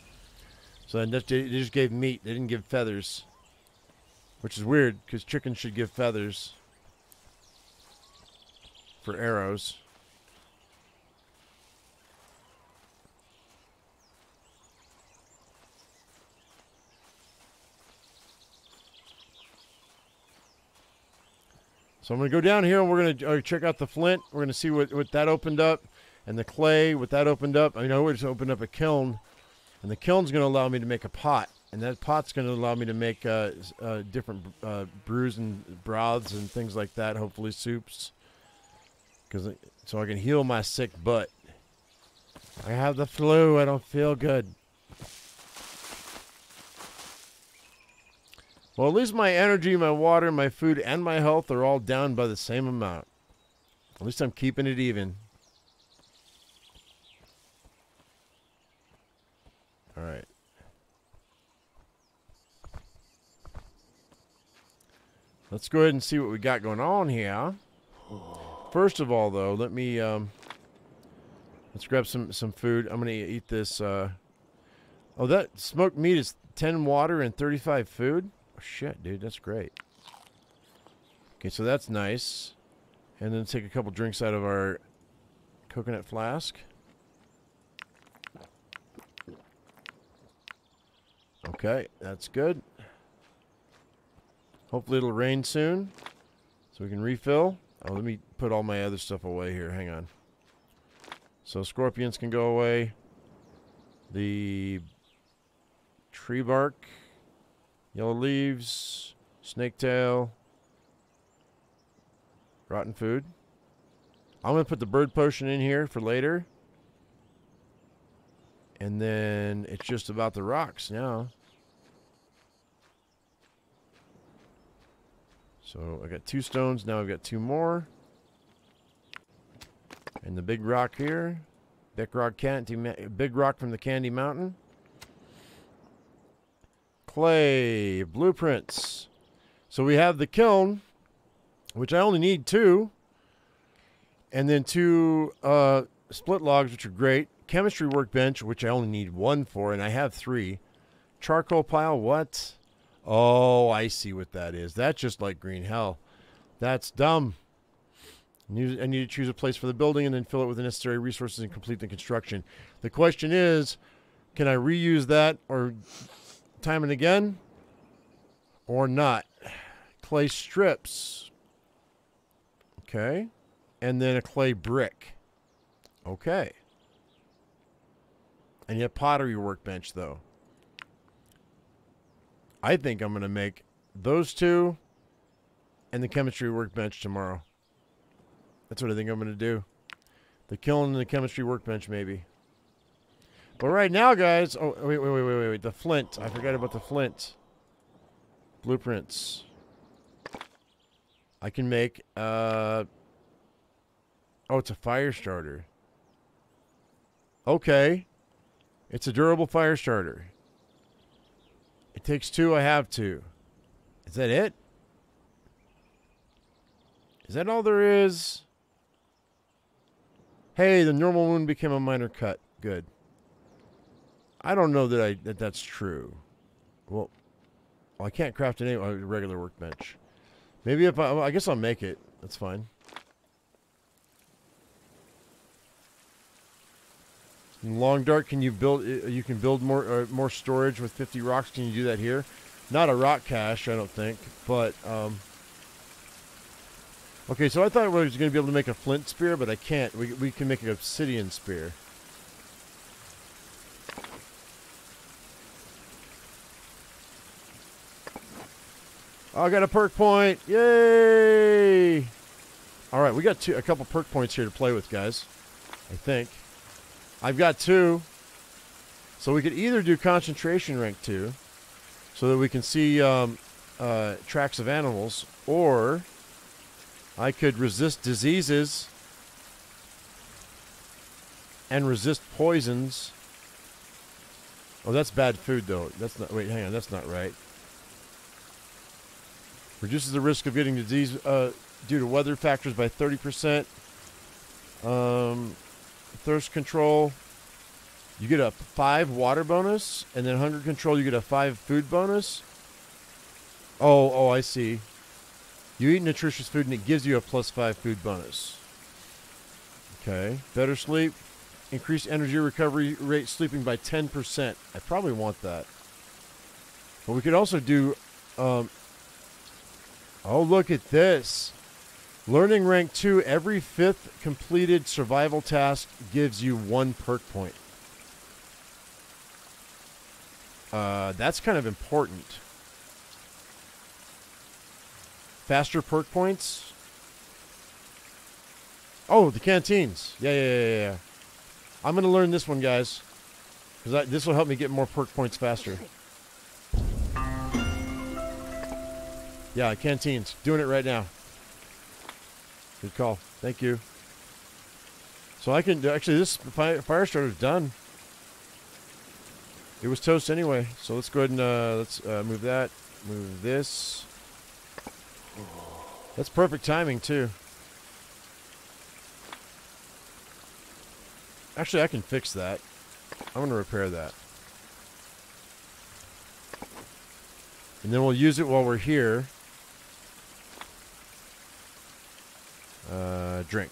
So then they just gave meat. They didn't give feathers. Which is weird, because chickens should give feathers for arrows. So I'm going to go down here and we're going to check out the flint. We're going to see what that opened up, and the clay, what that opened up. I mean, I always opened up a kiln, and the kiln's going to allow me to make a pot. And that pot's going to allow me to make different brews and broths and things like that. Hopefully soups, so I can heal my sick butt. I have the flu. I don't feel good. Well, at least my energy, my water, my food, and my health are all down by the same amount. At least I'm keeping it even. All right. Let's go ahead and see what we got going on here. First of all, though, let me let's grab some food. I'm gonna eat this. Oh, that smoked meat is 10 water and 35 food. Oh, shit, dude, that's great. Okay, so that's nice. And then take a couple drinks out of our coconut flask. Okay, that's good. Hopefully it'll rain soon, so we can refill. Oh, let me put all my other stuff away here. Hang on. So scorpions can go away. The tree bark, yellow leaves, snake tail, rotten food. I'm going to put the bird potion in here for later. And then it's just about the rocks now. So I got 2 stones, now I've got 2 more. And the big rock here. Big rock from the Candy Mountain. Clay, blueprints. So we have the kiln, which I only need 2. And then 2 split logs, which are great. Chemistry workbench, which I only need 1 for, and I have 3. Charcoal pile, what? Oh, I see what that is. That's just like Green Hell. That's dumb. I need to choose a place for the building and then fill it with the necessary resources and complete the construction. The question is, can I reuse that or time and again or not? Clay strips. Okay. And then a clay brick. Okay. And you have pottery workbench, though. I think I'm going to make those 2 and the chemistry workbench tomorrow. That's what I think I'm going to do. The kiln and the chemistry workbench, maybe. But right now, guys... Oh, wait. The flint. I forgot about the flint. Blueprints. I can make... Oh, it's a fire starter. Okay. It's a durable fire starter. It takes two. I have two. Is that it? Is that all there is? Hey, the normal wound became a minor cut. Good. I don't know that that's true. Well, I can't craft any regular workbench. Maybe if I guess I'll make it. That's fine. In Long Dark, can you build? You can build more storage with 50 rocks. Can you do that here? Not a rock cache, I don't think. But okay, so I thought I was going to be able to make a flint spear, but I can't. We can make an obsidian spear. Oh, I got a perk point! Yay! All right, we got a couple perk points here to play with, guys. I think. I've got two. So we could either do concentration rank 2 so that we can see tracks of animals, or I could resist diseases and resist poisons. Oh, that's bad food, though. That's not... Wait, hang on. That's not right. Reduces the risk of getting disease due to weather factors by 30%. Thirst control, you get a 5 water bonus, and then hunger control, you get a 5 food bonus. Oh, I see. You eat nutritious food and it gives you a +5 food bonus. Okay, better sleep, increased energy recovery rate sleeping by 10%. I probably want that. But we could also do, oh, look at this. Learning rank 2, every 5th completed survival task gives you 1 perk point. That's kind of important. Faster perk points. Oh, the canteens. Yeah. I'm going to learn this one, guys. Because this will help me get more perk points faster. Yeah, canteens. Doing it right now. Good call. Thank you. So I can... Actually, this fire starter is done. It was toast anyway. So let's go ahead and... let's move that. Move this. That's perfect timing, too. Actually, I can fix that. I'm going to repair that. And then we'll use it while we're here. Drink.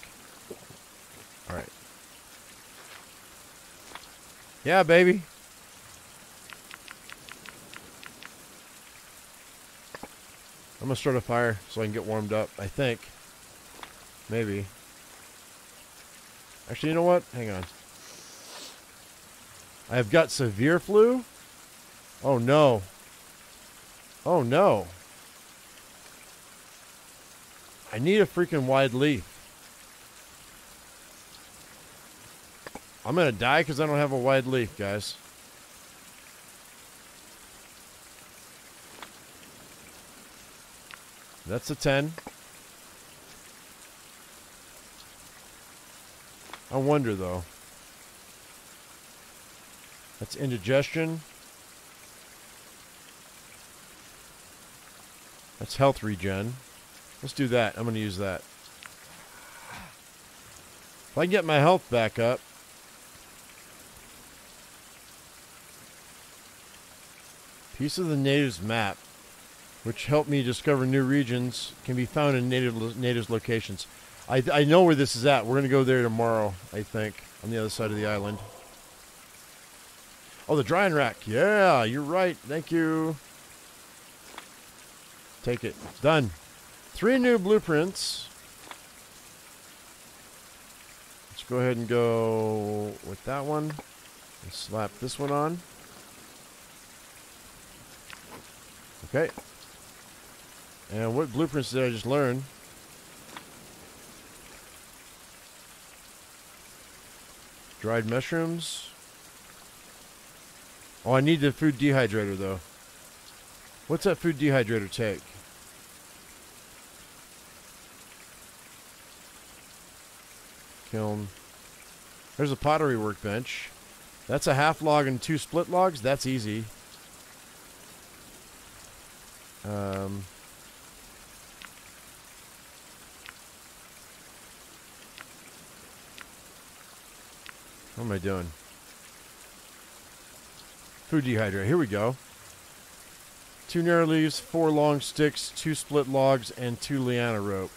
All right. Yeah, baby. I'm gonna start a fire so I can get warmed up. I think. Maybe. Actually, you know what? Hang on. I've got severe flu. Oh no. Oh no. I need a freaking wide leaf. I'm going to die because I don't have a wide leaf, guys. That's a 10. I wonder, though. That's indigestion. That's health regen. Let's do that. I'm going to use that. If I can get my health back up. Piece of the natives map, which helped me discover new regions, can be found in natives locations. I know where this is at. We're going to go there tomorrow, I think, on the other side of the island. Oh, the drying rack. Yeah, you're right. Thank you. Take it. Done. 3 new blueprints. Let's go ahead and go with that one. And slap this one on. Okay. And what blueprints did I just learn? Dried mushrooms. Oh, I need the food dehydrator, though. What's that food dehydrator take? Kiln. There's a pottery workbench. That's a half log and 2 split logs. That's easy. What am I doing? Food dehydrator. Here we go. 2 narrow leaves, 4 long sticks, 2 split logs, and 2 liana rope.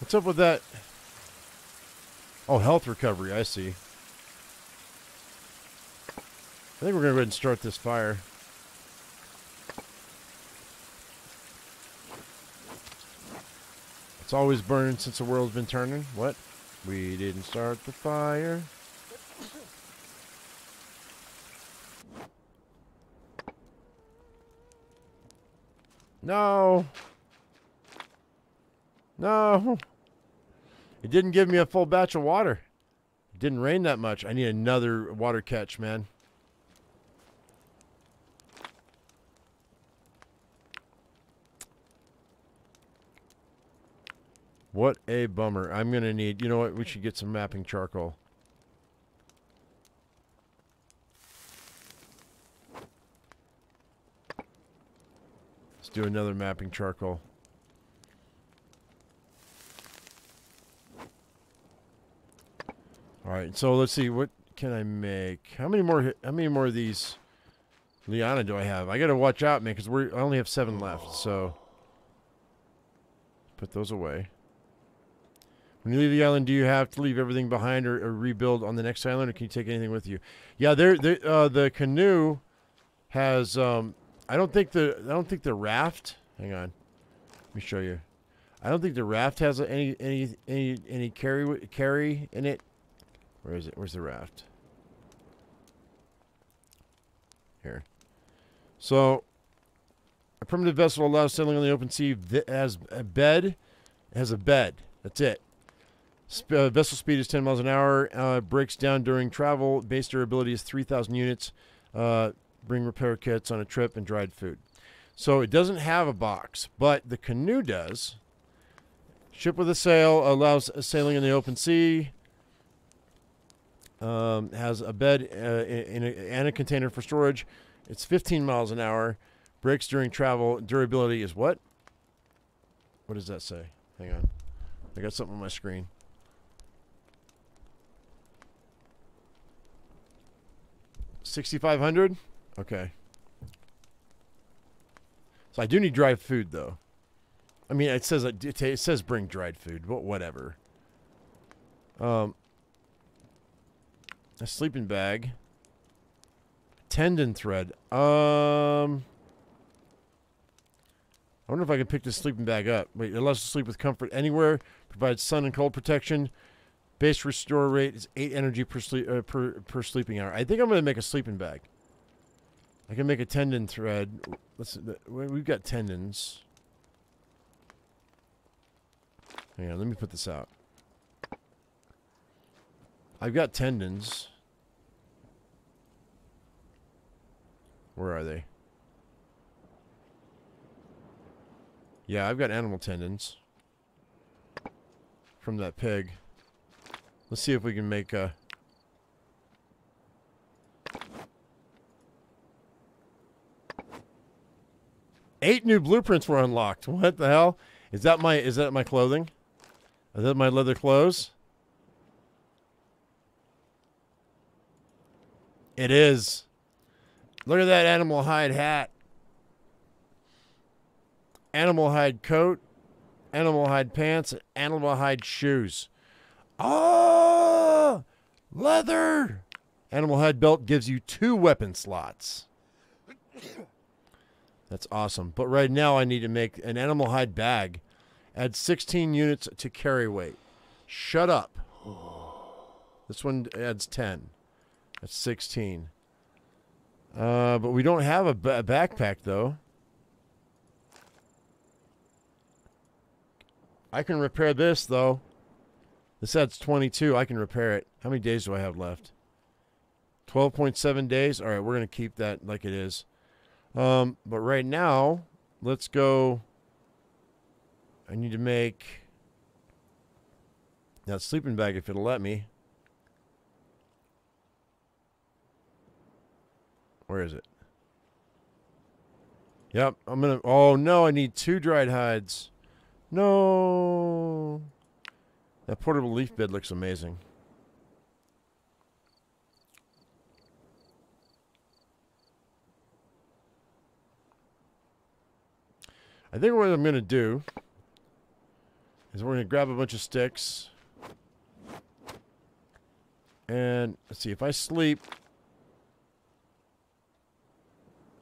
What's up with that? Oh, health recovery, I see. I think we're gonna go ahead and start this fire. It's always burning since the world's been turning. What? We didn't start the fire. No. No. It didn't give me a full batch of water. It didn't rain that much. I need another water catch, man. What a bummer. I'm going to need... You know what? We should get some mapping charcoal. Let's do another mapping charcoal. All right, so let's see, what can I make? How many more of these liana do I have? I gotta watch out, man, because I only have 7 left. So put those away. When you leave the island, do you have to leave everything behind or rebuild on the next island, or can you take anything with you? Yeah, the canoe has. I don't think the raft. Hang on, let me show you. I don't think the raft has any carry in it. Where is it? Where's the raft? Here. So, a primitive vessel allows sailing on the open sea. It has a bed. That's it. Vessel speed is 10 miles an hour. Breaks down during travel. Base durability is 3,000 units. Bring repair kits on a trip and dried food. So, it doesn't have a box, but the canoe does. Ship with a sail allows sailing in the open sea. Has a bed and a container for storage. It's 15 miles an hour. Breaks during travel. Durability is what? What does that say? Hang on. I got something on my screen. $6,500? Okay. So I do need dried food, though. I mean, it says bring dried food, but whatever. A sleeping bag. Tendon thread. I wonder if I can pick this sleeping bag up. Wait, it allows to sleep with comfort anywhere. Provides sun and cold protection. Base restore rate is 8 energy per sleeping hour. I think I'm going to make a sleeping bag. I can make a tendon thread. Let's. We've got tendons. Hang on, let me put this out. I've got tendons. Where are they? Yeah, I've got animal tendons. From that pig. Let's see if we can make a... Eight new blueprints were unlocked. What the hell? Is that my clothing? Is that my leather clothes? It is. Look at that animal hide hat. Animal hide coat. Animal hide pants. Animal hide shoes. Oh! Leather! Animal Hide Belt gives you 2 weapon slots. That's awesome. But right now I need to make an Animal Hide bag. Add 16 units to carry weight. Shut up. This one adds 10. That's 16. But we don't have a backpack, though. I can repair this, though. This adds 22. I can repair it. How many days do I have left? 12.7 days. All right, we're going to keep that like it is. But right now, let's go. I need to make that sleeping bag if it'll let me. Where is it? Yep, I'm going to... Oh, no, I need 2 dried hides. No. That portable leaf bed looks amazing. I think what I'm going to do is we're going to grab a bunch of sticks. And let's see, if I sleep...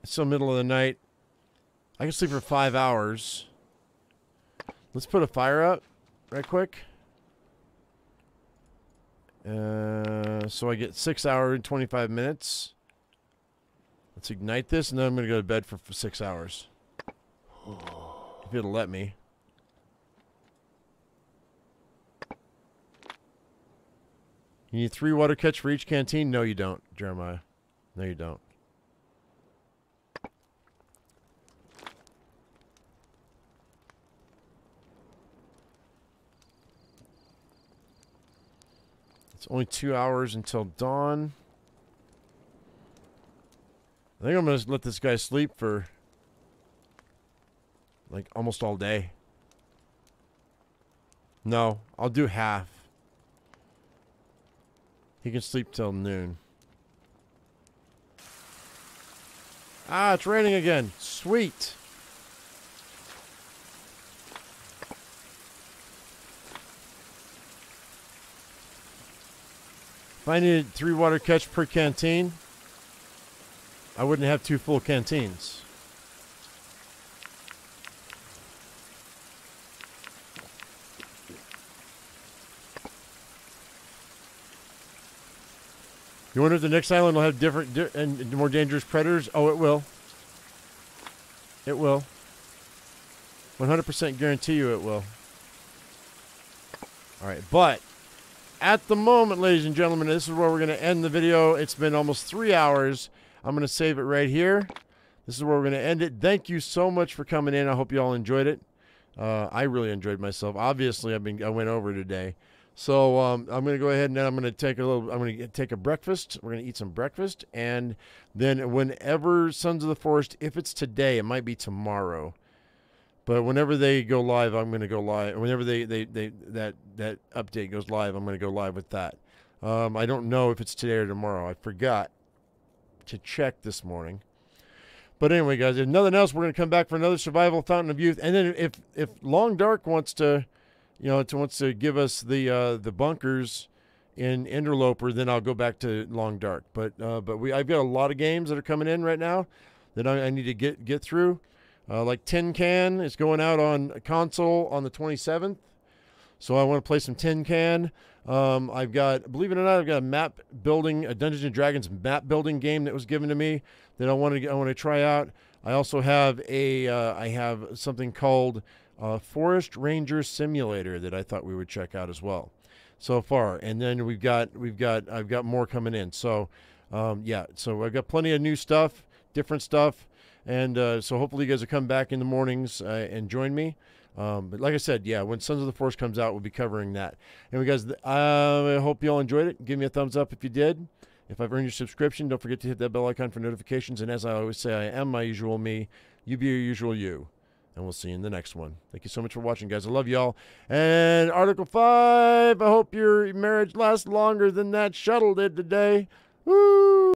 It's still middle of the night. I can sleep for 5 hours. Let's put a fire up right quick. So I get 6 hours and 25 minutes. Let's ignite this, and then I'm going to go to bed for, 6 hours. If it'll let me. You need 3 water catch for each canteen? No, you don't, Jeremiah. No, you don't. It's only 2 hours until dawn. I think I'm going to let this guy sleep for like almost all day. No, I'll do half. He can sleep till noon. Ah, it's raining again. Sweet. If I needed 3 water catch per canteen, I wouldn't have 2 full canteens. You wonder if the next island will have different and more dangerous predators? Oh, it will. It will. 100% guarantee you it will. All right, but... At the moment, ladies and gentlemen, this is where we're going to end the video. It's been almost 3 hours. I'm going to save it right here. This is where we're going to end it. Thank you so much for coming in. I hope you all enjoyed it. I really enjoyed myself. Obviously, I went over today. So I'm going to go ahead and then I'm going to take a little. I'm going to take a breakfast. We're going to eat some breakfast, and then whenever Sons of the Forest, if it's today, it might be tomorrow. But whenever they go live, I'm going to go live. Whenever that update goes live, I'm going to go live with that. I don't know if it's today or tomorrow. I forgot to check this morning. But anyway, guys, if nothing else, we're going to come back for another survival Fountain of Youth. And then if Long Dark wants to, you know, wants to give us the bunkers in Interloper, then I'll go back to Long Dark. But I've got a lot of games that are coming in right now that I need to get through. Like Tin Can is going out on a console on the 27th, so I want to play some Tin Can. I've got, believe it or not, I've got a Dungeons and Dragons map building game that was given to me that I want to try out. I also have I have something called Forest Ranger Simulator that I thought we would check out as well. So far, and then I've got more coming in. So yeah, so I've got plenty of new stuff, different stuff. And so hopefully you guys will come back in the mornings and join me. But like I said, yeah, when Sons of the Forest comes out, we'll be covering that. Anyway, guys, I hope you all enjoyed it. Give me a thumbs up if you did. If I've earned your subscription, don't forget to hit that bell icon for notifications. And as I always say, I am my usual me. You be your usual you. And we'll see you in the next one. Thank you so much for watching, guys. I love y'all. And Article 5, I hope your marriage lasts longer than that shuttle did today. Woo!